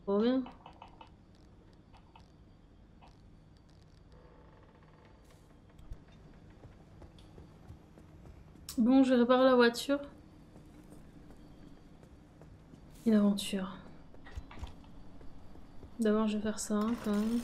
Trop bien. Bon, je répare la voiture. Une aventure. D'abord, je vais faire ça, quand même.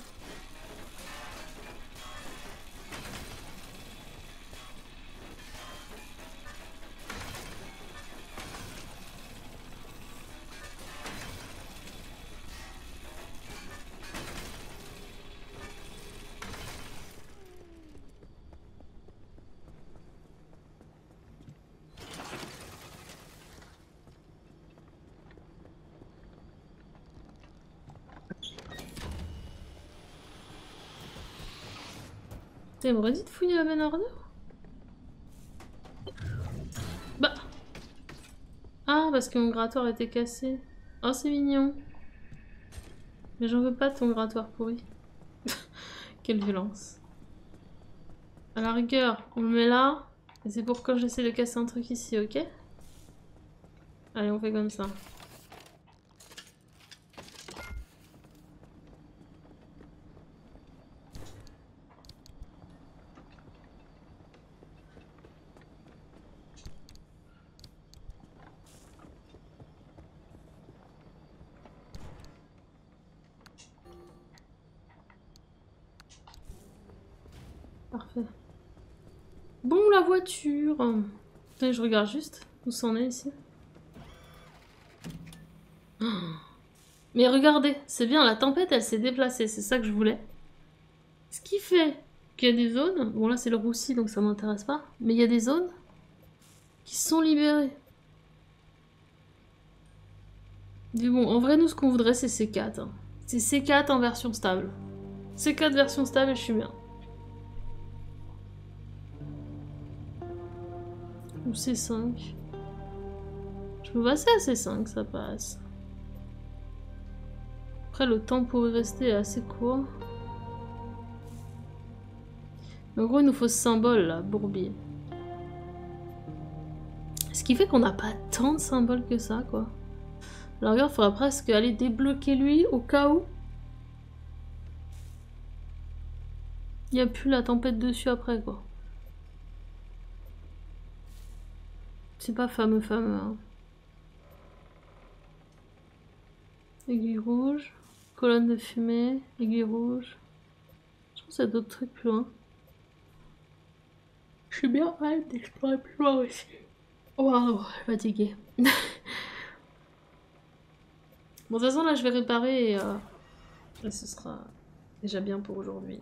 T'es redit de fouiller la main Arda? Bah. Ah, parce que mon grattoir était cassé. Oh, c'est mignon. Mais j'en veux pas ton grattoir pourri. Quelle violence. À la rigueur, on le met là. Et c'est pour quand j'essaie de casser un truc ici, ok? Allez, on fait comme ça. Voiture. Attends, je regarde juste où c'en est ici. Mais regardez, c'est bien, la tempête elle s'est déplacée, c'est ça que je voulais. Ce qui fait qu'il y a des zones, bon là c'est le roussi donc ça m'intéresse pas, mais il y a des zones qui sont libérées. Mais bon, en vrai nous ce qu'on voudrait c'est C4. Hein. C'est C4 en version stable. C4 version stable et je suis bien. Ou C5. Je peux passer à C5, ça passe. Après, le temps pour y rester est assez court. Mais en gros, il nous faut ce symbole là, bourbier. Ce qui fait qu'on n'a pas tant de symboles que ça, quoi. Alors, regarde, il faudra presque aller débloquer lui au cas où. Il n'y a plus la tempête dessus après, quoi. C'est pas fameux. Hein. Aiguille rouge, colonne de fumée, aiguille rouge. Je pense qu'il y a d'autres trucs plus loin. Je suis bien hâte d'explorer plus loin aussi. Waouh, fatiguée. Bon, de toute façon, là, je vais réparer et ce sera déjà bien pour aujourd'hui.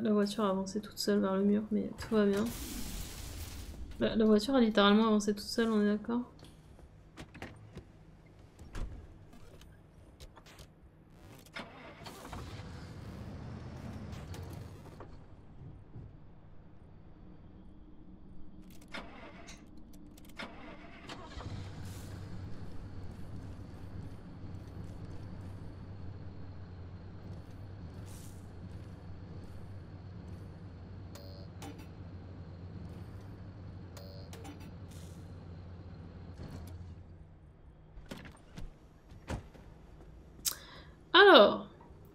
La voiture a avancé toute seule vers le mur, mais tout va bien. La voiture a littéralement avancé toute seule, on est d'accord?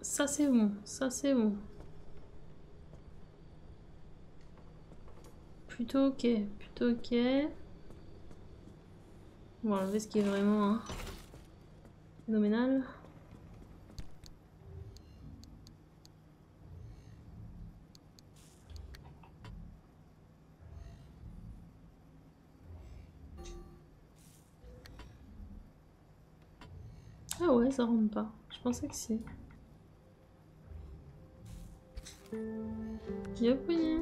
Ça c'est bon, ça c'est bon. Plutôt ok, plutôt ok. On va enlever ce qui est vraiment hein, phénoménal. Ah ouais, ça rentre pas. Je pensais que si. Yep, oui.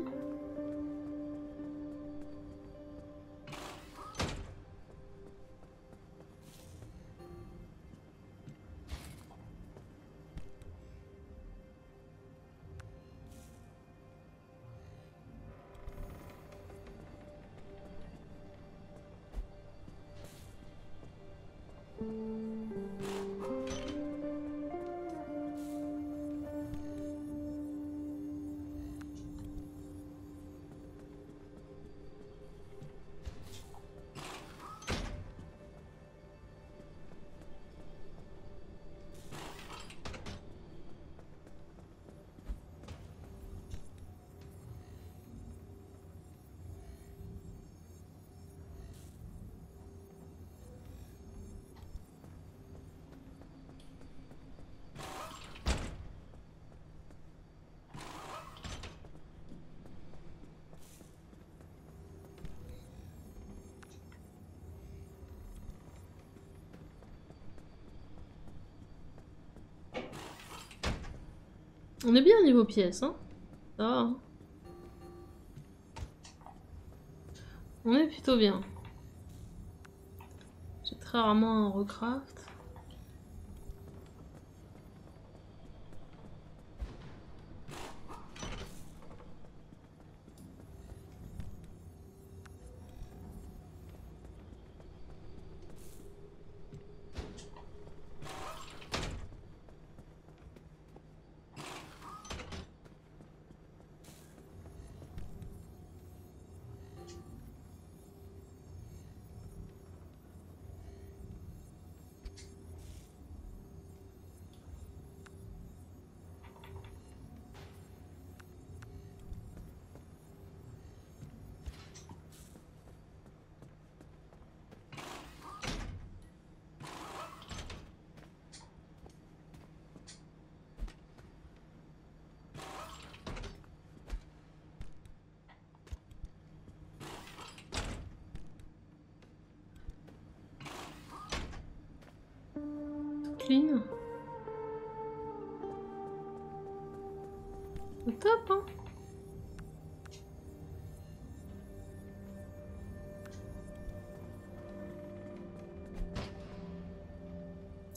On est bien niveau pièces, hein. Ça va, hein. On est plutôt bien. J'ai très rarement un recraft. Clean. Au top, hein.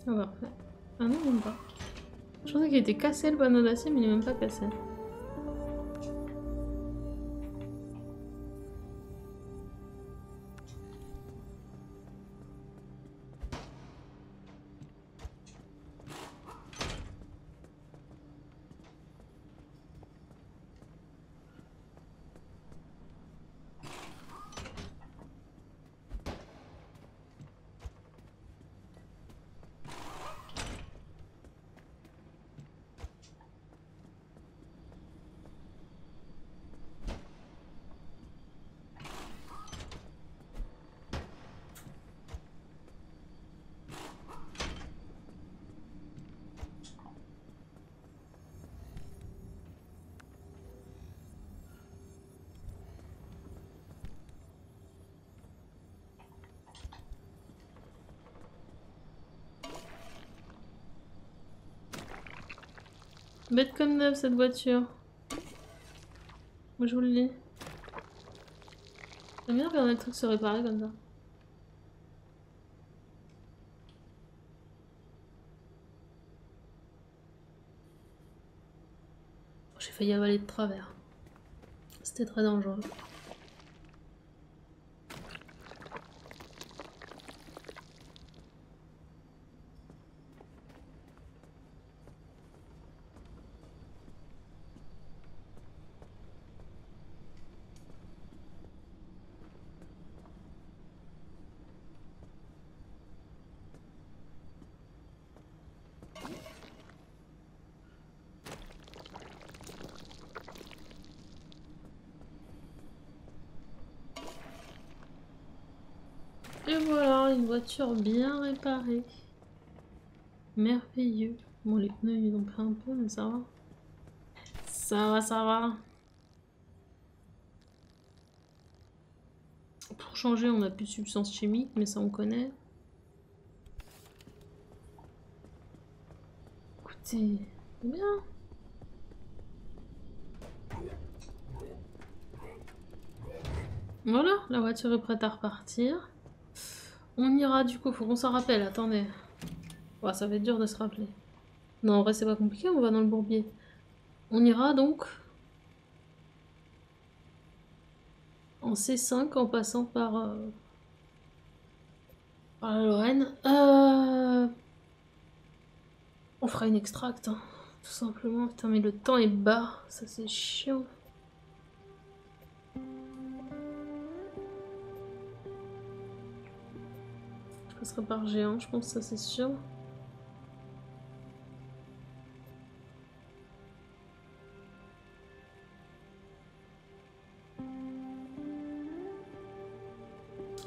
On va refaire. Ah non, même pas. Je pensais qu'il était cassé le panneau d'acier, mais il n'est même pas cassé. Bête comme neuve cette voiture. Moi je vous le dis. J'aime bien regarder le truc se réparer comme ça. J'ai failli avaler de travers. C'était très dangereux. Et voilà, une voiture bien réparée. Merveilleux. Bon, les pneus, ils ont pris un peu, mais ça va. Ça va, ça va. Pour changer, on n'a plus de substances chimiques, mais ça, on connaît. Écoutez, c'est bien. Voilà, la voiture est prête à repartir. On ira du coup, faut qu'on s'en rappelle, attendez. Ouais, ça va être dur de se rappeler. Non, en vrai c'est pas compliqué, on va dans le bourbier. On ira donc... en C5 en passant par... par la Lorraine. On fera une extracte, hein, tout simplement. Putain, mais le temps est bas, ça c'est chiant. Ce serait par géant, je pense, ça c'est sûr.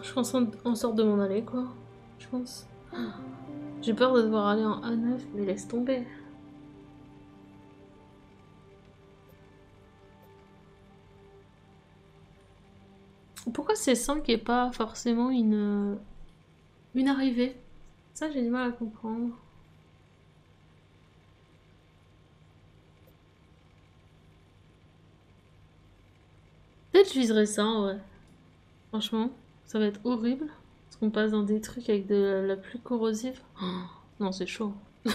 Je pense en sorte de m'en aller, quoi. Je pense. J'ai peur de devoir aller en A9, mais laisse tomber. Pourquoi C5 et pas forcément une arrivée? Ça, j'ai du mal à comprendre. Peut-être je viserai ça, ouais. Franchement, ça va être horrible. Parce qu'on passe dans des trucs avec de la pluie corrosive. Oh, non, c'est chaud. Je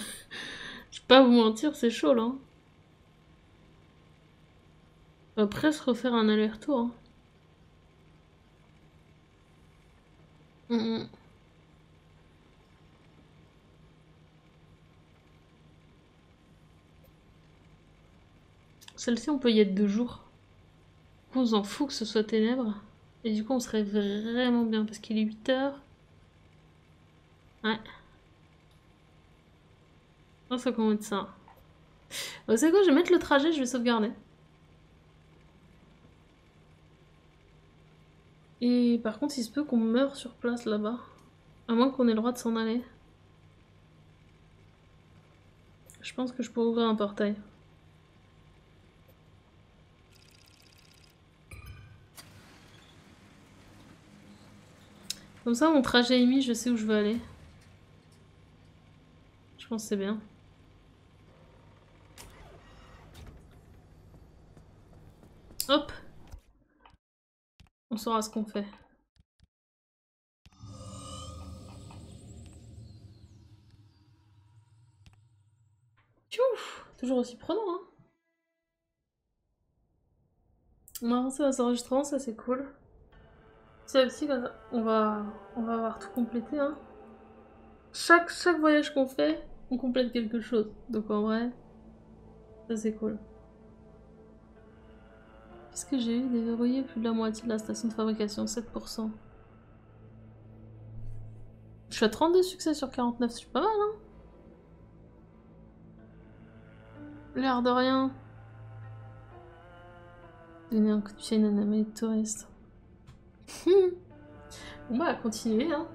vais pas vous mentir, c'est chaud, là. On va presque refaire un aller-retour. Hein. Celle-ci, on peut y être 2 jours. Du coup, on s'en fout que ce soit ténèbres. Et du coup, on serait vraiment bien parce qu'il est 8 h. Ouais. Oh, ça commence ça. Vous savez quoi, je vais mettre le trajet, je vais sauvegarder. Et par contre, il se peut qu'on meure sur place là-bas. À moins qu'on ait le droit de s'en aller. Je pense que je pourrais ouvrir un portail. Comme ça, mon trajet est mis, je sais où je veux aller. Je pense que c'est bien. Hop! On saura ce qu'on fait. Tchouf! Toujours aussi prenant, hein. On a avancé dans les enregistrements, ça c'est cool. Petit à petit, on va avoir tout complété. Hein. Chaque voyage qu'on fait, on complète quelque chose. Donc en vrai, ça c'est cool. Qu'est-ce que j'ai eu? Déverrouillé plus de la moitié de la station de fabrication, 7 %. Je suis à 32 succès sur 49, je suis pas mal, hein. L'air de rien. Donner un coup de pied à une anomalie de touriste. On va continuer, hein.